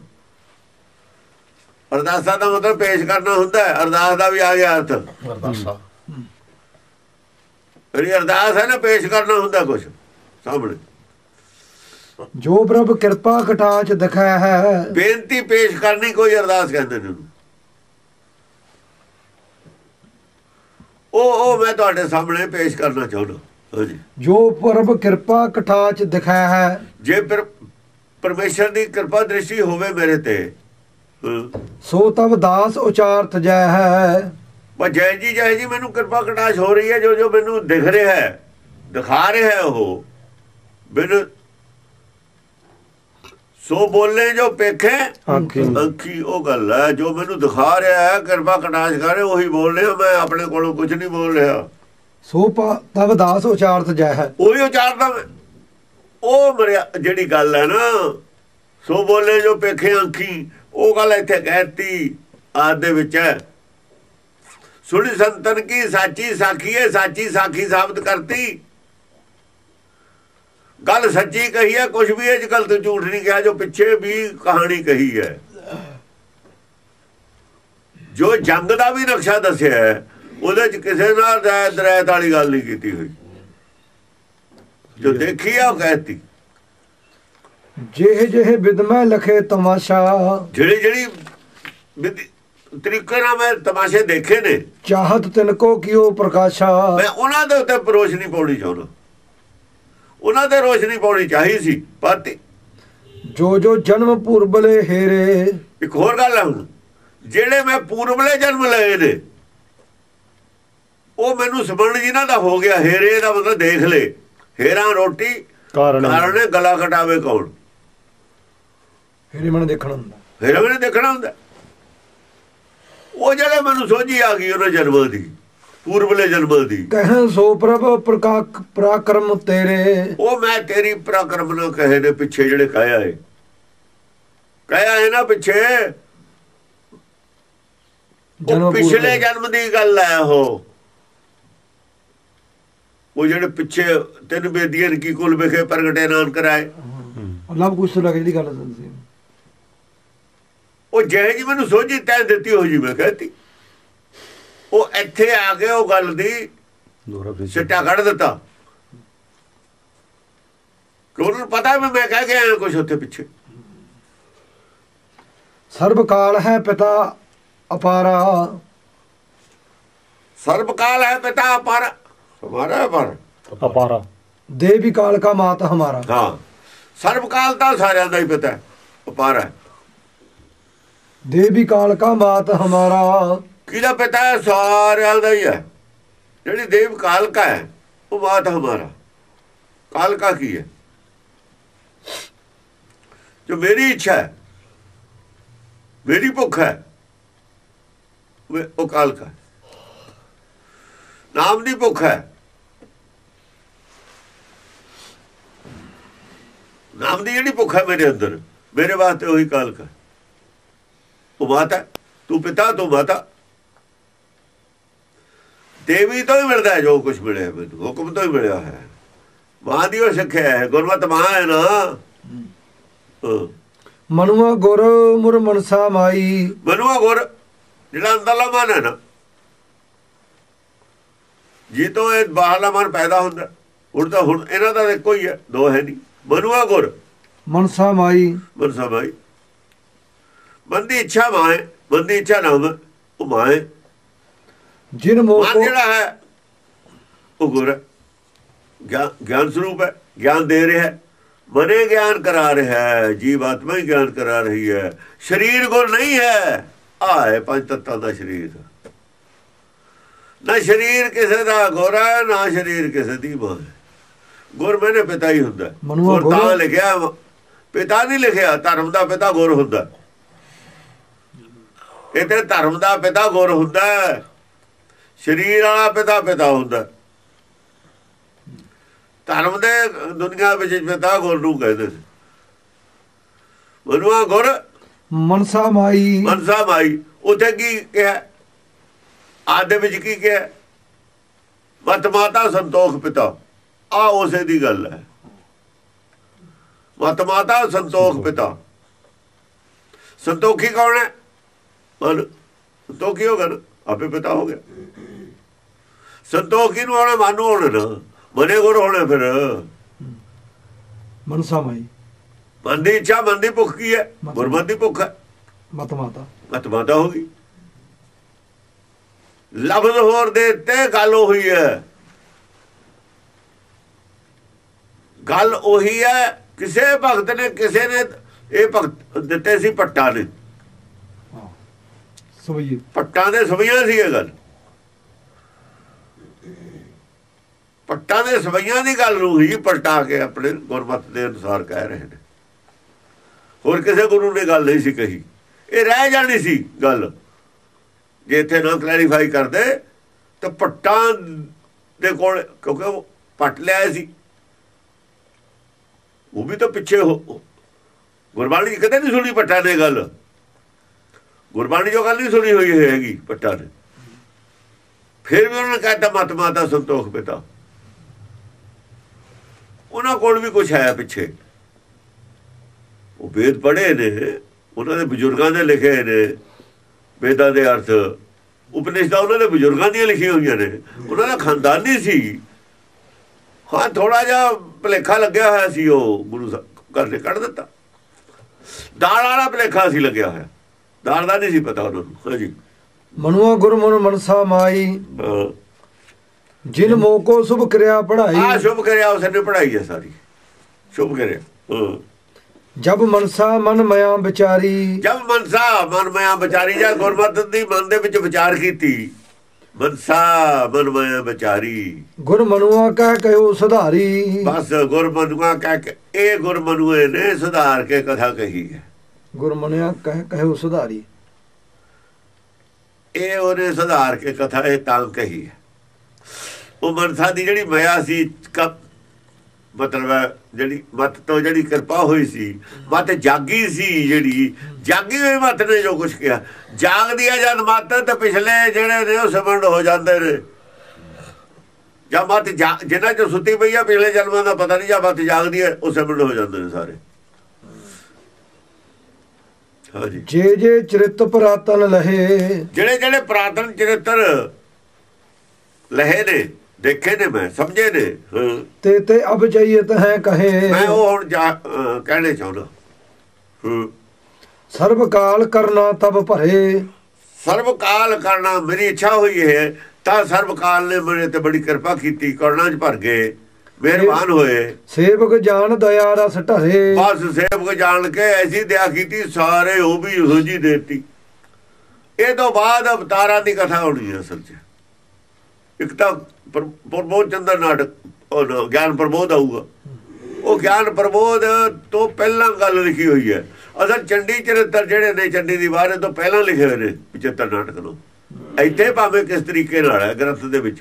ਅਰਦਾਸਾ ਦਾ ਮਤਲਬ ਪੇਸ਼ ਕਰਨਾ ਹੁੰਦਾ ਹੈ, ਅਰਦਾਸ ਦਾ ਵੀ ਆ ਗਿਆ ਅਰਥ ਅਰਦਾਸਾ। ਜਿਹੜੀ ਅਰਦਾਸ ਹੈ ਨਾ, ਪੇਸ਼ ਕਰਨਾ ਹੁੰਦਾ ਕੁਛ ਸਾਹਮਣੇ। ਜੋ ਪ੍ਰਭ ਕਿਰਪਾ ਕਟਾਚ ਦਿਖਾਇਆ ਹੈ, ਬੇਨਤੀ ਪੇਸ਼ ਕਰਨੀ, ਕੋਈ ਅਰਦਾਸ ਕਹਿੰਦੇ ਨੇ ਉਹਨੂੰ। ਉਹ ਉਹ ਮੈਂ ਤੁਹਾਡੇ ਸਾਹਮਣੇ ਪੇਸ਼ ਕਰਨਾ ਚਾਹੁੰਦਾ। ਜੋ ਪ੍ਰਭ ਕਿਰਪਾ ਕਟਾਚ ਦਿਖਾਇਆ ਹੈ, ਜੇ ਪਰਮੇਸ਼ਰ ਦੀ ਕਿਰਪਾ ਦ੍ਰਿਸ਼ਟੀ ਹੋਵੇ ਮੇਰੇ ਤੇ, ਸੋ ਤਬ ਦਾਸ ਉਚਾਰਤ ਜੈ ਹੈ। ਜੈ ਜੀ ਜੈ ਜੀ, ਮੈਨੂੰ ਕਿਰਪਾ ਕਟਾਸ਼ ਹੋ ਰਹੀ ਹੈ, ਜੋ ਜੋ ਮੈਨੂੰ ਦਿਖ ਰਿਹਾ ਹੈ, ਦਿਖਾ ਰਿਹਾ ਹੈ ਉਹ ਬਿਨ। ਸੋ ਬੋਲੇ ਜੋ ਪੇਖੇ ਅੱਖੀ, ਉਹ ਗੱਲ ਹੈ ਜੋ ਮੈਨੂੰ ਦਿਖਾ ਰਿਹਾ ਹੈ, ਕਿਰਪਾ ਕਟਾਸ਼ ਕਰ ਰਿਹਾ, ਉਹੀ ਬੋਲ ਰਿਹਾ, ਮੈਂ ਆਪਣੇ ਕੋਲੋਂ ਕੁਝ ਨਹੀਂ ਬੋਲ ਰਿਹਾ। ਸੋ ਤਬ ਦਾਸ ਉਚਾਰਤ ਜੈ ਹੈ, ਉਹੀ ਉਚਾਰਦਾ। ਉਹ ਮਰਿਆ ਜਿਹੜੀ ਗੱਲ ਹੈ ਨਾ, ਸੋ ਬੋਲੇ ਜੋ ਪੇਖੇ ਅੱਖੀ, ਉਹ ਗੱਲ ਇੱਥੇ ਕਹਿਤੀ ਆਦ ਦੇ ਵਿੱਚ ਹੈ। ਸੁਣੀ ਸੰਤਨ ਕੀ ਸਾਚੀ ਸਾਖੀ ਹੈ, ਸਾਚੀ ਸਾਖੀ ਸਾਬਤ ਕਰਤੀ, ਗੱਲ ਸੱਚੀ ਕਹੀ ਹੈ, ਕੁਛ ਵੀ ਇਹ ਗੱਲ ਤੋਂ ਝੂਠ ਨਹੀਂ ਕਿਹਾ। ਜੋ ਪਿੱਛੇ ਵੀ ਕਹਾਣੀ ਕਹੀ ਹੈ, ਜੋ ਜੰਗ ਦਾ ਵੀ ਨਕਸ਼ਾ ਦੱਸਿਆ ਹੈ, ਉਹਦੇ ਚ ਕਿਸੇ ਨਾਲ ਰਾਇ ਦਰੈਤ ਵਾਲੀ ਗੱਲ ਨਹੀਂ ਕੀਤੀ ਹੋਈ। ਜੋ ਦੇਖੀ ਆ ਉਹ ਕਹਿਤੀ। ਜਿਹੇ ਜਿਹੇ ਵਿਦਮੈ ਲਖੇ ਤਮਾਸ਼ਾ, ਜਿਹੜੀ ਜਿਹੜੀ ਤਰੀਕੇ ਨਾਲ ਮੈਂ ਤਮਾਸ਼ੇ ਦੇਖੇ ਨੇ, ਚਾਹਤ ਤਿਨਕੋ ਕਿਉ ਪ੍ਰਕਾਸ਼ਾ, ਮੈਂ ਉਹਨਾਂ ਦੇ ਉੱਤੇ ਰੋਸ਼ਨੀ ਪਾਉਣੀ ਚਾਹੁੰਦਾ। ਉਹਨਾਂ ਤੇ ਰੋਸ਼ਨੀ ਪਾਉਣੀ ਚਾਹੀ ਸੀ, ਪਾਤੀ। ਜੋ ਜੋ ਜਨਮ ਪੂਰਬਲੇ ਹੇਰੇ, ਇੱਕ ਹੋਰ ਗੱਲ ਆ, ਜਿਹੜੇ ਮੈਂ ਪੂਰਬਲੇ ਜਨਮ ਲਏ ਨੇ, ਉਹ ਮੈਨੂੰ ਸਮਰਨ ਜਿਨ੍ਹਾਂ ਦਾ ਹੋ ਗਿਆ। ਹੇਰੇ ਦਾ ਮਤਲਬ ਦੇਖ ਲੈ, ਹੇਰਾ ਰੋਟੀ ਕਾਰਨੇ ਗਲਾ ਘਟਾਵੇ ਕੌਣ। ਹੇਰੇ ਮਨ ਦੇਖਣਾ ਹੁੰਦਾ, ਹੇਰੇ ਮਨ ਦੇਖਣਾ ਹੁੰਦਾ। ਉਹ ਜਿਹੜੇ ਮੈਨੂੰ ਸੋਝੀ ਆ ਗਈ ਉਹਨਾਂ ਜਨਮਾਂ ਦੀ, ਪੂਰਬਲੇ ਜਨਮਾਂ ਦੀ। ਕਹਿ ਸੋ ਪ੍ਰਭ ਪ੍ਰਕਾਸ਼ ਪਰਾਕਰਮ ਤੇਰੇ, ਉਹ ਮੈਂ ਤੇਰੀ ਪਰਾਕਰਮ ਨੂੰ ਕਹੇ ਦੇ ਪਿੱਛੇ ਜਿਹੜੇ ਕਾਇਆ ਹੈ, ਕਾਇਆ ਹੈ ਨਾ ਪਿੱਛੇ, ਉਹ ਪਿਛਲੇ ਜਨਮ ਦੀ ਗੱਲ ਹੈ। ਉਹ ਉਹ ਜਿਹੜੇ ਪਿੱਛੇ ਤਿੰਨ ਬੇਦੀਆਂ ਕੀ ਕੁਲ ਵਿਖੇ ਪ੍ਰਗਟੇ ਨਾਨਕ ਕਰਾਏ, ਲੱਭ ਕੁਛ ਲੱਗ ਜਿਹੜੀ ਗੱਲ ਸੀ। ਉਹ ਜਿਹੇ ਜੀ ਮੈਨੂੰ ਸੋਝੀ ਤੈਅ ਦਿੱਤੀ ਹੋਈ ਜੀ, ਮੈਂ ਕਹਿਤੀ। ਉਹ ਇੱਥੇ ਆ ਕੇ ਉਹ ਗੱਲ ਦੀ ਸਿੱਟਾ ਕੱਢ ਦਿੱਤਾ। ਉਹਨੂੰ ਪਤਾ ਵੀ ਮੈਂ ਕਹਿ ਕੇ ਆਇਆ ਕੁਛ ਉੱਥੇ ਪਿੱਛੇ। ਸਰਬਕਾਲ ਹੈ ਪਿਤਾ ਅਪਾਰਾ, ਸਰਬਕਾਲ ਹੈ ਪਿਤਾ ਅਪਾਰਾ, ਹਮਾਰਾ ਅਪਾਰਾ ਅਪਾਰਾ, ਦੇਵੀ ਕਾਲ ਕਾ ਮਾਤ ਹਮਾਰਾ। ਹਾਂ, ਸਰਬਕਾਲ ਤਾਂ ਸਾਰਿਆਂ ਦਾ ਹੀ ਪਿਤਾ ਅਪਾਰਾ, ਦੇਵੀ ਕਾਲ ਕਾ ਮਾਤ ਹਮਾਰਾ। ਕਿਹਦਾ ਪਿਤਾ ਹੈ? ਸਾਰਿਆਂ ਦਾ ਹੀ ਹੈ। ਜਿਹੜੀ ਦੇਵ ਕਾਲ ਕਾ ਹੈ, ਉਹ ਮਾਤ ਹਮਾਰਾ। ਕਾਲ ਕਾ ਕੀ ਹੈ? ਜੋ ਮੇਰੀ ਇੱਛਾ ਹੈ, ਮੇਰੀ ਭੁੱਖ ਹੈ, ਉਹ ਕਾਲ ਕਾ। ਨਾਮ ਦੀ ਭੁੱਖ ਹੈ, ਨਾਮ ਦੀ ਜਿਹੜੀ ਭੁੱਖ ਹੈ ਮੇਰੇ ਅੰਦਰ, ਮੇਰੇ ਵਾਸਤੇ ਉਹੀ ਕਾਲ ਕਾ। ਉਹ ਮਾਤਾ, ਤੂੰ ਪਿਤਾ, ਤੂੰ ਮਾਤਾ। ਦੇਵੀ ਤੋਂ ਹੀ ਮਿਲਦਾ ਜੋ ਕੁਝ ਮਿਲਿਆ ਮੈਨੂੰ, ਹੁਕਮ ਤੋਂ ਹੀ ਮਿਲਿਆ ਹੈ, ਮਾਂ ਦੀ ਉਹ ਸਿੱਖਿਆ ਹੈ। ਗੁਰਮਤਿ ਮਾਂ ਹੈ ਨਾ। ਮਨੁਆ ਗੁਰ ਮੁਰ ਮਨਸਾ ਮਾਈ, ਮਨੁਆ ਗੁਰ ਜਿਹੜਾ ਅੰਦਰਲਾ ਮਨ ਹੈ ਨਾ, जे तो यह बाहरला मन पैदा होंदा हुण तां हुण इन्हां दा इक्को ही है, दो है नहीं। मनुआ गुर मनसा माई, मनसा माई मन दी इच्छा मां है, मन दी इच्छा ना होवे ओ मां है। जिन मोह जिहड़ा है ओ गुर ज्ञान ज्ञान स्वरूप है, ज्ञान दे रहा है, मने ज्ञान करा रहा है, जीवात्मा ही ज्ञान करा रही है। शरीर गुर नहीं है, आ है पंज तत्तां दा शरीर। ना शरीर किसी का गुर है, ना शरीर किसी की मां है। गुर मैंने पिता ही हुंदा, गुर तां लिखिया, पिता नहीं लिखिया। धर्म का पिता गुर हुंदा, इत्थे धर्म का पिता गुर हुंदा, शरीर वाला पिता पिता हुंदा। धर्म दे दुनिया विच पिता गुर नूं कहदे। मनुआ गुर मनसा माई, मनसा माई उत्थे की कहा? आदे विच की कहा? मत माता संतोख पिता। आ उसे दी गल है, मत माता संतोख पिता। संतोखी कौन है? मन। संतोखी हो गया ना, आपे पिता हो गया। संतोखी नूं होना मन होना ना, मने गुर होना। फिर मनसा माई मन दी इच्छा, मन दी भुख की है? गुरमत दी भुख है। मत माता, मत माता हो गई। लफ्ज होर देते गल उही है, गल उही है। किसी भगत ने किसी ने ये भगत दिते सी पट्टा ने, पट्टा ने सवैया सी ये गल। पट्टा ने सवैया की गल नूं ही पलटा के अपने गुरमत के अनुसार कह रहे हैं। होर किसी गुरु ने गल नहीं सी कही, ये रह जानी सी गल। जे इत्थे ना क्लैरीफाई करते तो पट्टा दे कोल, क्योंकि वो पट लिया सी, वो भी तो पिछे हो। गुरबाणी कदे नहीं सुनी पट्टा ने गल, गुरबाणी जो गल नहीं सुनी हुई हैगी पट्टा ने। फिर भी उन्होंने कहता मत माता संतोख पिता। उन्होंने कोल भी कुछ है पिछे, वो वेद पढ़े ने, उन्होंने बजुर्गों ने लिखे ने वेदां दे अर्थ, उपनिषदां उन्होंने बजुर्गों दी लिखी हुई ने। उन्होंने खानदानी सी, हाँ थोड़ा जा भलेखा लग्या होया सी, गुरु घर ने कढ़ दिता। दाल वाला भलेखा सी लग्या होया, दाल दा नहीं सी पता उन्होंने। हाँ जी। मनुआ गुर मन मनसा माई जिन मोको शुभ क्रिया पढ़ाई। हाँ, शुभ क्रिया उसने पढ़ाई है सारी, शुभ क्रिया। जब मनसा मन मया विचारी, जब मनसा मन मया विचारी, जब गुरमत दी मन दे विच विचार कीती। मनसा मन मया विचारी गुर मनुआ कह कहो सुधारी। बस गुर मनुआ कह के, ए गुर मनुए ने सुधार के कथा कही है। गुर मनुआ कह कहो सुधारी, ए ओने सुधार के कथा ए तां कही है। वो मनसा दी जड़ी मया सी, कब मतलब है जी, मत तो जी कृपा हुई सी, मत जागी सी जी, जागी हुई मत ने जो कुछ किया। जागदी है जब मत तो पिछले जोड़े ने समण हो जाते ने। जब मत जा जिन्हें चो सुती पई है पिछले जन्मां का पता नहीं, जब मत जागदी है उस समण हो जाते हैं सारे। हाँ जी। जे जे चरित पुरातन लहे, जेड़े जेड़े पुरातन चरित्र लहे ने, देखे ने, मैं समझे ने। हाँ। ते ते अब चाहिए तो है कहे, मैं वो हुण कहने चाहना। हाँ। सर्वकाल करना तब भरे, सर्वकाल करना मेरी इच्छा हुई है ता सर्वकाल ने मेरे ते बड़ी कृपा की, करना च भर गए, मेहरबान होए। सेवक जान दया रस ढरे, बस सेवक जान के ऐसी दया की सारे वो भी यहो जी देती। ये तो बाद अवतारा की कथा होनी है असल च। एक तो प्रबोध चंद्र नाटक और ज्ञान प्रबोध आऊगा, वो ज्ञान प्रबोध तो पहला गल लिखी हुई है असल। चंडी चरित्र जेडे ने चंडी दी वार तो पहला लिखे हुए ने बचित्तर नाटक नूं। इत्थे भावें किस तरीके नाल है ग्रंथ दे विच,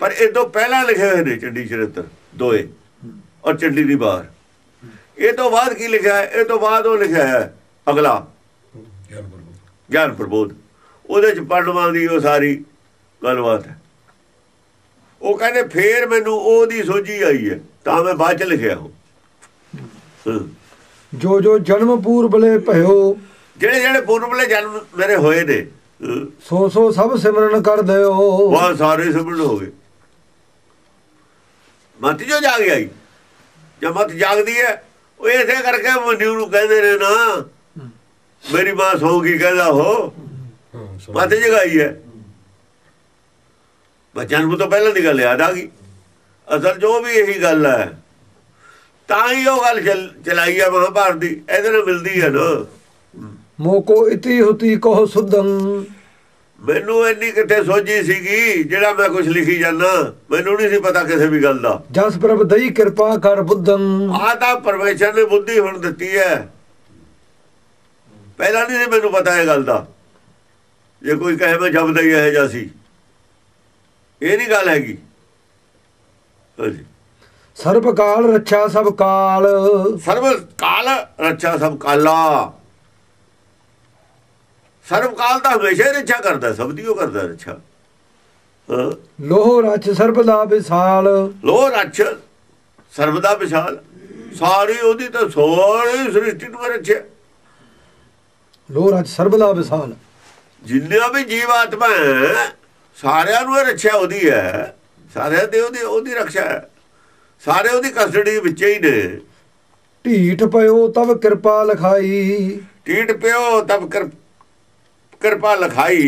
पर इह तो पहला लिखे हुए ने चंडी चरित्र दोए और चंडी दी वार। इह तो बाद की लिखा है? इह तो बाद वो लिखा है अगला ज्ञान प्रबोध। उहदे च पढ़वां दी वो सारी गलबात है। वो कहते फिर मैनू ओहदी सोझी आई है तां मैं बाद च लिखिया हो। जो जो जन्म पूर्वले भयो, जेड़े जेड़े पूर्वले जन्म मेरे होए ने सो सो सब सिमरन कर दे वह सारे सिमरन हो गए। मत जो जाग जाई जब मत जागती है वो ऐसे करके मनु कहते ने ना मेरी मां सोगी कहता हो मत जगाई है। जन्म तो पहले की गल याद आ गई असल जो भी यही गल है ताही वो गल चलाई है महाभारत की एदे नाल मिलती है ना। मोको इति हुति कहो सुधम मैनू इन्नी किथे सोची सीगी जिहड़ा मैं कुछ लिखी जाना मैनू नहीं सी पता किसी भी गल दा। जस प्रभ दई कृपा कर बुद्धम आता परमेश्वर ने बुद्धि हुण दित्ती है पहला नहीं सी मैनू पता है गल दा। जे कोई कहे मैं जब दई है जासी ये नहीं गल हैगी। सर्व काल रक्षा सब काल सर्व काल रक्षा सब काला ਸਰਬਕਾਲ ਦਾ ਹਮੇਸ਼ਾ ਰੱਛਾ ਕਰਦਾ ਸਭ ਦੀ ਉਹ ਕਰਦਾ ਰੱਛਾ। ਲੋਹ ਰੱਛ ਸਰਬ ਦਾ ਵਿਸਾਲ ਲੋਹ ਰੱਛ ਸਰਬ ਦਾ ਵਿਸਾਲ ਸਾਰੀ ਉਹਦੀ ਤਾਂ ਸਾਰੀ ਸ੍ਰਿਸ਼ਟੀ ਨੂੰ ਰੱਛਿਆ। ਲੋਹ ਰੱਛ ਸਰਬ ਦਾ ਵਿਸਾਲ ਜਿੰਨਾ ਵੀ ਜੀਵ ਆਤਮਾ ਹੈ ਸਾਰਿਆਂ ਨੂੰ ਰੱਛਿਆ ਉਹਦੀ ਹੈ ਸਾਰਿਆਂ ਦੀ ਉਹਦੀ ਉਹਦੀ ਰੱਖਿਆ ਹੈ ਸਾਰੇ ਉਹਦੀ ਕਸਟਡੀ ਵਿੱਚ ਹੀ ਨੇ। ਢੀਠ ਪਿਓ ਤਬ ਕਿਰਪਾ ਲਿਖਾਈ ਢੀਠ ਪਿਓ ਤਬ ਕਿਰਪਾ कृपा लिखाई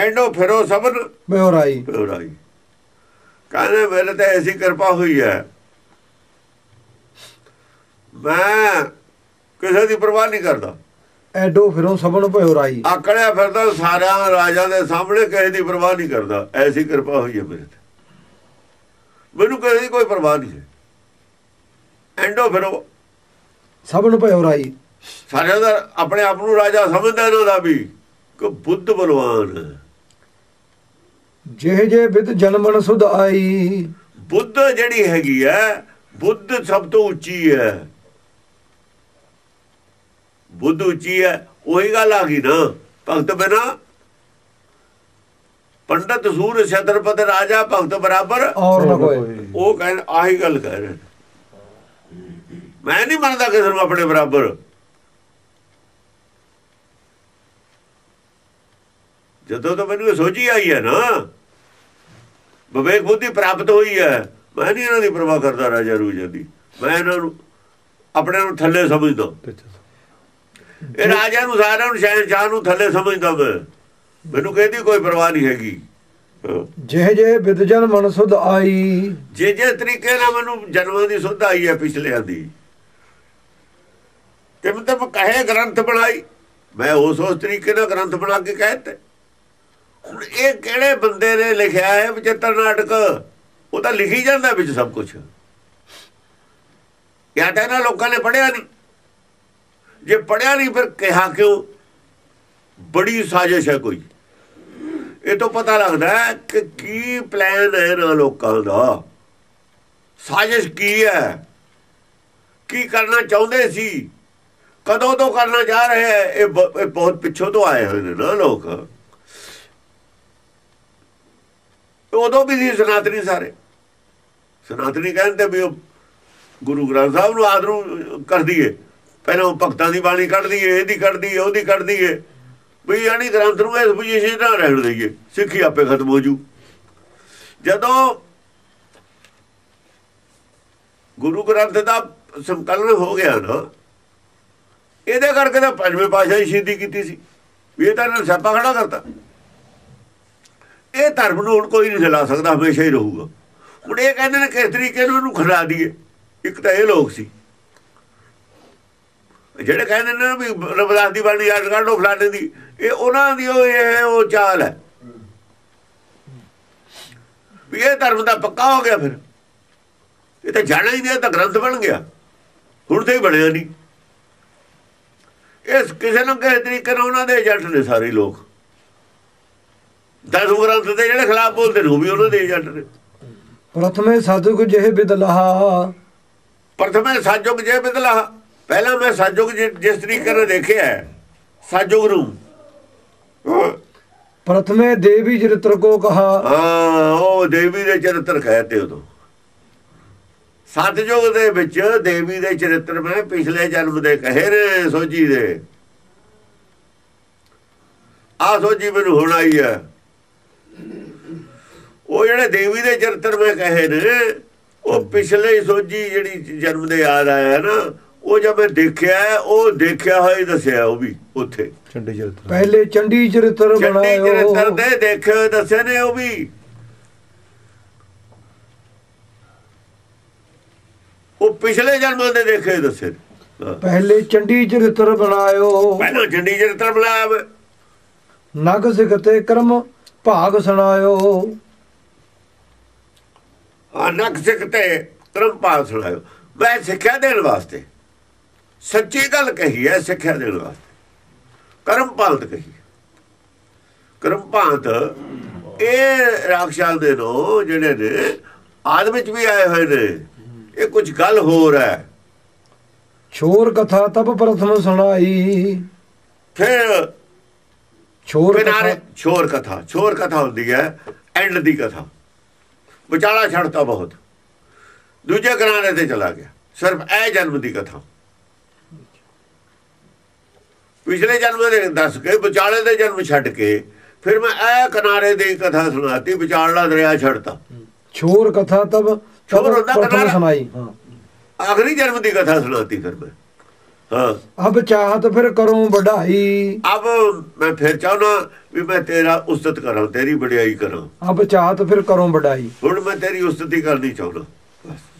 एंडो फिरो सबन प्योराई प्योराई कहने मेरे तो ऐसी कृपा हुई है मैं किसी की परवाह नहीं करता। एंडो फिरो सबन प्योराई आकड़िया फिरदा सारे राजा के सामने किसी की परवाह नहीं करता ऐसी कृपा हुई है मेरे ते मैनू किसी की कोई परवाह नहीं है। एंडो फिरो सबन प्योराई सारे का अपने आप को राजा समझदा इन्हां दा भी कि बुद्ध बलवान है। जे जे बिद जन्मन सुध आई बुद्ध जिहड़ी हैगी है बुद्ध सब तो उची है बुद्ध उची है उही गल आ गई ना। भगत बिना पंडित सूर छत्रपति राजा भगत बराबर और ना कोई ओ कह आही गल कह रहे मैं नहीं मनदा किसी नूं अपने बराबर। ਜਦੋਂ तो मैंने सोच ही आई है ना विवेक बुद्धि प्राप्त हुई है मैं नहीं इन्हों की परवाह करता राजा रूजा की मैं इन्हों अपने थले समझदा ये राजा सारे शहनशाह थले समझदा मैं मैनू कहती कोई परवाह नहीं हैगी। जे जे विद जन्मन सुध आई जे जे तरीके नाल मैनू जन्मां दी सुध आई है पिछलियां दी ते मतलब कहे ग्रंथ बनाई मैं उस उस तरीके नाल ग्रंथ बना के कहते ਹੁਣ ਇਹ ਕਿਹੜੇ ਬੰਦੇ ਨੇ ਲਿਖਿਆ ਹੈ ਬਚਿੱਤਰ ਨਾਟਕ ਉਹ ਤਾਂ ਲਿਖੀ ਜਾਂਦਾ ਵਿੱਚ ਸਭ ਕੁਝ ਜਾਂ ਤਾਂ ਇਹਨਾਂ ਲੋਕਾਂ ਨੇ ਪੜ੍ਹਿਆ ਨਹੀਂ ਜੇ ਪੜ੍ਹਿਆ ਨਹੀਂ ਫਿਰ ਕਿਹਾ ਕਿਉਂ ਬੜੀ ਸਾਜ਼ਿਸ਼ ਹੈ ਕੋਈ। ਇਹ ਤੋਂ ਪਤਾ ਲੱਗਦਾ ਹੈ ਕਿ ਕੀ ਪਲਾਨ ਹੈ ਇਹਨਾਂ ਲੋਕਾਂ ਦਾ ਸਾਜ਼ਿਸ਼ ਕੀ ਹੈ ਕੀ ਕਰਨਾ ਚਾਹੁੰਦੇ ਸੀ ਕਦੋਂ ਤੋਂ ਕਰਨਾ ਚਾਹ ਰਹੇ ਹੈ। ਇਹ ਬਹੁਤ ਪਿੱਛੋਂ ਤੋਂ ਆਏ ਹੋਏ ਨੇ ਨਾ ਲੋਕ ਉਦੋਂ भी ਸੀ सनातनी सारे सनातनी कहते भी गुरु ग्रंथ साहब ਨੂੰ ਆਦਰੂ कर दीए ਪਹਿਲਾਂ ਭਗਤਾਂ ਦੀ ਬਾਣੀ ਕੱਢ ਦਈਏ ਇਹਦੀ ਕੱਢ ਦਈਏ ਉਹਦੀ ਕੱਢ ਦਈਏ ਵੀ ਯਾਨੀ ਗ੍ਰੰਥ ਨੂੰ ਇਸ ਪੋਜੀਸ਼ਨ ਨਾਲ ਰਹਿਣ ਦਈਏ ਸਿੱਖੀ ਆਪੇ ਖਤਮ ਹੋ ਜੂ। ਜਦੋਂ ਗੁਰੂ ਗ੍ਰੰਥ ਦਾ ਸੰਕਲਨ ਹੋ ਗਿਆ ਨਾ ਇਹਦੇ ਕਰਕੇ ਤਾਂ ਪੰਜਵੇਂ ਪਾਤਸ਼ਾਹ ਦੀ ਸ਼ਹੀਦੀ ਕੀਤੀ ਸੀ ਵੀ ਇਹ ਤਾਂ ਇਹਨਾਂ ਸੱਪਾ ਖੜਾ ਕਰਤਾ ਇਹ ਧਰਮ ਨੂੰ ਹੁਣ ਕੋਈ ਨਹੀਂ ਹਿਲਾ ਸਕਦਾ ਹਮੇਸ਼ਾ ਹੀ ਰਹੂਗਾ। ਹੁਣ ਇਹ ਕਹਿੰਦੇ ਨੇ ਕਿਸ ਤਰੀਕੇ ਨੂੰ ਇਹਨੂੰ ਖਿਲਾ ਦਈਏ ਇੱਕ ਤਾਂ ਇਹ ਲੋਕ ਸੀ ਜਿਹੜੇ ਕਹਿੰਦੇ ਨੇ ਵੀ ਰਬਦਾਸ ਦੀ ਬਾਣੀ ਯਾਦ ਕਰ ਲਓ ਫਲਾਣੇ ਦੀ ਇਹ ਉਹਨਾਂ ਦੀ ਉਹ ਇਹ ਉਹ ਚਾਲ ਹੈ ਵੀ ਇਹ ਧਰਮ ਦਾ ਪੱਕਾ ਹੋ ਗਿਆ ਫਿਰ ਇਹ ਤਾਂ ਜਾਣਾ ਹੀ ਨਹੀਂ ਇਹ ਤਾਂ ਗ੍ਰੰਥ ਬਣ ਗਿਆ ਹੁਣ ਤਾਂ ਹੀ ਬਣਿਆ ਨਹੀਂ। ਇਸ ਕਿਸੇ ਨੂੰ ਕਿਸੇ ਤਰੀਕੇ ਨਾਲ ਉਹਨਾਂ ਦੇ ਏਜੰਟ ਨੇ ਸਾਰੇ ਲੋਕ ਦਸਮ ਗ੍ਰੰਥ ਦੇ ਜਿਹੜੇ ਖਿਲਾਫ ਬੋਲਦੇ ਨੇ ਉਹ ਵੀ ਉਹਨਾਂ ਦੇ ਏਜੰਟ ਨੇ। ਪ੍ਰਥਮੇ ਸਾਧੁਕ ਜਿਹੇ ਬਿਦਲਾਹਾ ਪ੍ਰਥਮੇ ਸਾਧੁਕ ਜਿਹੇ ਬਿਦਲਾਹਾ ਪਹਿਲਾਂ ਮੈਂ ਸਾਧੁਕ ਜਿਸ ਤਰੀਕੇ ਨਾਲ ਦੇਖਿਆ ਸਾਧੁਕ ਨੂੰ ਪ੍ਰਥਮੇ ਦੇਵੀ ਚਰਿੱਤਰ ਕੋ ਕਹਾ ਹਾਂ ਉਹ ਦੇਵੀ ਦੇ ਚਰਿੱਤਰ ਕਹਤੇ ਉਦੋਂ ਸਾਧੁਕ ਦੇ ਵਿੱਚ ਦੇਵੀ ਦੇ ਚਰਿੱਤਰ ਮੈਂ ਪਿਛਲੇ ਜਨਮ ਦੇ ਕਹੇ ਰੇ ਸੋਝੀ ਦੇ आ सोझी मैनू हुण आई है। वो जिहड़े देवी दे चरित्र में कहे ने वो पिछले सोझी जिहड़ी जन्म दे याद आया है ना, वो जब मैं देखिया है वो देखिया होया दसिया, वो भी उत्थे चंडी चरित्र पहले चंडी चरित्र बनाया, चंडी चरित्र दे देखे होए दसे ने वो भी। वो पिछले जन्म दे देखे दसे पहले चंडी चरित्र बनायो, पहले चंडी चरित्र बनाया। नग सिखते कर्म भाग सुनायो, हां नग सिखते कर्म भाग सुनायो। मैं सिक्ख्या देने वास्ते सच्ची गल कही है, सिक्ख्या देने वास्ते कर्म भांत कही। कर्म भांत ये राक्षस दे नो जिहड़े ने आद विच भी आए होए ने, ये कुछ गल होर है। छोर कथा तब प्रथम सुनाई, फिर छोर किनारे छोर कथा, छोर कथा होंदी है एंड दी कथा, विचाला छड़ता बहुत, दूजे किनारे ते चला गया। सिर्फ ए जन्म दी कथा, पिछले जन्म दे दस के विचाले दे जन्म छड़ के फिर मैं ए किनारे दी कथा सुनाती, विचाला दरिया छड़ता। छोर कथा तब छोर कथा सुनाई, आखिरी जन्म की कथा सुनाती फिर मैं। हाँ अब चाहत फिर करूं बढ़ाई, अब मैं फिर चाहना भी मैं तेरा उस्तत करां, तेरी बढ़ियाई करां। अब चाहत फिर करूं बढ़ाई, हुण मैं तेरी उस्तती करनी चाहना।